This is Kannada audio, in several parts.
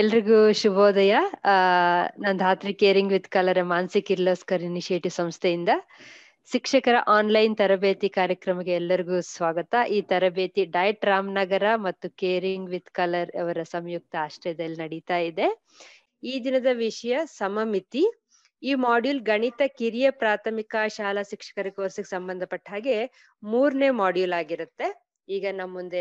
ಎಲ್ರಿಗೂ ಶುಭೋದಯ. ನಾನು ಧಾತ್ರಿ ಕೇರಿಂಗ್ ವಿತ್ ಕಲರ್ ಮಾನಸಿಕ ಕಿರ್ಲೋಸ್ಕರ್ ಇನಿಷಿಯೇಟಿವ್ ಸಂಸ್ಥೆಯಿಂದ ಶಿಕ್ಷಕರ ಆನ್ಲೈನ್ ತರಬೇತಿ ಕಾರ್ಯಕ್ರಮಕ್ಕೆ ಎಲ್ಲರಿಗೂ ಸ್ವಾಗತ. ಈ ತರಬೇತಿ ಡಯಟ್ ರಾಮನಗರ ಮತ್ತು ಕೇರಿಂಗ್ ವಿತ್ ಕಲರ್ ಅವರ ಸಂಯುಕ್ತ ಆಶ್ರಯದಲ್ಲಿ ನಡೀತಾ ಇದೆ. ಈ ದಿನದ ವಿಷಯ ಸಮಮಿತಿ. ಈ ಮಾಡ್ಯೂಲ್ ಗಣಿತ ಕಿರಿಯ ಪ್ರಾಥಮಿಕ ಶಾಲಾ ಶಿಕ್ಷಕರ ಕೋರ್ಸ್ಗೆ ಸಂಬಂಧಪಟ್ಟ ಹಾಗೆ 3ನೇ ಮಾಡ್ಯೂಲ್ ಆಗಿರುತ್ತೆ. ಈಗ ನಮ್ಮ ಮುಂದೆ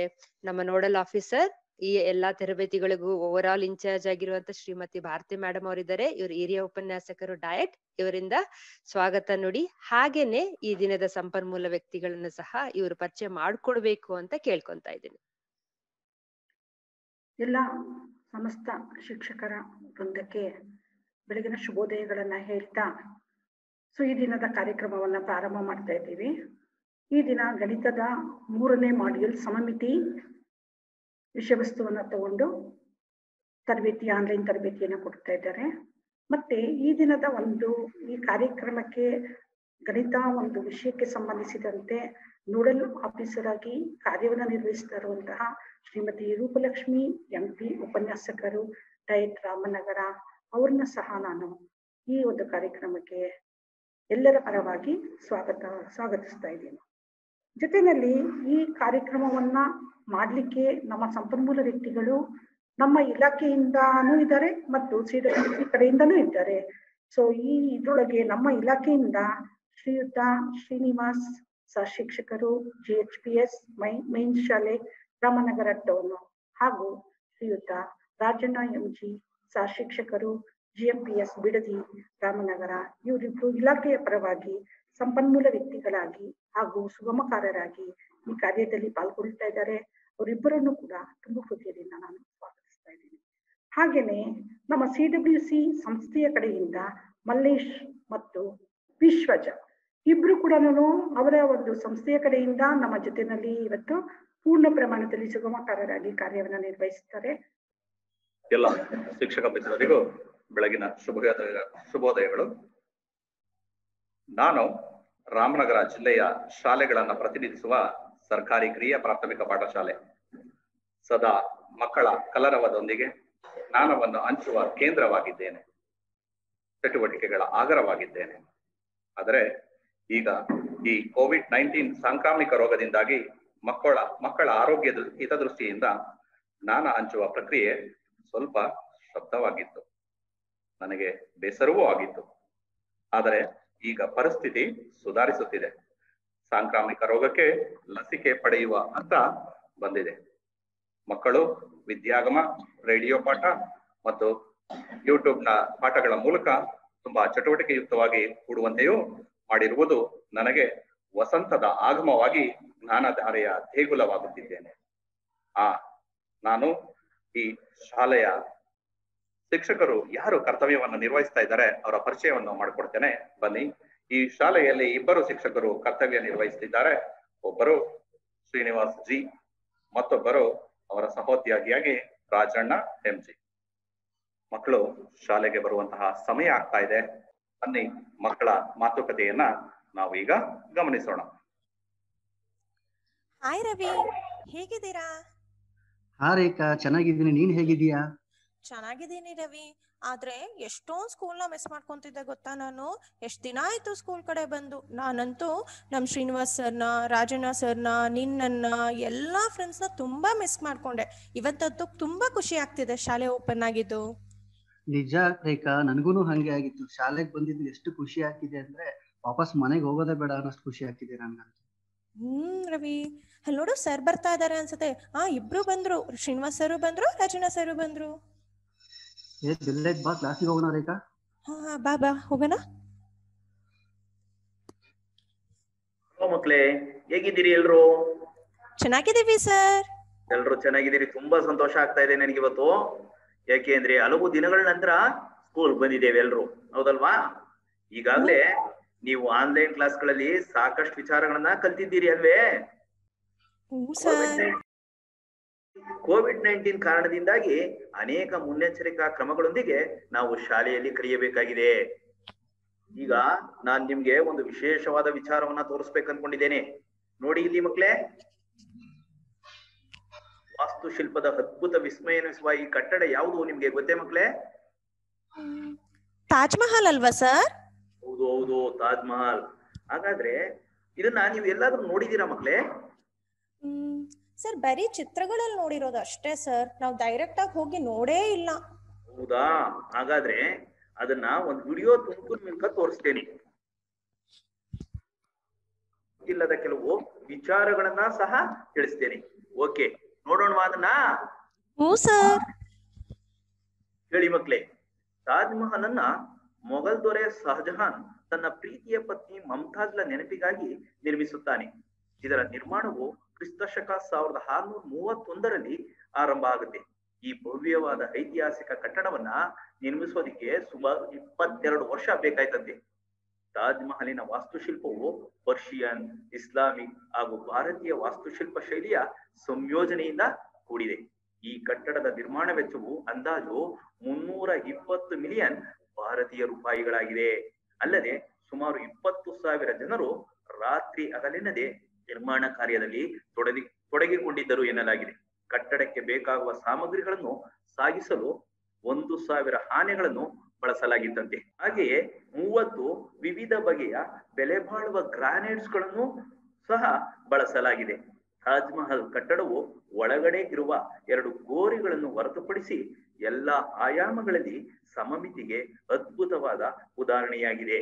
ನಮ್ಮ ನೋಡಲ್ ಆಫೀಸರ್ ಈ ಎಲ್ಲಾ ತರಬೇತಿಗಳಿಗೂ ಓವರ್ ಆಲ್ ಇನ್ಚಾರ್ಜ್ ಆಗಿರುವಂತ ಶ್ರೀಮತಿ ಭಾರತಿ ಮೇಡಮ್ ಅವರಿದ್ದಾರೆ. ಇವರು ಹಿರಿಯ ಉಪನ್ಯಾಸಕರು ಡಯಟ್. ಇವರಿಂದ ಸ್ವಾಗತ ನುಡಿ. ಹಾಗೇನೆ ಈ ದಿನದ ಸಂಪನ್ಮೂಲ ವ್ಯಕ್ತಿಗಳನ್ನ ಸಹ ಇವರು ಪರಿಚಯ ಮಾಡ್ಕೊಡ್ಬೇಕು ಅಂತ ಕೇಳ್ಕೊಂತ ಇದ್ದೀನಿ. ಎಲ್ಲ ಸಮಸ್ತ ಶಿಕ್ಷಕರ ವೃಂದಕ್ಕೆ ಬೆಳಗಿನ ಶುಭೋದಯಗಳನ್ನ ಹೇಳ್ತಾ ಈ ದಿನದ ಕಾರ್ಯಕ್ರಮವನ್ನ ಪ್ರಾರಂಭ ಮಾಡ್ತಾ ಇದ್ದೀವಿ. ಈ ದಿನ ಗಣಿತದ 3ನೇ ಮಾಡ್ಯೂಲ್ ಸಮಮಿತಿ ವಿಷಯವಸ್ತುವನ್ನು ತಗೊಂಡು ತರಬೇತಿ ಆನ್ಲೈನ್ ತರಬೇತಿಯನ್ನು ಕೊಡ್ತಾ ಇದ್ದಾರೆ. ಮತ್ತೆ ಈ ದಿನದ ಈ ಕಾರ್ಯಕ್ರಮಕ್ಕೆ ಗಣಿತ ವಿಷಯಕ್ಕೆ ಸಂಬಂಧಿಸಿದಂತೆ ನೋಡಲ್ ಆಫೀಸರ್ ಆಗಿ ಕಾರ್ಯವನ್ನು ನಿರ್ವಹಿಸ್ತಾ ಇರುವಂತಹ ಶ್ರೀಮತಿ ರೂಪಲಕ್ಷ್ಮಿ MP ಉಪನ್ಯಾಸಕರು ಡಯಟ್ ರಾಮನಗರ ಅವ್ರನ್ನ ಸಹ ನಾನು ಈ ಒಂದು ಕಾರ್ಯಕ್ರಮಕ್ಕೆ ಎಲ್ಲರ ಪರವಾಗಿ ಸ್ವಾಗತಿಸ್ತಾ ಇದ್ದೇನೆ. ಜೊತೆಯಲ್ಲಿ ಈ ಕಾರ್ಯಕ್ರಮವನ್ನ ಮಾಡಲಿಕ್ಕೆ ನಮ್ಮ ಸಂಪನ್ಮೂಲ ವ್ಯಕ್ತಿಗಳು ನಮ್ಮ ಇಲಾಖೆಯಿಂದಾನೂ ಇದ್ದಾರೆ ಮತ್ತು CWP ಕಡೆಯಿಂದನೂ ಇದ್ದಾರೆ. ಈ ಇದ್ರೊಳಗೆ ನಮ್ಮ ಇಲಾಖೆಯಿಂದ ಶ್ರೀಯುತ ಶ್ರೀನಿವಾಸ್ ಸಹ ಶಿಕ್ಷಕರು GHPS ಮೈನ್ ಶಾಲೆ ರಾಮನಗರ ಟೌನ್ ಹಾಗೂ ಶ್ರೀಯುತ ರಾಜಣ್ಣ MG ಸಹ ಶಿಕ್ಷಕರು GMPS ಬಿಡದಿ ರಾಮನಗರ ಇವರಿಬ್ರು ಇಲಾಖೆಯ ಪರವಾಗಿ ಸಂಪನ್ಮೂಲ ವ್ಯಕ್ತಿಗಳಾಗಿ ಹಾಗೂ ಸುಗಮಕಾರರಾಗಿ ಈ ಕಾರ್ಯದಲ್ಲಿ ಪಾಲ್ಗೊಳ್ತಾ ಇದ್ದಾರೆ. ಅವರಿಬ್ಬರನ್ನು ಕೂಡ ತುಂಬಾ ಕೃತಿಯಿಂದ ನಾನು ಸ್ವಾಗತಿಸ್ತಾ ಇದ್ದೀನಿ. ಹಾಗೇನೆ ನಮ್ಮ CWC ಸಂಸ್ಥೆಯ ಕಡೆಯಿಂದ ಮಲ್ಲೇಶ್ ಮತ್ತು ವಿಶ್ವಜ ಇಬ್ರು ಕೂಡ ಅವರ ಸಂಸ್ಥೆಯ ಕಡೆಯಿಂದ ನಮ್ಮ ಜೊತೆಯಲ್ಲಿ ಇವತ್ತು ಪೂರ್ಣ ಪ್ರಮಾಣದಲ್ಲಿ ಸುಗಮಕಾರರಾಗಿ ಕಾರ್ಯವನ್ನು ನಿರ್ವಹಿಸುತ್ತಾರೆ. ಎಲ್ಲ ಶಿಕ್ಷಕ ಮಿತ್ರರಿಗೂ ಬೆಳಗಿನ ಶುಭೋದಯಗಳು. ನಾನು ರಾಮನಗರ ಜಿಲ್ಲೆಯ ಶಾಲೆಗಳನ್ನು ಪ್ರತಿನಿಧಿಸುವ ಸರ್ಕಾರಿ ಕಿರಿಯ ಪ್ರಾಥಮಿಕ ಪಾಠಶಾಲೆ ಸದಾ ಮಕ್ಕಳ ಕಲರವದೊಂದಿಗೆ ಜ್ಞಾನವನ್ನು ಹಂಚುವ ಕೇಂದ್ರವಾಗಿದ್ದೇನೆ, ಚಟುವಟಿಕೆಗಳ ಆಗರವಾಗಿದ್ದೇನೆ. ಆದರೆ ಈಗ ಈ COVID-19 ಸಾಂಕ್ರಾಮಿಕ ರೋಗದಿಂದಾಗಿ ಮಕ್ಕಳ ಆರೋಗ್ಯದ ಹಿತದೃಷ್ಟಿಯಿಂದ ಜ್ಞಾನ ಹಂಚುವ ಪ್ರಕ್ರಿಯೆ ಸ್ವಲ್ಪ ಶಬ್ದವಾಗಿತ್ತು, ನನಗೆ ಬೇಸರವೂ ಆಗಿತ್ತು. ಆದರೆ ಈಗ ಪರಿಸ್ಥಿತಿ ಸುಧಾರಿಸುತ್ತಿದೆ. ಸಾಂಕ್ರಾಮಿಕ ರೋಗಕ್ಕೆ ಲಸಿಕೆ ಪಡೆಯುವ ಹಂತ ಬಂದಿದೆ. ಮಕ್ಕಳು ವಿದ್ಯಾಗಮ, ರೇಡಿಯೋ ಪಾಠ ಮತ್ತು ಯೂಟ್ಯೂಬ್ನ ಪಾಠಗಳ ಮೂಲಕ ತುಂಬಾ ಚಟುವಟಿಕೆಯುಕ್ತವಾಗಿ ಕೂಡುವಂತೆಯೂ ಮಾಡಿರುವುದು ನನಗೆ ವಸಂತದ ಆಗಮವಾಗಿ ಜ್ಞಾನಧಾರೆಯ ದೇಗುಲವಾಗುತ್ತಿದ್ದೇನೆ. ನಾನು ಈ ಶಾಲೆಯ ಶಿಕ್ಷಕರು ಯಾರು ಕರ್ತವ್ಯವನ್ನು ನಿರ್ವಹಿಸ್ತಾ ಇದ್ದಾರೆ ಅವರ ಪರಿಚಯವನ್ನು ಮಾಡಿಕೊಡ್ತೇನೆ. ಬನ್ನಿ. ಈ ಶಾಲೆಯಲ್ಲಿ 2 ಶಿಕ್ಷಕರು ಕರ್ತವ್ಯ ನಿರ್ವಹಿಸುತ್ತಿದ್ದಾರೆ. ಒಬ್ಬರು ಶ್ರೀನಿವಾಸ್ ಜಿ, ಮತ್ತೊಬ್ಬರು ಅವರ ಸಹೋದ್ಯೋಗಿಯಾಗಿ ರಾಜಣ್ಣ MG. ಮಕ್ಕಳು ಶಾಲೆಗೆ ಬರುವಂತಹ ಸಮಯ ಆಗ್ತಾ ಇದೆ. ಬನ್ನಿ, ಮಕ್ಕಳ ಮಾತುಕತೆಯನ್ನ ನಾವು ಈಗ ಗಮನಿಸೋಣ. ಹಾಯ್ ರವಿ, ಹೇಗಿದ್ದೀರಾ? ಹಾ ರೇಖಾ, ಚೆನ್ನಾಗಿದ್ದೀನಿ. ನೀನ್ ಹೇಗಿದ್ದೀಯಾ? ಚೆನ್ನಾಗಿದ್ದೀನಿ ರವಿ, ಆದ್ರೆ ಎಷ್ಟೊಂದು ಸ್ಕೂಲ್ನ ಮಿಸ್ ಮಾಡ್ಕೊಂತಿದ್ದೆ ಗೊತ್ತಾ. ನಾನು ಎಷ್ಟು ದಿನ ಆಯ್ತು ಸ್ಕೂಲ್ ಕಡೆ ಬಂದು. ನಾನಂತೂ ನಮ್ಮ ಶ್ರೀನಿವಾಸ್ ಸರ್ನ, ರಾಜಣ್ಣ ಸರ್ನ, ನಿನ್ನನ್ನ, ಎಲ್ಲ ಫ್ರೆಂಡ್ಸ್ನ ತುಂಬಾ ಮಿಸ್ ಮಾಡ್ಕೊಂಡೆ. ಇವತ್ತಂತೂ ತುಂಬಾ ಖುಷಿ ಆಗ್ತಿದೆ ಶಾಲೆ ಓಪನ್ ಆಗಿದ್ದು. ನಿಜ ರೇಖಾ, ನನಗೂನು ಹಂಗೆ ಆಗಿತ್ತು. ಶಾಲೆಗೆ ಬಂದಿದ್ದು ಎಷ್ಟು ಖುಷಿ ಆಗ್ತಿದೆ ಅಂದ್ರೆ ವಾಪಸ್ ಮನೆಗೆ ಹೋಗೋದೇ ಬೇಡ ಅನ್ನೋಷ್ಟು ಖುಷಿ ಆಗ್ತಿದೆ ನನಗಂತೂ. ರವಿ, ಅಲ್ಲಿ ನೋಡು ಸರ್ ಬರ್ತಾ ಇದಾರೆ ಅನ್ಸುತ್ತೆ. ಇಬ್ರು ಬಂದ್ರು, ಶ್ರೀನಿವಾಸ್ ಸರ್ ಬಂದ್ರು, ರಾಜಣ್ಣ ಸರ್ ಬಂದ್ರು. ಹೇಗಿದ್ದೀರಿ ಎಲ್ರು? ಚೆನ್ನಾಗಿದ್ದೀವಿ ಸರ್. ಎಲ್ರು ಚೆನ್ನಾಗಿದ್ದೀರಿ? ತುಂಬಾ ಸಂತೋಷ ಆಗ್ತಾ ಇದೆ ನನಗೆ ಇವತ್ತು, ಯಾಕೆಂದ್ರೆ ಹಲವು ದಿನಗಳ ನಂತರ ಸ್ಕೂಲ್ ಬಂದಿದ್ದೇವೆ ಎಲ್ರು, ಹೌದಲ್ವಾ? ಈಗಾಗಲೇ ನೀವು ಆನ್ಲೈನ್ ಕ್ಲಾಸ್ ಗಳಲ್ಲಿ ಸಾಕಷ್ಟು ವಿಚಾರಗಳನ್ನ ಕಲ್ತಿದ್ದೀರಿ ಅಲ್ವೇ? COVID-19 ಕಾರಣದಿಂದಾಗಿ ಅನೇಕ ಮುನ್ನೆಚ್ಚರಿಕಾ ಕ್ರಮಗಳೊಂದಿಗೆ ನಾವು ಶಾಲೆಯಲ್ಲಿ ಕಲಿಯಬೇಕಾಗಿದೆ. ಈಗ ನಾನ್ ನಿಮ್ಗೆ ಒಂದು ವಿಶೇಷವಾದ ವಿಚಾರವನ್ನ ತೋರಿಸ್ಬೇಕು ಅನ್ಕೊಂಡಿದ್ದೇನೆ. ನೋಡಿ ಇಲ್ಲಿ ಮಕ್ಕಳೇ, ವಾಸ್ತುಶಿಲ್ಪದ ಅದ್ಭುತ ವಿಸ್ಮಯನಿಸುವ ಈ ಕಟ್ಟಡ ಯಾವುದು ನಿಮಗೆ ಗೊತ್ತೇ ಮಕ್ಕಳೇ? ತಾಜ್ ಮಹಲ್ ಅಲ್ವಾ ಸರ್? ಹೌದು ಹೌದು, ತಾಜ್ ಮಹಲ್. ಹಾಗಾದ್ರೆ ಇದನ್ನ ನೀವು ಎಲ್ಲಾದರೂ ನೋಡಿದೀರಾ ಮಕ್ಕಳೇ? ಸರ್ ಬರೀ ಚಿತ್ರಗಳಲ್ಲಿ ನೋಡಿರೋದು ಅಷ್ಟೇ ಸರ್, ನಾವು ಡೈರೆಕ್ಟ್ ಆಗಿ ಹೋಗಿ ನೋಡೇ ಇಲ್ಲ. ಹೌದಾ? ಹಾಗಾದ್ರೆ ಅದನ್ನ ಒಂದು ವಿಡಿಯೋ ತುಣುಕು ಮೂಲಕ ತೋರಿಸ್ತೇನೆ. ಇಲ್ಲದ ಕೆಲವು ವಿಚಾರಗಳನ್ನ ಸಹ ತಿಳಿಸ್ತೇನೆ. ಓಕೆ, ನೋಡೋಣ ಅದನ್ನ. ಹೂ ಸರ್ ಹೇಳಿ ಮಕ್ಕಳೇ, ತಾಜ್ ಮಹಲ್ ಅನ್ನ ಮೊಘಲ್ ದೊರೆ ಶಹಜಹಾನ್ ತನ್ನ ಪ್ರೀತಿಯ ಪತ್ನಿ ಮಮ್ತಾಜ್ಲ ನೆನಪಿಗಾಗಿ ನಿರ್ಮಿಸುತ್ತಾನೆ. ಇದರ ನಿರ್ಮಾಣವು ಕ್ರಿಸ್ತಶಕ 1631ರಲ್ಲಿ ಆರಂಭ ಆಗುತ್ತೆ. ಈ ಭವ್ಯವಾದ ಐತಿಹಾಸಿಕ ಕಟ್ಟಡವನ್ನ ನಿರ್ಮಿಸೋದಿಕ್ಕೆ ಸುಮಾರು 22 ವರ್ಷ ಬೇಕಾಯ್ತಂತೆ. ತಾಜ್ ಮಹಲಿನ ವಾಸ್ತುಶಿಲ್ಪವು ಪರ್ಷಿಯನ್, ಇಸ್ಲಾಮಿಕ್ ಹಾಗೂ ಭಾರತೀಯ ವಾಸ್ತುಶಿಲ್ಪ ಶೈಲಿಯ ಸಂಯೋಜನೆಯಿಂದ ಕೂಡಿದೆ. ಈ ಕಟ್ಟಡದ ನಿರ್ಮಾಣ ವೆಚ್ಚವು ಅಂದಾಜು 320 ಮಿಲಿಯನ್ ಭಾರತೀಯ ರೂಪಾಯಿಗಳಾಗಿದೆ. ಅಲ್ಲದೆ ಸುಮಾರು 20,000 ಜನರು ರಾತ್ರಿ ಹಗಲೆನ್ನದೆ ನಿರ್ಮಾಣ ಕಾರ್ಯದಲ್ಲಿ ತೊಡಗಿಕೊಂಡಿದ್ದರು ಎನ್ನಲಾಗಿದೆ. ಕಟ್ಟಡಕ್ಕೆ ಬೇಕಾಗುವ ಸಾಮಗ್ರಿಗಳನ್ನು ಸಾಗಿಸಲು 1,000 ಆನೆಗಳನ್ನು ಬಳಸಲಾಗಿತ್ತಂತೆ. ಹಾಗೆಯೇ 30 ವಿವಿಧ ಬಗೆಯ ಬೆಲೆ ಬಾಳುವ ಗ್ರಾನೈಟ್ಸ್ ಗಳನ್ನು ಸಹ ಬಳಸಲಾಗಿದೆ. ತಾಜ್ ಮಹಲ್ ಕಟ್ಟಡವು ಒಳಗಡೆ ಇರುವ 2 ಗೋರಿಗಳನ್ನು ಹೊರತುಪಡಿಸಿ ಎಲ್ಲಾ ಆಯಾಮಗಳಲ್ಲಿ ಸಮಮಿತಿಗೆ ಅದ್ಭುತವಾದ ಉದಾಹರಣೆಯಾಗಿದೆ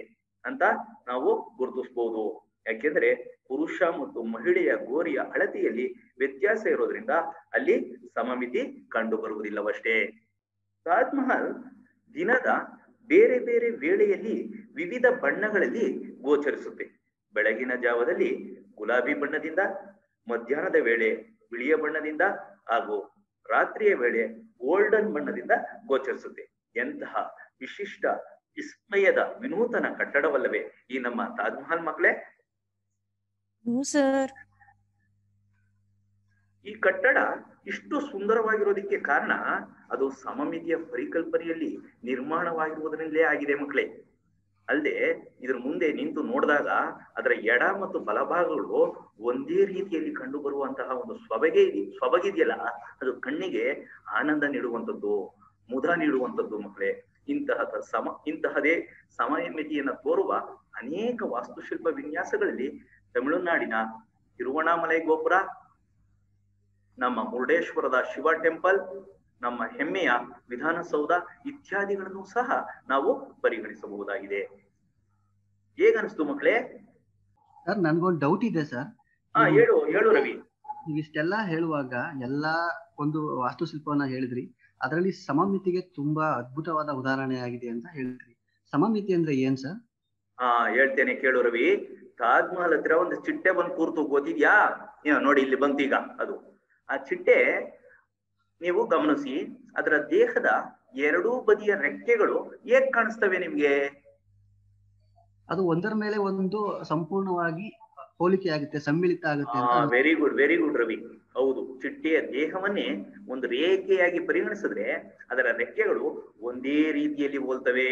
ಅಂತ ನಾವು ಗುರುತಿಸಬಹುದು. ಯಾಕೆಂದ್ರೆ ಪುರುಷ ಮತ್ತು ಮಹಿಳೆಯ ಗೋರಿಯ ಅಳತೆಯಲ್ಲಿ ವ್ಯತ್ಯಾಸ ಇರೋದ್ರಿಂದ ಅಲ್ಲಿ ಸಮಮಿತಿ ಕಂಡು ಬರುವುದಿಲ್ಲವಷ್ಟೇ. ತಾಜ್ ಮಹಲ್ ದಿನದ ಬೇರೆ ಬೇರೆ ವೇಳೆಯಲ್ಲಿ ವಿವಿಧ ಬಣ್ಣಗಳಲ್ಲಿ ಗೋಚರಿಸುತ್ತೆ. ಬೆಳಗಿನ ಜಾವದಲ್ಲಿ ಗುಲಾಬಿ ಬಣ್ಣದಿಂದ, ಮಧ್ಯಾಹ್ನದ ವೇಳೆ ಬಿಳಿಯ ಬಣ್ಣದಿಂದ ಹಾಗೂ ರಾತ್ರಿಯ ವೇಳೆ ಗೋಲ್ಡನ್ ಬಣ್ಣದಿಂದ ಗೋಚರಿಸುತ್ತೆ. ಎಂತಹ ವಿಶಿಷ್ಟ ವಿಸ್ಮಯದ ವಿನೂತನ ಕಟ್ಟಡವಲ್ಲವೇ ಈ ನಮ್ಮ ತಾಜ್ ಮಹಲ್ ಮಕ್ಕಳೇ? ಸರ್, ಈ ಕಟ್ಟಡ ಇಷ್ಟು ಸುಂದರವಾಗಿರೋದಕ್ಕೆ ಕಾರಣ ಅದು ಸಮಮಿತಿಯ ಪರಿಕಲ್ಪನೆಯಲ್ಲಿ ನಿರ್ಮಾಣವಾಗಿರುವುದರಿಂದಲೇ ಆಗಿದೆ ಮಕ್ಕಳೇ. ಅಲ್ಲದೆ ಇದ್ರ ಮುಂದೆ ನಿಂತು ನೋಡಿದಾಗ ಅದರ ಎಡ ಮತ್ತು ಬಲಭಾಗಗಳು ಒಂದೇ ರೀತಿಯಲ್ಲಿ ಕಂಡು ಬರುವಂತಹ ಒಂದು ಸೊಬಗಿದೆಯಲ್ಲ, ಅದು ಕಣ್ಣಿಗೆ ಆನಂದ ನೀಡುವಂಥದ್ದು, ಮುದ ನೀಡುವಂಥದ್ದು ಮಕ್ಕಳೇ. ಇಂತಹದೇ ಸಮಮಿತಿಯನ್ನು ತೋರುವ ಅನೇಕ ವಾಸ್ತುಶಿಲ್ಪ ವಿನ್ಯಾಸಗಳಲ್ಲಿ ತಮಿಳುನಾಡಿನ ತಿರುವಣಾಮಲೈ ಗೋಪುರ, ನಮ್ಮ ಮುರುಡೇಶ್ವರದ ಶಿವ ಟೆಂಪಲ್, ನಮ್ಮ ಹೆಮ್ಮೆಯ ವಿಧಾನಸೌಧ ಇತ್ಯಾದಿಗಳನ್ನು ಸಹ ನಾವು ಪರಿಗಣಿಸಬಹುದಾಗಿದೆ. ಹೇಗನ್ನಿಸ್ತು ಮಕ್ಕಳೇ? ಸರ್, ನನ್ಗೊಂದು ಡೌಟ್ ಇದೆ ಸರ್. ಹಾ, ಹೇಳು ರವಿ. ಇವಿಷ್ಟೆಲ್ಲಾ ಹೇಳುವಾಗ ಎಲ್ಲಾ ಒಂದು ವಾಸ್ತುಶಿಲ್ಪವನ್ನ ಹೇಳಿದ್ರಿ, ಅದರಲ್ಲಿ ಸಮಮಿತಿಗೆ ತುಂಬಾ ಅದ್ಭುತವಾದ ಉದಾಹರಣೆ ಆಗಿದೆ ಅಂತ ಹೇಳಿದ್ರಿ. ಸಮಮಿತಿ ಅಂದ್ರೆ ಏನ್ ಸರ್? ಹಾ, ಹೇಳ್ತೇನೆ ಕೇಳು ರವಿ. ತಾಜ್ ಮಹಲ್ ಹತ್ರ ಒಂದು ಚಿಟ್ಟೆ ಬಂದು ಕೂರ್ತು, ಗೊತ್ತಿದ್ಯಾ? ನೋಡಿ ಇಲ್ಲಿ ಬಂತು ಈಗ. ಅದು ಆ ಚಿಟ್ಟೆ ನೀವು ಗಮನಿಸಿ, ಅದರ ದೇಹದ 2 ಬದಿಯ ರೆಕ್ಕೆಗಳು ಏಕ್ ಕಾಣಿಸ್ತವೆ ನಿಮ್ಗೆ? ಅದು ಒಂದರ ಮೇಲೆ ಒಂದು ಸಂಪೂರ್ಣವಾಗಿ ಹೋಲಿಕೆ ಆಗುತ್ತೆ, ಸಮ್ಮಿಳಿತ ಆಗುತ್ತೆ. Very good, very good Ravi. ಹೌದು, ಚಿಟ್ಟೆಯ ದೇಹವನ್ನೇ ಒಂದು ರೇಖೆಯಾಗಿ ಪರಿಗಣಿಸಿದ್ರೆ ಅದರ ರೆಕ್ಕೆಗಳು ಒಂದೇ ರೀತಿಯಲ್ಲಿ ಹೋಲ್ತವೆ.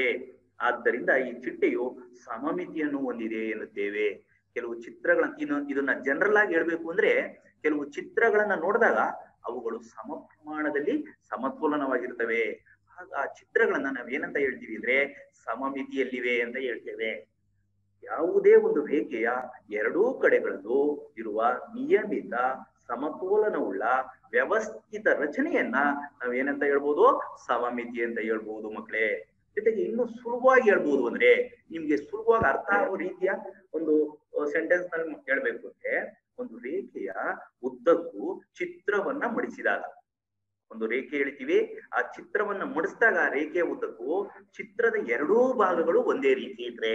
ಆದ್ದರಿಂದ ಈ ಚಿಟ್ಟೆಯು ಸಮಮಿತಿಯನ್ನು ಹೊಂದಿದೆ ಎನ್ನುತ್ತೇವೆ. ಕೆಲವು ಚಿತ್ರಗಳನ್ನು, ಇದನ್ನ ಜನರಲ್ ಆಗಿ ಹೇಳ್ಬೇಕು ಅಂದ್ರೆ, ಕೆಲವು ಚಿತ್ರಗಳನ್ನ ನೋಡಿದಾಗ ಅವುಗಳು ಸಮ ಪ್ರಮಾಣದಲ್ಲಿ ಸಮತೋಲನವಾಗಿರ್ತವೆ. ಆ ಚಿತ್ರಗಳನ್ನ ನಾವೇನಂತ ಹೇಳ್ತೀವಿ ಅಂದ್ರೆ ಸಮಮಿತಿಯಲ್ಲಿವೆ ಅಂತ ಹೇಳ್ತೇವೆ. ಯಾವುದೇ ಒಂದು ರೇಖೆಯ 2 ಕಡೆಗಳಲ್ಲೂ ಇರುವ ನಿಯಮಿತ ಸಮತೋಲನವುಳ್ಳ ವ್ಯವಸ್ಥಿತ ರಚನೆಯನ್ನ ನಾವೇನಂತ ಹೇಳ್ಬೋದು? ಸಮಮಿತಿ ಅಂತ ಹೇಳ್ಬೋದು ಮಕ್ಕಳೇ. ಜೊತೆಗೆ ಇನ್ನು ಸುಲಭವಾಗಿ ಹೇಳ್ಬೋದು ಅಂದ್ರೆ, ನಿಮ್ಗೆ ಸುಲಭವಾಗಿ ಅರ್ಥ ಆಗೋ ರೀತಿಯ ಒಂದು ಸೆಂಟೆನ್ಸ್ ನಲ್ಲಿ ಹೇಳ್ಬೇಕು ಅಂದ್ರೆ, ಒಂದು ರೇಖೆಯ ಉದ್ದಕ್ಕೂ ಚಿತ್ರವನ್ನ ಮಡಿಸಿದಾಗ, ಒಂದು ರೇಖೆ ಹೇಳ್ತೀವಿ, ಆ ಚಿತ್ರವನ್ನ ಮಡಿಸಿದಾಗ ಆ ರೇಖೆಯ ಉದ್ದಕ್ಕೂ ಚಿತ್ರದ 2 ಭಾಗಗಳು ಒಂದೇ ರೀತಿ ಇದ್ರೆ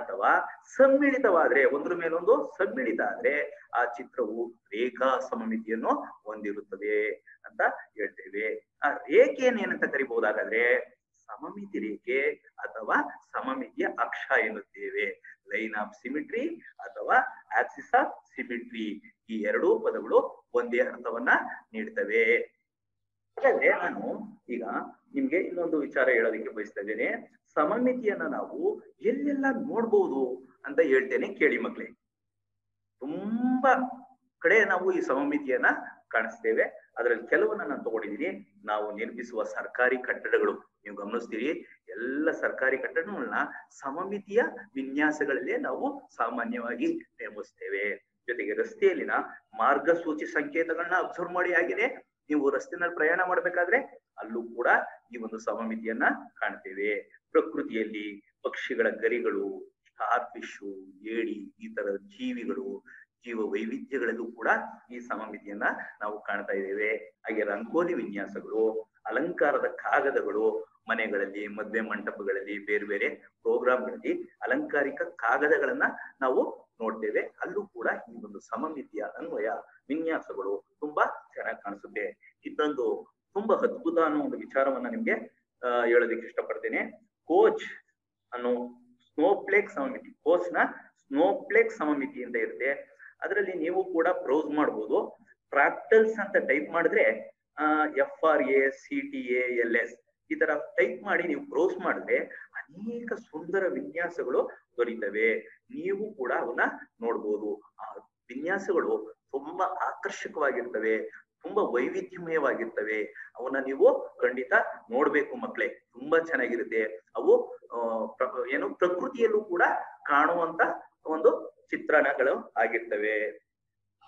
ಅಥವಾ ಸಮ್ಮಿಳಿತವಾದ್ರೆ, ಒಂದ್ರ ಮೇಲೊಂದು ಸಮ್ಮಿಳಿತ ಆದ್ರೆ ಆ ಚಿತ್ರವು ರೇಖಾ ಸಮಮಿತಿಯನ್ನು ಹೊಂದಿರುತ್ತದೆ ಅಂತ ಹೇಳ್ತೇವೆ. ಆ ರೇಖೆಯನ್ನು ಏನಂತ ಕರಿಬಹುದಾಗಾದ್ರೆ ಸಮಮಿತಿ ರೇಖೆ ಅಥವಾ ಸಮಮಿತಿಯ ಅಕ್ಷ ಎನ್ನುತ್ತೇವೆ. ಲೈನ್ ಆಫ್ ಸಿಮಿಟ್ರಿ ಅಥವಾ ಆಕ್ಸಿಸ್ ಆಫ್ ಸಿಮಿಟ್ರಿ, ಈ 2 ಪದಗಳು ಒಂದೇ ಅರ್ಥವನ್ನ ನೀಡ್ತವೆ. ಹಾಗಾದ್ರೆ ನಾನು ಈಗ ನಿಮ್ಗೆ ಇನ್ನೊಂದು ವಿಚಾರ ಹೇಳೋದಕ್ಕೆ ಬಯಸ್ತಾ ಇದ್ದೇನೆ. ಸಮಮಿತಿಯನ್ನ ನಾವು ಎಲ್ಲೆಲ್ಲ ನೋಡ್ಬೋದು ಅಂತ ಹೇಳ್ತೇನೆ, ಕೇಳಿ ಮಕ್ಕಳೇ. ತುಂಬಾ ಕಡೆ ನಾವು ಈ ಸಮಮಿತಿಯನ್ನ ಕಾಣಿಸ್ತೇವೆ. ಅದರಲ್ಲಿ ಕೆಲವನ್ನ ನಾನು ತಗೊಂಡಿದ್ದೀನಿ. ನಾವು ನಿರ್ಮಿಸುವ ಸರ್ಕಾರಿ ಕಟ್ಟಡಗಳು, ನೀವು ಗಮನಿಸ್ತೀರಿ, ಎಲ್ಲ ಸರ್ಕಾರಿ ಕಟ್ಟಡಗಳನ್ನ ಸಮಮಿತಿಯ ವಿನ್ಯಾಸಗಳಲ್ಲೇ ನಾವು ಸಾಮಾನ್ಯವಾಗಿ ನಿರ್ಮಿಸ್ತೇವೆ. ಜೊತೆಗೆ ರಸ್ತೆಯಲ್ಲಿನ ಮಾರ್ಗಸೂಚಿ ಸಂಕೇತಗಳನ್ನ ಅಬ್ಸರ್ವ್ ಮಾಡಿ ಆಗಿದೆ. ನೀವು ರಸ್ತೆನಲ್ಲಿ ಪ್ರಯಾಣ ಮಾಡ್ಬೇಕಾದ್ರೆ ಅಲ್ಲೂ ಕೂಡ ಈ ಒಂದು ಸಮಮಿತಿಯನ್ನ ಕಾಣ್ತೇವೆ. ಪ್ರಕೃತಿಯಲ್ಲಿ ಪಕ್ಷಿಗಳ ಗರಿಗಳು, ಸ್ಟಾರ್ ಫಿಶು, ಏಡಿ, ಈ ತರದ ಜೀವಿಗಳು, ಜೀವ ವೈವಿಧ್ಯಗಳಲ್ಲೂ ಕೂಡ ಈ ಸಮಮಿತಿಯನ್ನ ನಾವು ಕಾಣ್ತಾ ಇದ್ದೇವೆ. ಹಾಗೆ ರಂಗೋಲಿ ವಿನ್ಯಾಸಗಳು, ಅಲಂಕಾರದ ಕಾಗದಗಳು, ಮನೆಗಳಲ್ಲಿ, ಮದುವೆ ಮಂಟಪಗಳಲ್ಲಿ, ಬೇರೆ ಬೇರೆ ಪ್ರೋಗ್ರಾಮ್ಗಳಲ್ಲಿ ಅಲಂಕಾರಿಕ ಕಾಗದಗಳನ್ನ ನಾವು ನೋಡ್ತೇವೆ. ಅಲ್ಲೂ ಕೂಡ ಈ ಒಂದು ಸಮಮಿತಿಯ ಅನ್ವಯ ವಿನ್ಯಾಸಗಳು ತುಂಬಾ ಚೆನ್ನಾಗಿ ಕಾಣಿಸುತ್ತೆ. ಇದೊಂದು ತುಂಬಾ ಅದ್ಭುತ ಅನ್ನೋ ಒಂದು ವಿಚಾರವನ್ನ ನಿಮ್ಗೆ ಹೇಳೋದಕ್ಕೆ ಇಷ್ಟಪಡ್ತೇನೆ. ಕೋಚ್ ಅನ್ನೋ ಸ್ನೋಫ್ಲೇಕ್ ಸಮಮಿತಿ, ಕೋಚ್ನ ಸ್ನೋಫ್ಲೇಕ್ ಸಮಮಿತಿ ಅಂತ ಇರುತ್ತೆ. ಅದರಲ್ಲಿ ನೀವು ಕೂಡ ಬ್ರೌಸ್ ಮಾಡ್ಬೋದು. ಫ್ರಾಕ್ಟಲ್ಸ್ ಅಂತ ಟೈಪ್ ಮಾಡಿದ್ರೆ FRACTALS ಈ ತರ ಟೈಪ್ ಮಾಡಿ ನೀವು ಬ್ರೌಸ್ ಮಾಡಿದ್ರೆ ಅನೇಕ ಸುಂದರ ವಿನ್ಯಾಸಗಳು ದೊರೀತವೆ. ನೀವು ಕೂಡ ಅವನ್ನ ನೋಡ್ಬೋದು. ಆ ವಿನ್ಯಾಸಗಳು ತುಂಬಾ ಆಕರ್ಷಕವಾಗಿರ್ತವೆ, ತುಂಬಾ ವೈವಿಧ್ಯಮಯವಾಗಿರ್ತವೆ. ಅವನ್ನ ನೀವು ಖಂಡಿತ ನೋಡ್ಬೇಕು ಮಕ್ಕಳೇ, ತುಂಬಾ ಚೆನ್ನಾಗಿರುತ್ತೆ. ಅವು ಏನು ಪ್ರಕೃತಿಯಲ್ಲೂ ಕೂಡ ಕಾಣುವಂತ ಒಂದು ಚಿತ್ರಣಗಳು ಆಗಿರ್ತವೆ.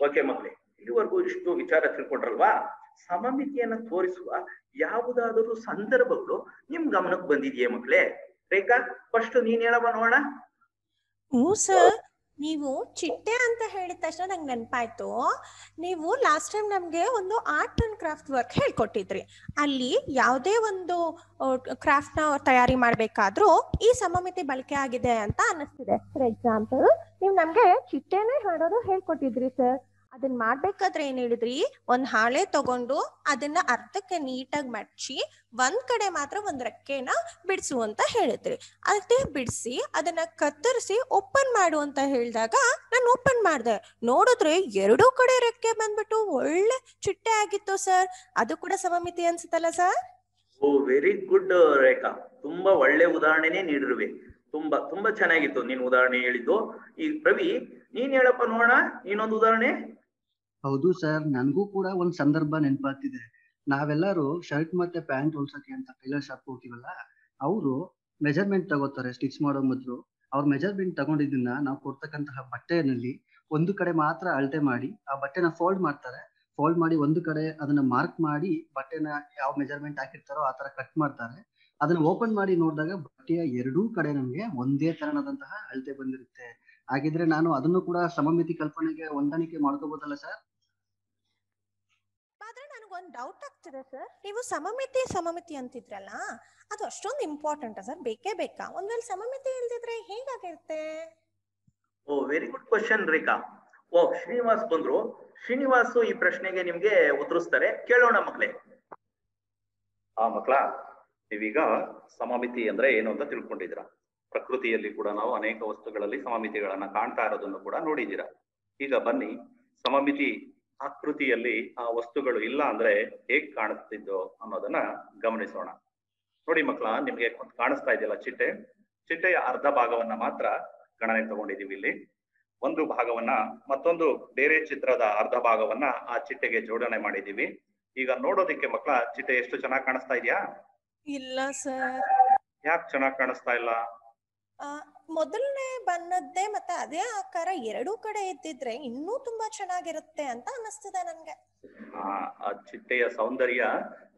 ಓಕೆ ಮಕ್ಕಳೇ, ಇಲ್ಲಿವರೆಗೂ ಇಷ್ಟು ವಿಚಾರ ತಿಳ್ಕೊಂಡ್ರಲ್ವಾ? ಸಮಮಿತಿಯನ್ನ ತೋರಿಸುವ ಯಾವುದಾದರೂ ಸಂದರ್ಭಗಳು ನಿಮ್ ಗಮನಕ್ಕೆ ಬಂದಿದೆಯೇ ಮಕ್ಕಳೇ? ರೇಖಾ, ಫಸ್ಟ್ ನೀನ್ ಹೇಳಬ ನೋಡೋಣ. ನೀವು ಚಿಟ್ಟೆ ಅಂತ ಹೇಳಿದ ತಕ್ಷಣ ನಂಗೆ ನೆನಪಾಯ್ತು, ನೀವು ಲಾಸ್ಟ್ ಟೈಮ್ ನಮ್ಗೆ ಒಂದು ಆರ್ಟ್ ಅಂಡ್ ಕ್ರಾಫ್ಟ್ ವರ್ಕ್ ಹೇಳ್ಕೊಟ್ಟಿದ್ರಿ. ಅಲ್ಲಿ ಯಾವುದೇ ಒಂದು ಕ್ರಾಫ್ಟ್ ನ ತಯಾರಿ ಮಾಡ್ಬೇಕಾದ್ರೂ ಈ ಸಮಮಿತಿ ಬಳಕೆ ಆಗಿದೆ ಅಂತ ಅನ್ನಿಸ್ತಿದೆ. ಫಾರ್ ಎಕ್ಸಾಂಪಲ್, ನೀವು ನಮ್ಗೆ ಚಿಟ್ಟೆನೇ ಮಾಡೋದು ಹೇಳ್ಕೊಟ್ಟಿದ್ರಿ ಸರ್. ಅದನ್ನ ಮಾಡ್ಬೇಕಾದ್ರೆ ಏನ್ ಹೇಳಿದ್ರಿ, ಒಂದ್ ಹಾಳೆ ತಗೊಂಡು ಅದನ್ನ ಅರ್ಧಕ್ಕೆ ನೀಟಾಗಿ ಮಡ್ಚಿ ಒಂದ್ ಕಡೆ ಮಾತ್ರ ಒಂದ್ ರೆಕ್ಕೆನ ಬಿಡಿಸು ಅಂತ ಹೇಳಿದ್ರಿ. ಅದೇ ಬಿಡಿಸಿ ಅದನ್ನ ಕತ್ತರಿಸಿ ಓಪನ್ ಮಾಡು ಅಂತ ಹೇಳಿದಾಗ ನಾನು ಓಪನ್ ಮಾಡ್ದೆ. ನೋಡಿದ್ರೆ ಎರಡೂ ಕಡೆ ರೆಕ್ಕೆ ಬಂದ್ಬಿಟ್ಟು ಒಳ್ಳೆ ಚಿಟ್ಟೆ ಆಗಿತ್ತು ಸರ್. ಅದು ಕೂಡ ಸಮಮಿತಿ ಅನ್ಸುತ್ತಲ್ಲ ಸರ್? ಓ, ವೆರಿ ಗುಡ್ ರೇಖಾ, ತುಂಬಾ ಒಳ್ಳೆ ಉದಾಹರಣೆನೇ ನೀಡಿರುವೆ. ತುಂಬಾ ತುಂಬಾ ಚೆನ್ನಾಗಿತ್ತು ನೀನ್ ಉದಾಹರಣೆ ಹೇಳಿದ್ದು. ಈ ಪ್ರವಿ, ನೀನ್ ಹೇಳಪ್ಪ ನೋಡೋಣ, ನೀನೊಂದು ಉದಾಹರಣೆ. ಹೌದು ಸರ್, ನನ್ಗೂ ಕೂಡ ಒಂದ್ ಸಂದರ್ಭ ನೆನಪಾಗ್ತಿದೆ. ನಾವೆಲ್ಲರೂ ಶರ್ಟ್ ಮತ್ತೆ ಪ್ಯಾಂಟ್ ಹೊಲ್ಸಕ್ಕೆ ಅಂತ ಟೈಲರ್ ಶಾಪ್ ಹೋಗ್ತೀವಲ್ಲ, ಅವರು ಮೆಜರ್ಮೆಂಟ್ ತಗೋತಾರೆ ಸ್ಟಿಚ್ ಮಾಡೋ ಮೊದಲು. ಅವ್ರ ಮೆಜರ್ಮೆಂಟ್ ತಗೊಂಡಿದ್ದನ್ನ ನಾವು ಕೊಡ್ತಕ್ಕಂತಹ ಬಟ್ಟೆನಲ್ಲಿ ಒಂದು ಕಡೆ ಮಾತ್ರ ಅಳತೆ ಮಾಡಿ ಆ ಬಟ್ಟೆನ ಫೋಲ್ಡ್ ಮಾಡ್ತಾರೆ. ಫೋಲ್ಡ್ ಮಾಡಿ ಒಂದು ಕಡೆ ಅದನ್ನ ಮಾರ್ಕ್ ಮಾಡಿ ಬಟ್ಟೆನ ಯಾವ ಮೆಜರ್ಮೆಂಟ್ ಹಾಕಿರ್ತಾರೋ ಆ ತರ ಕಟ್ ಮಾಡ್ತಾರೆ. ಅದನ್ನ ಓಪನ್ ಮಾಡಿ ನೋಡಿದಾಗ ಬಟ್ಟೆಯ ಎರಡೂ ಕಡೆ ನಮ್ಗೆ ಒಂದೇ ತರನಾದಂತಹ ಅಳತೆ ಬಂದಿರುತ್ತೆ. ಹಾಗಿದ್ರೆ ನಾನು ಅದನ್ನು ಕೂಡ ಸಮಮಿತಿ ಕಲ್ಪನೆಗೆ ಹೊಂದಾಣಿಕೆ ಮಾಡ್ಕೋಬಹುದಲ್ಲ ಸರ್? ಒಂದು ಡೌಟ್ ಆಗ್ತಿದೆ ಸರ್, ನೀವು ಸಮಮಿತಿ ಸಮಮಿತಿ ಅಂತಿದ್ರಲ್ಲ, ಅದು ಅಷ್ಟೊಂದು ಇಂಪಾರ್ಟೆಂಟ್ ಸರ್, ಬೇಕೇ ಬೇಕಾ? ಒಂದ್ ವೇಳೆ ಸಮಮಿತಿ ಇಲ್ದಿದ್ರೆ ಹೇಗಾಗಿರುತ್ತೆ? ಓ, ವೆರಿ ಗುಡ್ ಕ್ವಶನ್ ರೇಖಾ. ಓ, ಶ್ರೀನಿವಾಸ್ ಬಂದ್ರು. ಶ್ರೀನಿವಾಸು ಈ ಪ್ರಶ್ನೆಗೆ ನಿಮ್ಗೆ ಉತ್ತರಿಸ್ತಾರೆ, ಕೇಳೋಣ ಮಕ್ಕಳೇ. ಆ ಮಕ್ಕಳ, ನೀವೀಗ ಸಮಮಿತಿ ಅಂದ್ರೆ ಏನು ಅಂತ ತಿಳ್ಕೊಂಡಿದ್ದೀರಾ. ಪ್ರಕೃತಿಯಲ್ಲಿ ಕೂಡ ನಾವು ಅನೇಕ ವಸ್ತುಗಳಲ್ಲಿ ಸಮಮಿತಿಗಳನ್ನ ಕಾಣ್ತಾ ಇರೋದನ್ನು ಕೂಡ ನೋಡಿದ್ದೀರಾ. ಈಗ ಬನ್ನಿ, ಸಮಮಿತಿ ಆಕೃತಿಯಲ್ಲಿ ಆ ವಸ್ತುಗಳು ಇಲ್ಲ ಅಂದ್ರೆ ಹೇಗ್ ಕಾಣಿಸ್ತಿದ್ದು ಅನ್ನೋದನ್ನ ಗಮನಿಸೋಣ. ನೋಡಿ ಮಕ್ಕಳ, ನಿಮ್ಗೆ ಕಾಣಿಸ್ತಾ ಇದೆಯಲ್ಲ ಚಿಟ್ಟೆ. ಚಿಟ್ಟೆಯ ಅರ್ಧ ಭಾಗವನ್ನ ಮಾತ್ರ ಗಣನೆ ತಗೊಂಡಿದೀವಿ. ಇಲ್ಲಿ ಒಂದು ಭಾಗವನ್ನ, ಮತ್ತೊಂದು ಬೇರೆ ಚಿತ್ರದ ಅರ್ಧ ಭಾಗವನ್ನ ಆ ಚಿಟ್ಟೆಗೆ ಜೋಡಣೆ ಮಾಡಿದೀವಿ. ಈಗ ನೋಡೋದಿಕ್ಕೆ ಮಕ್ಕಳ, ಚಿಟ್ಟೆ ಎಷ್ಟು ಚೆನ್ನಾಗಿ ಕಾಣಿಸ್ತಾ ಇದೆಯಾ? ಇಲ್ಲ ಸರ್. ಯಾಕೆ ಚೆನ್ನಾಗಿ ಕಾಣಿಸ್ತಾ ಇಲ್ಲ? ಮೊದಲನೇ ಬಣ್ಣದ್ದೇ ಮತ್ತೆ ಅದೇ ಆಕಾರ ಎರಡೂ ಕಡೆ ಇದ್ದಿದ್ರೆ ಇನ್ನೂ ತುಂಬಾ ಚೆನ್ನಾಗಿರುತ್ತೆ ಅಂತ ಅನಿಸ್ತಿದೆ ನನ್ಗೆ. ಆ ಚಿಟ್ಟೆಯ ಸೌಂದರ್ಯ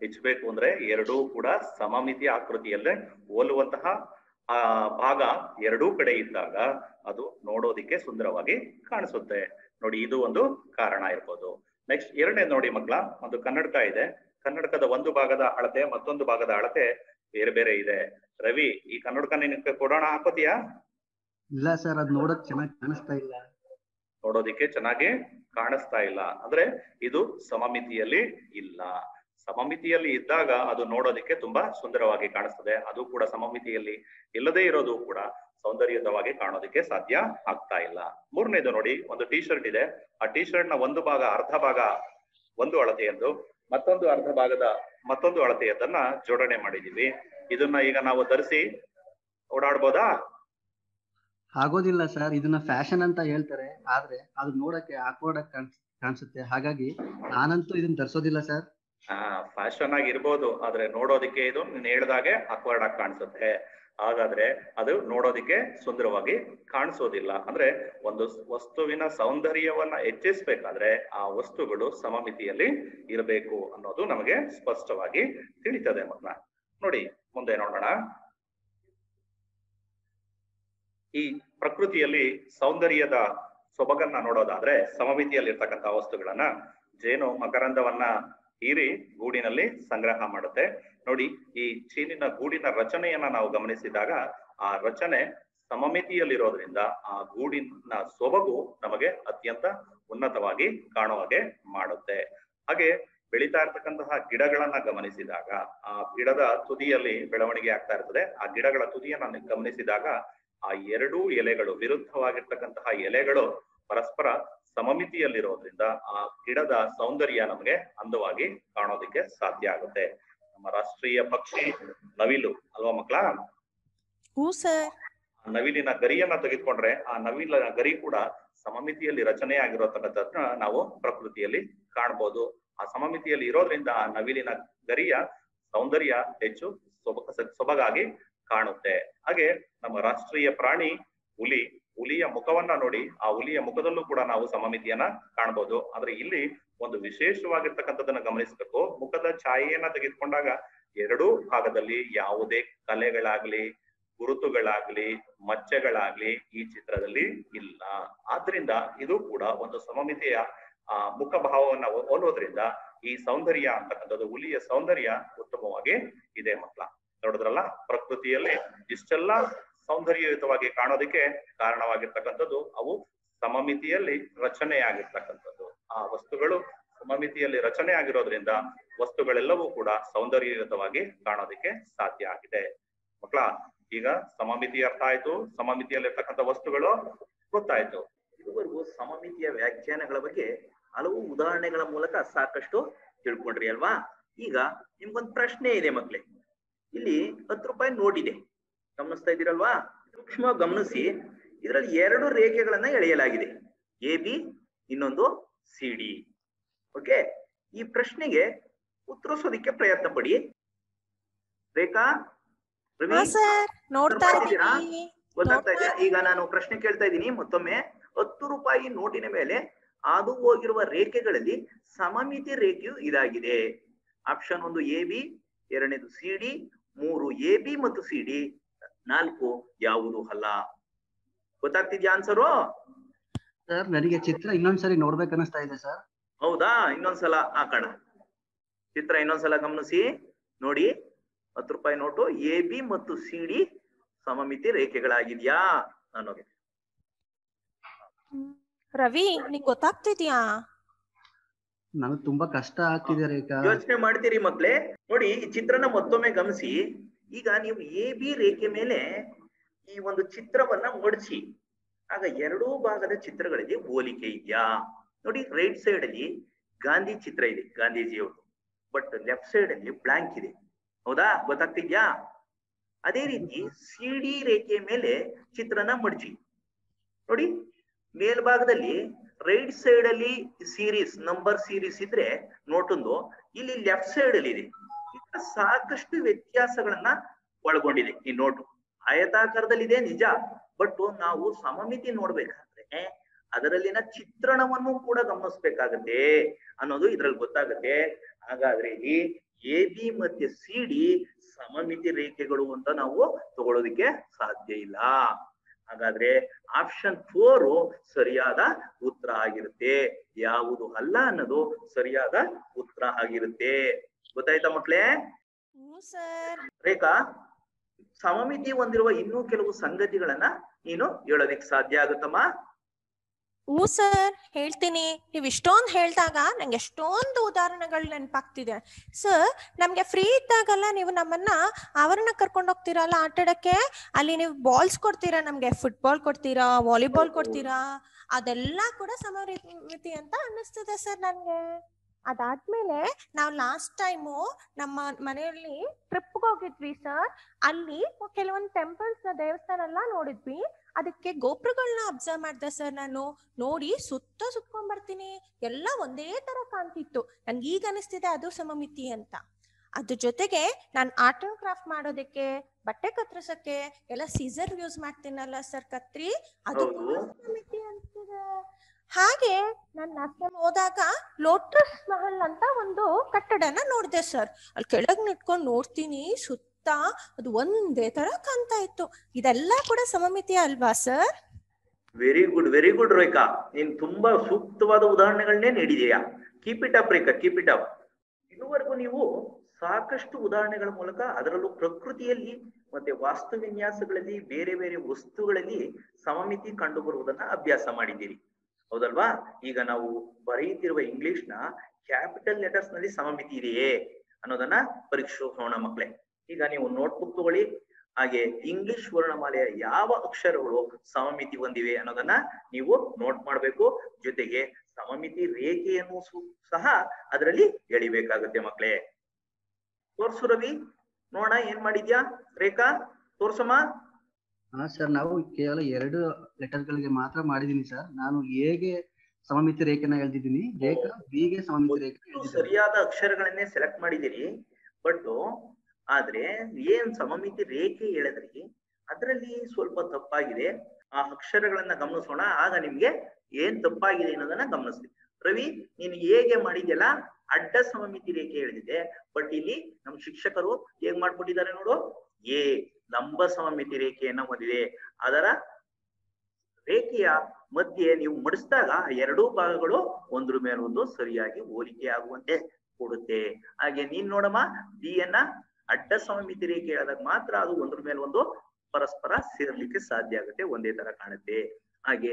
ಹೆಚ್ಚಬೇಕು ಅಂದ್ರೆ ಎರಡೂ ಕೂಡ ಸಮಮಿತಿ ಆಕೃತಿಯಲ್ಲೇ ಹೋಲುವಂತಹ ಆ ಭಾಗ ಎರಡೂ ಕಡೆ ಇದ್ದಾಗ ಅದು ನೋಡೋದಿಕ್ಕೆ ಸುಂದರವಾಗಿ ಕಾಣಿಸುತ್ತೆ. ನೋಡಿ, ಇದು ಒಂದು ಕಾರಣ ಇರ್ಬೋದು. ನೆಕ್ಸ್ಟ್ ಎರಡನೇ ನೋಡಿ ಮಕ್ಕಳ, ಒಂದು ಕನ್ನಡಕ ಇದೆ. ಕನ್ನಡಕದ ಒಂದು ಭಾಗದ ಅಳತೆ ಮತ್ತೊಂದು ಭಾಗದ ಅಳತೆ ಬೇರೆ ಬೇರೆ ಇದೆ. ರವಿ, ಈ ಕನ್ನಡಕ ನಿನಗೆ ಕೊಡೋಣ ಹಾಕೋತಿಯಾ? ಇಲ್ಲ ಸರ್, ಅದು ನೋಡೋಕೆ ಚೆನ್ನಾಗಿ ಕಾಣಿಸ್ತಾ ಇಲ್ಲ. ನೋಡೋದಿಕ್ಕೆ ಚೆನ್ನಾಗಿ ಕಾಣಿಸ್ತಾ ಇಲ್ಲ ಅಂದ್ರೆ ಇದು ಸಮಮಿತಿಯಲ್ಲಿ ಇಲ್ಲ. ಸಮಮಿತಿಯಲ್ಲಿ ಇದ್ದಾಗ ಅದು ನೋಡೋದಿಕ್ಕೆ ತುಂಬಾ ಸುಂದರವಾಗಿ ಕಾಣಿಸ್ತದೆ. ಅದು ಕೂಡ ಸಮಮಿತಿಯಲ್ಲಿ ಇಲ್ಲದೆ ಇರೋದು ಕೂಡ ಸೌಂದರ್ಯಯುತವಾಗಿ ಕಾಣೋದಿಕ್ಕೆ ಸಾಧ್ಯ ಆಗ್ತಾ ಇಲ್ಲ. ಮೂರನೇದು ನೋಡಿ, ಒಂದು ಟಿ ಶರ್ಟ್ ಇದೆ. ಆ ಟಿ ಶರ್ಟ್ ನ ಒಂದು ಭಾಗ, ಅರ್ಧ ಭಾಗ ಒಂದು ಅಳತೆಯದ್ದು, ಮತ್ತೊಂದು ಅರ್ಧ ಭಾಗದ ಮತ್ತೊಂದು ಅಳತೆಯದನ್ನ ಜೋಡಣೆ ಮಾಡಿದೀವಿ. ಇದನ್ನ ಈಗ ನಾವು ಧರಿಸಿ ಓಡಾಡ್ಬೋದಾ? ಆಗೋದಿಲ್ಲ ಸರ್. ಇದನ್ನ ಫ್ಯಾಷನ್ ಅಂತ ಹೇಳ್ತಾರೆ, ಆದ್ರೆ ಅದು ನೋಡಕ್ಕೆ ಆಕ್ವರ್ಡ್ ಆಗಿ ಕಾಣಿಸುತ್ತೆ, ಹಾಗಾಗಿ ನಾನಂತೂ ಇದನ್ನ ಧರಿಸೋದಿಲ್ಲ ಸರ್. ಫ್ಯಾಷನ್ ಆಗಿರ್ಬೋದು ಆದ್ರೆ ನೋಡೋದಕ್ಕೆ ಇದು ನೀನು ಹೇಳಿದಾಗೆ ಅಕ್ವರ್ಡ್ ಆಗಿ ಕಾಣಿಸುತ್ತೆ, ಹಾಗಾದ್ರೆ ಅದು ನೋಡೋದಕ್ಕೆ ಸುಂದರವಾಗಿ ಕಾಣಿಸೋದಿಲ್ಲ. ಅಂದ್ರೆ ಒಂದು ವಸ್ತುವಿನ ಸೌಂದರ್ಯವನ್ನ ಹೆಚ್ಚಿಸಬೇಕಾದ್ರೆ ಆ ವಸ್ತುಗಳು ಸಮಮಿತಿಯಲ್ಲಿ ಇರಬೇಕು ಅನ್ನೋದು ನಮಗೆ ಸ್ಪಷ್ಟವಾಗಿ ತಿಳಿತದೆ. ಮಗ್ನ ನೋಡಿ ಮುಂದೆ ನೋಡೋಣ. ಈ ಪ್ರಕೃತಿಯಲ್ಲಿ ಸೌಂದರ್ಯದ ಸೊಬಗನ್ನ ನೋಡೋದಾದ್ರೆ ಸಮಮಿತಿಯಲ್ಲಿ ಇರ್ತಕ್ಕಂತಹ ವಸ್ತುಗಳನ್ನ ಜೇನು ಮಕರಂದವನ್ನ ಹೀರಿ ಗೂಡಿನಲ್ಲಿ ಸಂಗ್ರಹ ಮಾಡುತ್ತೆ. ನೋಡಿ ಈ ಚೀನಿನ ಗೂಡಿನ ರಚನೆಯನ್ನ ನಾವು ಗಮನಿಸಿದಾಗ ಆ ರಚನೆ ಸಮಮಿತಿಯಲ್ಲಿರೋದ್ರಿಂದ ಆ ಗೂಡಿನ ಸೊಬಗು ನಮಗೆ ಅತ್ಯಂತ ಉನ್ನತವಾಗಿ ಕಾಣೋ ಹಾಗೆ ಮಾಡುತ್ತೆ. ಹಾಗೆ ಬೆಳೀತಾ ಇರ್ತಕ್ಕಂತಹ ಗಿಡಗಳನ್ನ ಗಮನಿಸಿದಾಗ ಆ ಗಿಡದ ತುದಿಯಲ್ಲಿ ಬೆಳವಣಿಗೆ ಆಗ್ತಾ ಇರ್ತದೆ. ಆ ಗಿಡಗಳ ತುದಿಯನ್ನ ಗಮನಿಸಿದಾಗ ಆ ಎರಡೂ ಎಲೆಗಳು ವಿರುದ್ಧವಾಗಿರ್ತಕ್ಕಂತಹ ಎಲೆಗಳು ಪರಸ್ಪರ ಸಮಮಿತಿಯಲ್ಲಿರೋದ್ರಿಂದ ಆ ಗಿಡದ ಸೌಂದರ್ಯ ನಮಗೆ ಅಂದವಾಗಿ ಕಾಣೋದಕ್ಕೆ ಸಾಧ್ಯ ಆಗುತ್ತೆ. ನಮ್ಮ ರಾಷ್ಟ್ರೀಯ ಪಕ್ಷಿ ನವಿಲು ಅಲ್ವಾ ಮಕ್ಕಳ? ನವಿಲಿನ ಗರಿಯನ್ನ ತೆಗೆದುಕೊಂಡ್ರೆ ಆ ನವಿಲಿನ ಗರಿ ಕೂಡ ಸಮಮಿತಿಯಲ್ಲಿ ರಚನೆ ಆಗಿರತಕ್ಕಂಥದನ್ನ ನಾವು ಪ್ರಕೃತಿಯಲ್ಲಿ ಕಾಣಬಹುದು. ಆ ಸಮಮಿತಿಯಲ್ಲಿ ಇರೋದ್ರಿಂದ ಆ ನವಿಲಿನ ಗರಿಯ ಸೌಂದರ್ಯ ಹೆಚ್ಚು ಸೊಬಗಾಗಿ ಕಾಣುತ್ತೆ. ಹಾಗೆ ನಮ್ಮ ರಾಷ್ಟ್ರೀಯ ಪ್ರಾಣಿ ಹುಲಿ, ಹುಲಿಯ ಮುಖವನ್ನ ನೋಡಿ ಆ ಹುಲಿಯ ಮುಖದಲ್ಲೂ ಕೂಡ ನಾವು ಸಮಮಿತಿಯನ್ನ ಕಾಣಬಹುದು. ಆದ್ರೆ ಇಲ್ಲಿ ಒಂದು ವಿಶೇಷವಾಗಿರ್ತಕ್ಕಂಥದನ್ನ ಗಮನಿಸಬೇಕು. ಮುಖದ ಛಾಯೆಯನ್ನ ತೆಗೆದುಕೊಂಡಾಗ ಎರಡೂ ಭಾಗದಲ್ಲಿ ಯಾವುದೇ ಕಲೆಗಳಾಗ್ಲಿ ಗುರುತುಗಳಾಗ್ಲಿ ಮಚ್ಚೆಗಳಾಗ್ಲಿ ಈ ಚಿತ್ರದಲ್ಲಿ ಇಲ್ಲ. ಆದ್ರಿಂದ ಇದು ಕೂಡ ಒಂದು ಸಮಮಿತಿಯ ಮುಖಭಾವವನ್ನ ಹೋಲೋದ್ರಿಂದ ಈ ಸೌಂದರ್ಯ ಅಂತಕ್ಕಂಥದ್ದು ಹುಲಿಯ ಸೌಂದರ್ಯ ಉತ್ತಮವಾಗಿ ಇದೆ. ಮಕ್ಕಳ ನೋಡಿದ್ರಲ್ಲ, ಪ್ರಕೃತಿಯಲ್ಲಿ ಇಷ್ಟೆಲ್ಲಾ ಸೌಂದರ್ಯಯುತವಾಗಿ ಕಾಣೋದಕ್ಕೆ ಕಾರಣವಾಗಿರ್ತಕ್ಕಂಥದ್ದು ಅವು ಸಮಮಿತಿಯಲ್ಲಿ ರಚನೆ ಆಗಿರ್ತಕ್ಕಂಥದ್ದು. ಆ ವಸ್ತುಗಳು ಸಮಮಿತಿಯಲ್ಲಿ ರಚನೆ ಆಗಿರೋದ್ರಿಂದ ವಸ್ತುಗಳೆಲ್ಲವೂ ಕೂಡ ಸೌಂದರ್ಯಯುತವಾಗಿ ಕಾಣೋದಕ್ಕೆ ಸಾಧ್ಯ ಆಗಿದೆ. ಮಕ್ಕಳ ಈಗ ಸಮಮಿತಿ ಅರ್ಥ ಆಯ್ತು, ಸಮಮಿತಿಯಲ್ಲಿರ್ತಕ್ಕಂಥ ವಸ್ತುಗಳು ಗೊತ್ತಾಯ್ತು. ಇದುವರೆಗೂ ಸಮಮಿತಿಯ ವ್ಯಾಖ್ಯಾನಗಳ ಬಗ್ಗೆ ಹಲವು ಉದಾಹರಣೆಗಳ ಮೂಲಕ ಸಾಕಷ್ಟು ತಿಳ್ಕೊಂಡ್ರಿ ಅಲ್ವಾ? ಈಗ ನಿಮ್ಗೊಂದು ಪ್ರಶ್ನೆ ಇದೆ ಮಕ್ಕಳೇ. ಇಲ್ಲಿ 10 ರೂಪಾಯಿ ನೋಟಿದೆ, ಗಮನಿಸ್ತಾ ಇದ್ದೀರಲ್ವಾ? ಸೂಕ್ಷ್ಮ ಗಮನಿಸಿ, ಇದರಲ್ಲಿ 2 ರೇಖೆಗಳನ್ನ ಎಳೆಯಲಾಗಿದೆ, AB ಇನ್ನೊಂದು CD. ಓಕೆ, ಈ ಪ್ರಶ್ನೆಗೆ ಉತ್ತರಿಸೋದಕ್ಕೆ ಪ್ರಯತ್ನ ಪಡಿ. ರೇಖಾ, ಗೊತ್ತಾಗ್ತಾ ಇದೆಯಾ? ಈಗ ನಾನು ಪ್ರಶ್ನೆ ಕೇಳ್ತಾ ಇದ್ದೀನಿ ಮತ್ತೊಮ್ಮೆ. 10 ರೂಪಾಯಿ ನೋಟಿನ ಮೇಲೆ ಹಾದು ಹೋಗಿರುವ ರೇಖೆಗಳಲ್ಲಿ ಸಮಮಿತಿ ರೇಖೆಯು ಇದಾಗಿದೆ. ಆಪ್ಷನ್ 1 AB, 2ನೇದು CD, 3 AB ಮತ್ತು CD, 4 ಯಾವುದು ಅಲ್ಲ. ಗೊತ್ತಾಗ್ತಿದ್ಯಾ ಆನ್ಸರು? ಸರ್ ನನಗೆ ಚಿತ್ರ ಇನ್ನೊಂದ್ಸರಿ ನೋಡ್ಬೇಕು ಅನಿಸ್ತಾ ಇದೆ ಸರ್. ಹೌದಾ, ಇನ್ನೊಂದ್ಸಲ ಹಾಕೋಣ. ಚಿತ್ರ ಇನ್ನೊಂದ್ಸಲ ಗಮನಿಸಿ ನೋಡಿ. 10 ರೂಪಾಯಿ ನೋಟು AB ಮತ್ತು CD ಸಮಮಿತಿ ರೇಖೆಗಳಾಗಿದ್ಯಾ ಅನ್ನೋದು. ರವಿ, ನಿಂಗೆ ಗೊತ್ತಾಗ್ತಿದ್ಯಾ? ನನಗೆ ತುಂಬಾ ಕಷ್ಟ ಆಗ್ತಿದೆ ರೇಖಾ. ಯೋಚನೆ ಮಾಡ್ತೀರಿ ಮಕ್ಳೇ. ನೋಡಿ ಈ ಚಿತ್ರನ ಮತ್ತೊಮ್ಮೆ ಗಮನಿಸಿ. ಈಗ ನೀವು AB ರೇಖೆ ಮೇಲೆ ಈ ಒಂದು ಚಿತ್ರವನ್ನ ಮಡಚಿ, ಆಗ 2 ಭಾಗದ ಚಿತ್ರಗಳಿಗೆ ಹೋಲಿಕೆ ಇದೆಯಾ ನೋಡಿ. ರೈಟ್ ಸೈಡ್ ಅಲ್ಲಿ ಗಾಂಧಿ ಚಿತ್ರ ಇದೆ, ಗಾಂಧೀಜಿಯವರು, ಬಟ್ ಲೆಫ್ಟ್ ಸೈಡ್ ಅಲ್ಲಿ ಬ್ಲಾಂಕ್ ಇದೆ. ಹೌದಾ, ಗೊತ್ತಾಗ್ತಿದ್ಯಾ? ಅದೇ ರೀತಿ CD ರೇಖೆ ಮೇಲೆ ಚಿತ್ರನ ಮಡಚಿ ನೋಡಿ. ಮೇಲ್ಭಾಗದಲ್ಲಿ ರೈಟ್ ಸೈಡ್ ಅಲ್ಲಿ ಸೀರೀಸ್ ನಂಬರ್ ಸೀರೀಸ್ ಇದ್ರೆ ನೋಟೊಂದು, ಇಲ್ಲಿ ಲೆಫ್ಟ್ ಸೈಡ್ ಅಲ್ಲಿ ಇದೆ. ಸಾಕಷ್ಟು ವ್ಯತ್ಯಾಸಗಳನ್ನ ಒಳಗೊಂಡಿದೆ ಈ ನೋಟು. ಆಯತಾಕಾರದಲ್ಲಿದೆ ನಿಜ, ಬಟ್ ನಾವು ಸಮಮಿತಿ ನೋಡ್ಬೇಕಾದ್ರೆ ಅದರಲ್ಲಿನ ಚಿತ್ರಣವನ್ನು ಕೂಡ ಗಮನಿಸ್ಬೇಕಾಗತ್ತೆ ಅನ್ನೋದು ಇದ್ರಲ್ಲಿ ಗೊತ್ತಾಗತ್ತೆ. ಹಾಗಾದ್ರೆ ಇಲ್ಲಿ AB ಮತ್ತೆ CD ಸಮಮಿತಿ ರೇಖೆಗಳು ಅಂತ ನಾವು ತಗೊಳ್ಳೋದಕ್ಕೆ ಸಾಧ್ಯ ಇಲ್ಲ. ಹಾಗಾದ್ರೆ ಆಪ್ಷನ್ 4 ಸರಿಯಾದ ಉತ್ತರ ಆಗಿರುತ್ತೆ, ಯಾವುದು ಅಲ್ಲ ಅನ್ನೋದು ಸರಿಯಾದ ಉತ್ತರ ಆಗಿರುತ್ತೆ. ಗೊತ್ತಾಯ್ತಾ ಮಕ್ಕಳೇ? ರೇಖಾ, ಸಮಮಿತಿ ಹೊಂದಿರುವ ಇನ್ನೂ ಕೆಲವು ಸಂಗತಿಗಳನ್ನ ನೀನು ಹೇಳೋದಿಕ್ ಸಾಧ್ಯ ಆಗುತ್ತಮ್ಮ? ಹ್ಞೂ ಸರ್, ಹೇಳ್ತೀನಿ. ನೀವ್ ಇಷ್ಟೊಂದು ಹೇಳಿದಾಗ ನಂಗೆ ಎಷ್ಟೊಂದು ಉದಾಹರಣೆಗಳು ನೆನಪಾಗ್ತಿದೆ ಸರ್. ನಮ್ಗೆ ಫ್ರೀ ಇದ್ದಾಗೆಲ್ಲ ನೀವು ನಮ್ಮನ್ನ ಆವರಣ ಕರ್ಕೊಂಡೋಗ್ತೀರಲ್ಲ ಆಟಾಡಕ್ಕೆ, ಅಲ್ಲಿ ನೀವು ಬಾಲ್ಸ್ ಕೊಡ್ತೀರಾ, ನಮ್ಗೆ ಫುಟ್ಬಾಲ್ ಕೊಡ್ತೀರಾ, ವಾಲಿಬಾಲ್ ಕೊಡ್ತೀರಾ, ಅದೆಲ್ಲ ಕೂಡ ಸಮಮಿತಿ ಅಂತ ಅನ್ನಿಸ್ತದೆ ಸರ್ ನನ್ಗೆ. अदाद्मेले नाव लास्ट टाइम नम्म मनेयल्ली ट्रिप होगिद्वी सर अल्ली केलवोंदु टेंपल्स देवस्थानल्ल नोडिद्वी ಅದಕ್ಕೆ ಗೋಪುರಗಳನ್ನ ಅಬ್ಸರ್ವ್ ಮಾಡ್ದೆ ಸರ್. ನಾನು ನೋಡಿ ಸುತ್ತಕೊಂಡು ಬರ್ತೀನಿ, ಎಲ್ಲ ಒಂದೇ ತರ ಕಾಣ್ತಿತ್ತು. ನನಗೆ ಈಗ ಅನಿಸ್ತಿದೆ ಅದು ಸಮಮಿತಿ ಅಂತ. ಅದ್ರ ಜೊತೆಗೆ ನಾನು ಆರ್ಟ್ ಅಂಡ್ ಕ್ರಾಫ್ಟ್ ಮಾಡೋದಕ್ಕೆ, ಬಟ್ಟೆ ಕತ್ತರಿಸಕ್ಕೆ ಎಲ್ಲ ಸಿಸರ್ ಯೂಸ್ ಮಾಡ್ತೀನಲ್ಲ ಸರ್, ಕತ್ರಿ, ಅದು ಸಮಮಿತಿ ಅಂತಿದೆ. ಹಾಗೆ ನಾನು ನಾಲ್ಕನೇ ಹೋದಾಗ ಲೋಟಸ್ ಮಹಲ್ ಅಂತ ಒಂದು ಕಟ್ಟಡನ ನೋಡಿದೆ ಸರ್. ಅಲ್ಲಿ ಕೆಳಗೆ ನಿಂತ್ಕೊಂಡು ನೋಡ್ತೀನಿ, ಸುತ್ತ ಅದು ಒಂದೇ ತರ ಕಾಣ್ತಾ ಇತ್ತು. ಇದೆಲ್ಲ ಕೂಡ ಸಮಮಿತಿ ಅಲ್ವಾ sir? Very good, very good Rekha. ನೀನ್ ತುಂಬಾ ಸೂಕ್ತವಾದ ಉದಾಹರಣೆಗಳನ್ನೇ ನೀಡಿದೀಯಾ. Keep it up Rekha, keep it up. ಇದುವರೆಗೂ ನೀವು ಸಾಕಷ್ಟು ಉದಾಹರಣೆಗಳ ಮೂಲಕ, ಅದರಲ್ಲೂ ಪ್ರಕೃತಿಯಲ್ಲಿ ಮತ್ತೆ ವಾಸ್ತು ವಿನ್ಯಾಸಗಳಲ್ಲಿ ಬೇರೆ ಬೇರೆ ವಸ್ತುಗಳಲ್ಲಿ ಸಮಮಿತಿ ಕಂಡು ಬರುವುದನ್ನ ಅಭ್ಯಾಸ ಮಾಡಿದ್ದೀರಿ, ಹೌದಲ್ವಾ? ಈಗ ನಾವು ಬರೆಯುತ್ತಿರುವ ಇಂಗ್ಲಿಷ್ ನ ಕ್ಯಾಪಿಟಲ್ ಲೆಟರ್ಸ್ ನಲ್ಲಿ ಸಮಮಿತಿ ಇದೆಯೇ ಅನ್ನೋದನ್ನ ಪರೀಕ್ಷಿಸೋಣ ಮಕ್ಕಳೇ. ಈಗ ನೀವು ನೋಟ್ಬುಕ್ ತಗೊಳ್ಳಿ, ಹಾಗೆ ಇಂಗ್ಲಿಷ್ ವರ್ಣಮಾಲೆಯ ಯಾವ ಅಕ್ಷರಗಳು ಸಮಮಿತಿ ಹೊಂದಿವೆ ಅನ್ನೋದನ್ನ ನೀವು ನೋಟ್ ಮಾಡಬೇಕು. ಜೊತೆಗೆ ಸಮಮಿತಿ ರೇಖೆಯನ್ನು ಸಹ ಅದರಲ್ಲಿ ಎಳಿಬೇಕಾಗುತ್ತೆ ಮಕ್ಕಳೇ. ತೋರ್ಸು ರವಿ, ನೋಡ ಏನ್ ಮಾಡಿದ್ಯಾ ರೇಖಾ, ತೋರ್ಸಮ್ಮ. ಹಾ ಸರ್, ನಾವು ಕೇವಲ 2 ಲೆಟರ್ ಗಳಿಗೆ ಮಾತ್ರ ಮಾಡಿದೀನಿ ಸರ್. ನಾನು ಹೇಗೆ ಸಮಮಿತಿ ರೇಖೆನ ಎಳೆದಿದ್ದೀನಿ, ರೇಖಾ ಬಿಗೆ ಸಮಮಿತಿ ರೇಖೆ. ಸರಿಯಾದ ಅಕ್ಷರಗಳನ್ನೇ ಸೆಲೆಕ್ಟ್ ಮಾಡಿದೀರಿ, ಬಟ್ ಆದ್ರೆ ಏನ್ ಸಮಮಿತಿ ರೇಖೆ ಎಳೆದ್ರಿ ಅದರಲ್ಲಿ ಸ್ವಲ್ಪ ತಪ್ಪಾಗಿದೆ. ಆ ಅಕ್ಷರಗಳನ್ನ ಗಮನಿಸೋಣ, ಆಗ ನಿಮ್ಗೆ ಏನ್ ತಪ್ಪಾಗಿದೆ ಅನ್ನೋದನ್ನ ಗಮನಿಸ್ತೀವಿ. ರವಿ, ನೀನು ಹೇಗೆ ಮಾಡಿದ್ಯಲ್ಲ, ಅಡ್ಡ ಸಮಮಿತಿ ರೇಖೆ ಎಳೆದಿದೆ. ಬಟ್ ಇಲ್ಲಿ ನಮ್ ಶಿಕ್ಷಕರು ಹೇಗ್ ಮಾಡ್ಕೊಟ್ಟಿದ್ದಾರೆ ನೋಡು, ಎ ಲಂಬ ಸಮಮಿತಿ ರೇಖೆಯನ್ನ ಹೊಂದಿದೆ. ಅದರ ರೇಖೆಯ ಮಧ್ಯೆ ನೀವು ಮಡಿಸಿದಾಗ 2 ಭಾಗಗಳು ಒಂದ್ರ ಮೇಲೊಂದು ಸರಿಯಾಗಿ ಹೋಲಿಕೆ ಆಗುವಂತೆ ಕೊಡುತ್ತೆ. ಹಾಗೆ ನೀನ್ ನೋಡಮ್ಮ, ಡಿಯನ್ನ ಅಡ್ಡ ಸಮಮಿತಿ ರೇಖೆ ಎಳೆದಾಗ ಮಾತ್ರ ಅದು ಒಂದ್ರ ಮೇಲೆ ಒಂದು ಪರಸ್ಪರ ಸೇರ್ಲಿಕ್ಕೆ ಸಾಧ್ಯ ಆಗುತ್ತೆ, ಒಂದೇ ತರ ಕಾಣುತ್ತೆ. ಹಾಗೆ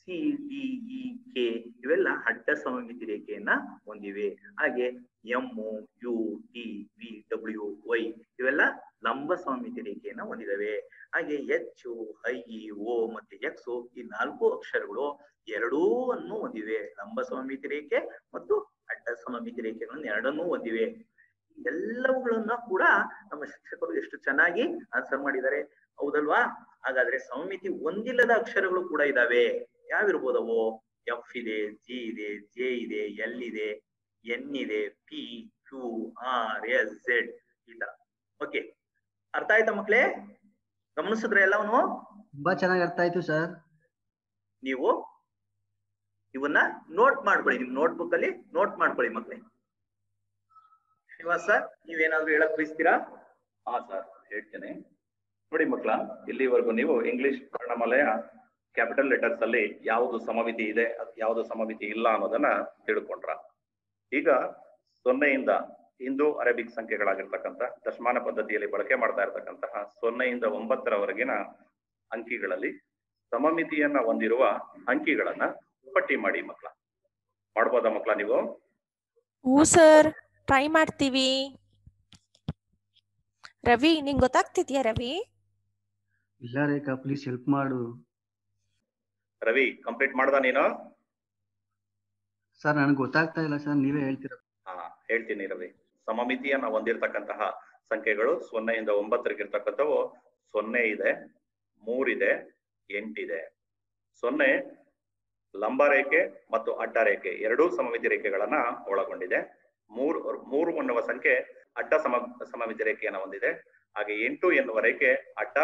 ಸಿ, ಡಿ, ಇ, ಕೆ ಇವೆಲ್ಲ ಅಡ್ಡ ಸಮಮಿತಿ ರೇಖೆಯನ್ನ ಹೊಂದಿವೆ. ಹಾಗೆ M, U, T, V, W, Y ಇವೆಲ್ಲ ಲಂಬ ಸಮಮಿತಿ ರೇಖೆಯನ್ನ ಹೊಂದಿದವೆ. ಹಾಗೆ ಎಚ್, ಐ, ಓ ಮತ್ತೆ ಎಕ್ಸ್ ಈ 4 ಅಕ್ಷರಗಳು ಎರಡೂ ಅನ್ನು ಹೊಂದಿವೆ. ಲಂಬ ಸಮಮಿತಿ ರೇಖೆ ಮತ್ತು ಅಡ್ಡ ಸಮಮಿತಿ ರೇಖೆಗಳನ್ನು ಎರಡನ್ನೂ ಹೊಂದಿವೆ. ಎಲ್ಲವುಗಳನ್ನ ಕೂಡ ನಮ್ಮ ಶಿಕ್ಷಕರು ಎಷ್ಟು ಚೆನ್ನಾಗಿ ಆನ್ಸರ್ ಮಾಡಿದ್ದಾರೆ, ಹೌದಲ್ವಾ? ಹಾಗಾದ್ರೆ ಸಮಮಿತಿ ಹೊಂದಿಲ್ಲದ ಅಕ್ಷರಗಳು ಕೂಡ ಇದಾವೆ. ಯಾವಿರ್ಬೋದವು? ಎಫ್ ಇದೆ, ಜಿ ಇದೆ, ಜೆ ಇದೆ, ಎಲ್ ಇದೆ, ಎನ್ ಇದೆ, P, Q, R, S, Z ಈ ತರ. ಓಕೆ, ಅರ್ಥ ಆಯ್ತಾ ಮಕ್ಕಳೇ? ಗಮನಿಸಿದ್ರೆ ಎಲ್ಲವನು ತುಂಬಾ ಚೆನ್ನಾಗಿ ಅರ್ಥ ಆಯ್ತು ಸರ್. ನೀವು ಇವನ್ನ ನೋಟ್ ಮಾಡ್ಕೊಳ್ಳಿ, ನಿಮ್ ನೋಟ್ಬುಕ್ ಅಲ್ಲಿ ನೋಟ್ ಮಾಡ್ಕೊಳ್ಳಿ ಮಕ್ಕಳೇ. ಶ್ರೀನಿವಾಸ್ ಸರ್, ನೀವೇನಾದ್ರೂ ಹೇಳಕ್ ಬಯಸ್ತೀರಾ? ಹಾ ಸರ್, ಹೇಳ್ತೇನೆ. ನೋಡಿ ಮಕ್ಕಳ, ಇಲ್ಲಿವರೆಗೂ ನೀವು ಇಂಗ್ಲಿಷ್ ವರ್ಣಮಾಲೆಯ ಕ್ಯಾಪಿಟಲ್ ಲೆಟರ್ಸ್ ಅಲ್ಲಿ ಯಾವುದು ಸಮಮಿತಿ ಇದೆ, ಯಾವುದು ಸಮಮಿತಿ ಇಲ್ಲ ಅನ್ನೋದನ್ನ ತಿಳ್ಕೊಂಡ್ರ. ಈಗ 0 ಹಿಂದೂ ಅರೇಬಿಕ್ ಸಂಖ್ಯೆಗಳಾಗಿರ್ತಕ್ಕಂಥ ದಶಮಾನ ಪದ್ಧತಿಯಲ್ಲಿ ಬಳಕೆ ಮಾಡ್ತಾ ಇರತಕ್ಕಂತಹ 0 ಇಂದ 9 ಅಂಕಿಗಳಲ್ಲಿ ಸಮಮಿತಿಯನ್ನ ಹೊಂದಿರುವ ಅಂಕಿಗಳನ್ನ ಪಟ್ಟಿ ಮಾಡಿ ಮಕ್ಕಳ. ಮಾಡ್ಬೋದಾ ಮಕ್ಕಳ ನೀವು? ಹೂ ಸರ್, ಟ್ರೈ ಮಾಡ್ತೀವಿ. ರವಿ, ನಿಂಗೆ ಗೊತ್ತಾಗ್ತಿದ್ಯಾ ರವಿ? ಇಲ್ಲ ರೇಖಾ, ಪ್ಲೀಸ್ ಹೆಲ್ಪ್ ಮಾಡು. ರವಿ, ಕಂಪ್ಲೀಟ್ ಮಾಡ್ದ ನೀನು? ಸರ್ ನನಗೆ ಗೊತ್ತಾಗ್ತಾ ಇಲ್ಲ ಸರ್, ನೀವೇ ಹೇಳ್ತೀರಾ? ಹಾ ಹೇಳ್ತೀನಿ ರವಿ. ಸಮಮಿತಿಯನ್ನ ಹೊಂದಿರತಕ್ಕಂತಹ ಸಂಖ್ಯೆಗಳು 0 ಇಂದ 9 ಇರ್ತಕ್ಕಂಥವು. 0 ಇದೆ, 3 ಇದೆ, 8 ಇದೆ. 0 ಲಂಬ ರೇಖೆ ಮತ್ತು ಅಡ್ಡ ರೇಖೆ ಎರಡೂ ಸಮಮಿತಿ ರೇಖೆಗಳನ್ನ ಒಳಗೊಂಡಿದೆ. 3 ಎನ್ನುವ ಸಂಖ್ಯೆ ಅಡ್ಡ ಸಮಮಿತಿ ರೇಖೆಯನ್ನು ಹೊಂದಿದೆ. ಹಾಗೆ 8 ಎನ್ನುವ ರೇಖೆ ಅಡ್ಡ